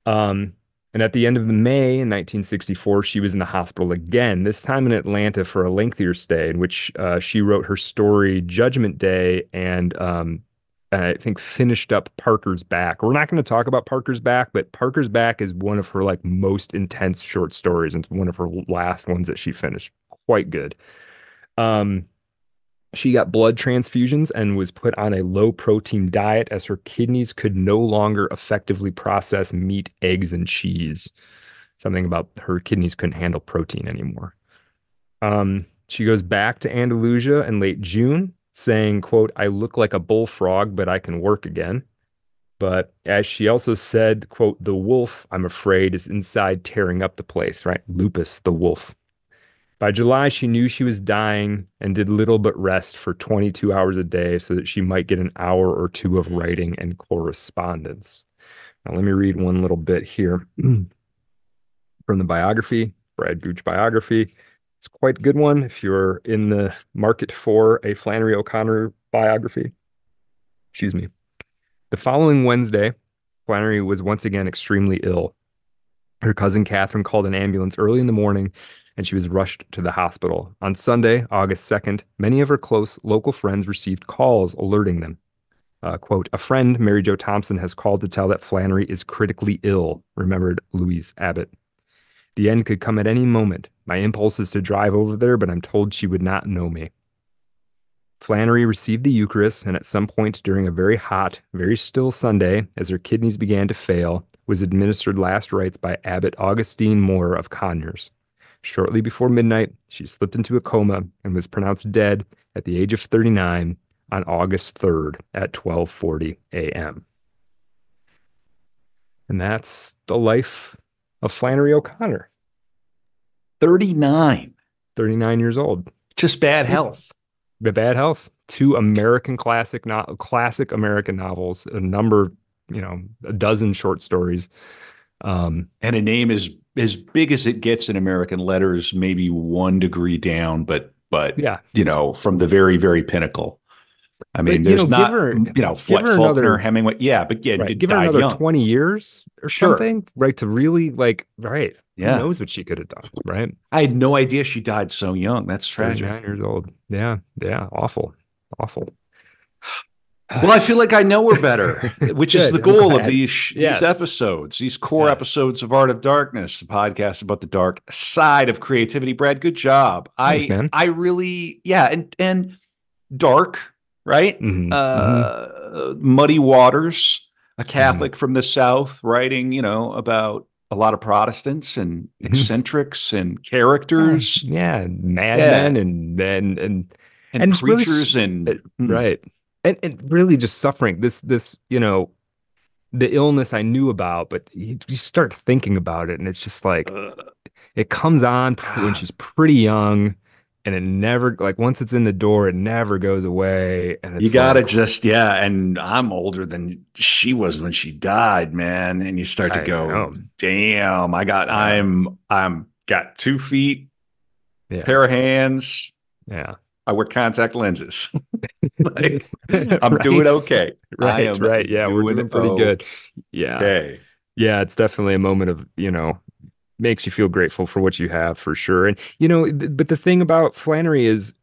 Um, and at the end of May in nineteen sixty-four, she was in the hospital again, this time in Atlanta for a lengthier stay in which uh, she wrote her story Judgment Day and um, I think finished up Parker's Back. We're not going to talk about Parker's Back, but Parker's Back is one of her like most intense short stories and one of her last ones that she finished. Quite good. Um, She got blood transfusions and was put on a low-protein diet as her kidneys could no longer effectively process meat, eggs, and cheese. Something about her kidneys couldn't handle protein anymore. Um, she goes back to Andalusia in late June, saying, quote, I look like a bullfrog, but I can work again. But as she also said, quote, the wolf, I'm afraid, is inside tearing up the place, right? Lupus, the wolf. By July, she knew she was dying and did little but rest for twenty-two hours a day so that she might get an hour or two of writing and correspondence. Now, let me read one little bit here from the biography, Brad Gooch biography. It's quite a good one if you're in the market for a Flannery O'Connor biography. Excuse me. The following Wednesday, Flannery was once again extremely ill. Her cousin Catherine called an ambulance early in the morning, and she was rushed to the hospital. On Sunday, August second, many of her close local friends received calls alerting them. Uh, quote, a friend, Mary Jo Thompson, has called to tell that Flannery is critically ill, remembered Louise Abbott. The end could come at any moment. My impulse is to drive over there, but I'm told she would not know me. Flannery received the Eucharist, and at some point during a very hot, very still Sunday, as her kidneys began to fail, was administered last rites by Abbot Augustine Moore of Conyers. Shortly before midnight, she slipped into a coma and was pronounced dead at the age of thirty-nine on August third at twelve forty a.m. And that's the life of Flannery O'Connor. thirty-nine. thirty-nine years old. Just bad two, health. Bad health. Two American classic, no, classic American novels, a number, you know, a dozen short stories. Um, and a name is as big as it gets in American letters, maybe one degree down, but, but yeah, you know, from the very, very pinnacle. I mean, but, there's know, not, her, you know, Faulkner, another, Hemingway. Yeah, but yeah, right. Give her another young. twenty years or sure. something, right? To really like, right. Yeah. Who knows what she could have done, right? I had no idea she died so young. That's tragic. Nine years old. Yeah. Yeah. Awful. Awful. Well, I feel like I know her better, which is the goal of these, yes. these episodes, these core yes. episodes of Art of Darkness, a podcast about the dark side of creativity. Brad, good job. Thanks, I man. I really, yeah, and and dark, right? Mm-hmm. Uh, mm-hmm. Muddy waters, a Catholic mm-hmm. from the South writing, you know, about a lot of Protestants and mm-hmm. eccentrics and characters. Yeah, madmen yeah. and, and, and, and, and preachers really, and... Mm-hmm. Right. And and really just suffering this, this, you know, the illness I knew about, but you, you start thinking about it and it's just like, uh, it comes on when she's pretty young and it never, like once it's in the door, it never goes away. And it's you gotta like, just, yeah. And I'm older than she was when she died, man. And you start to I go, know. damn, I got, I'm, I'm got two feet, yeah. pair of hands. Yeah. I wear contact lenses. like, I'm right. doing okay. Right, right. Yeah, doing we're doing pretty okay. good. Yeah. Okay. Yeah, it's definitely a moment of, you know, makes you feel grateful for what you have, for sure. And, you know, th- but the thing about Flannery is,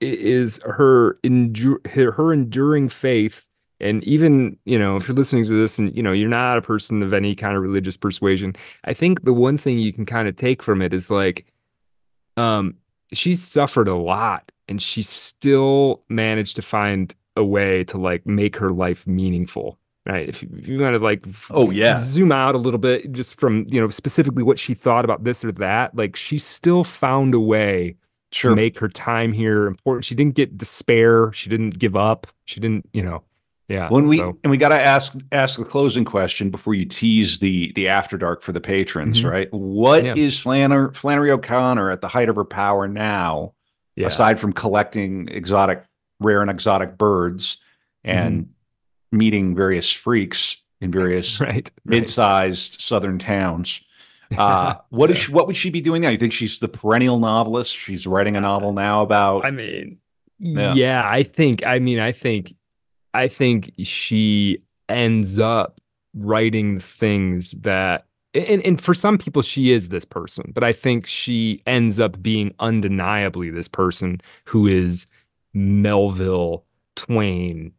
is her, endu- her, her enduring faith. And even, you know, if you're listening to this and, you know, you're not a person of any kind of religious persuasion, I think the one thing you can kind of take from it is like, um, she's suffered a lot and she still managed to find a way to like make her life meaningful. Right. If you, if you want to like, oh yeah, zoom out a little bit just from, you know, specifically what she thought about this or that, like she still found a way sure. to make her time here important. She didn't get despair. She didn't give up. She didn't, you know, yeah. When we, so. and we got to ask, ask the closing question before you tease the, the after dark for the patrons, mm-hmm. right? What yeah. is Flannery, Flannery O'Connor at the height of her power now, yeah. aside from collecting exotic, rare and exotic birds and mm-hmm. meeting various freaks in various right, right. mid-sized southern towns. Uh, what yeah. is she, what would she be doing now? You think she's the perennial novelist? She's writing a novel now about. I mean, yeah, yeah I think. I mean, I think. I think she ends up writing things that, and, and for some people, she is this person. But I think she ends up being undeniably this person who is Melville, Twain.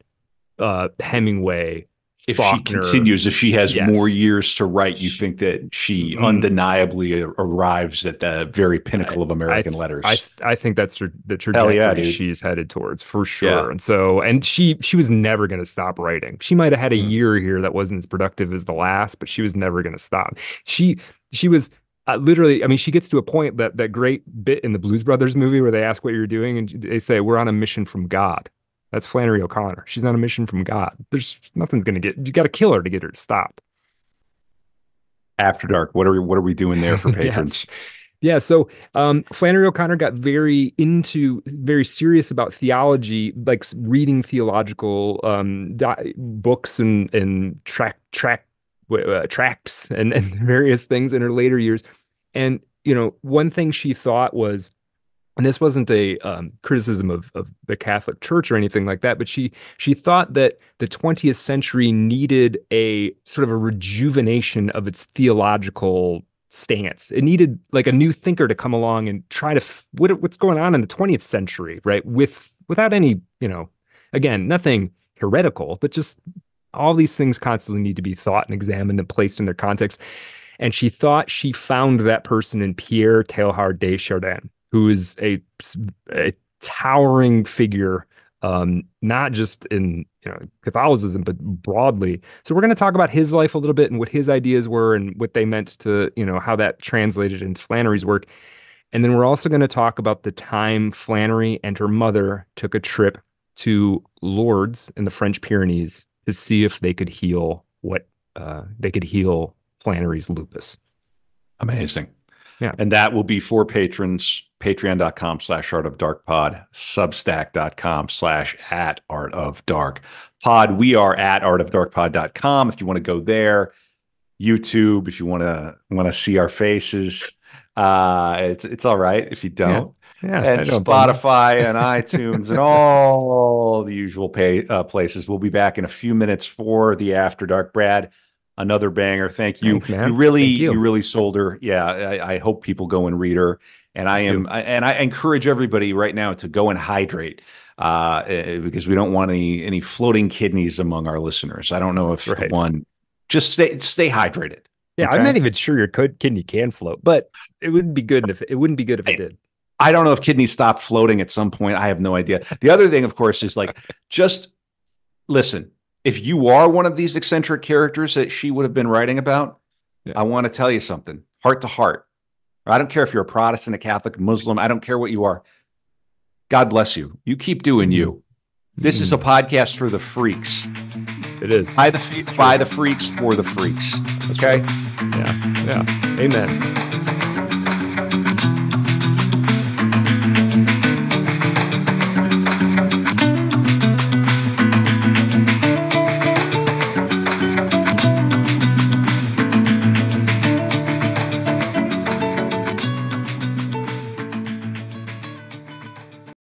Uh, Hemingway, if Faulkner. She continues, if she has yes. more years to write, you she, think that she mm, undeniably arrives at the very pinnacle I, of American I, letters. I, I think that's her, the trajectory yeah, she's headed towards for sure. Yeah. And so, and she she was never going to stop writing. She might have had a mm. year here that wasn't as productive as the last, but she was never going to stop. She she was. Uh, literally, I mean, she gets to a point that that great bit in the Blues Brothers movie where they ask what you're doing, and they say, "We're on a mission from God." That's Flannery O'Connor. She's on a mission from God. There's nothing's going to get, you got to kill her to get her to stop. After dark. What are we, what are we doing there for patrons? yes. Yeah. So um, Flannery O'Connor got very into, very serious about theology, like reading theological um, di- books and, and track, track, uh, tracts and, and various things in her later years. And, you know, one thing she thought was, and this wasn't a um, criticism of, of the Catholic Church or anything like that, but she she thought that the twentieth century needed a sort of a rejuvenation of its theological stance. It needed like a new thinker to come along and try to f- what what's going on in the twentieth century, right? With without any, you know, again, nothing heretical, but just all these things constantly need to be thought and examined and placed in their context. And she thought she found that person in Pierre Teilhard de Chardin, who is a, a towering figure, um, not just in you know Catholicism, but broadly. So we're going to talk about his life a little bit and what his ideas were and what they meant to, you know, how that translated into Flannery's work. And then we're also going to talk about the time Flannery and her mother took a trip to Lourdes in the French Pyrenees to see if they could heal what uh, they could heal Flannery's lupus. Amazing. Yeah. And that will be for patrons, patreon.com slash art of dark pod, substack.com slash at art of dark pod. We are at art of dark pod dot com. If you want to go there, YouTube, if you want to want to see our faces, uh, it's it's all right if you don't. Yeah, yeah, and Spotify and iTunes and all, all the usual pay, uh, places. We'll be back in a few minutes for the After Dark. Brad, another banger. Thank you. Thanks, man. You really, you. you really sold her. Yeah. I, I hope people go and read her. And I am, I, and I encourage everybody right now to go and hydrate, uh, because we don't want any, any floating kidneys among our listeners. I don't know if right. the one, just stay, stay hydrated. Yeah. Okay? I'm not even sure your kidney can float, but it wouldn't be good if it wouldn't be good if it I, did. I don't know if kidneys stopped floating at some point. I have no idea. The other thing, of course, is like, just listen. If you are one of these eccentric characters that she would have been writing about, yeah. I want to tell you something, heart to heart. I don't care if you're a Protestant, a Catholic, Muslim. I don't care what you are. God bless you. You keep doing you. This is a podcast for the freaks. It is. By the, by the freaks, for the freaks. Okay? Yeah. Yeah. Amen.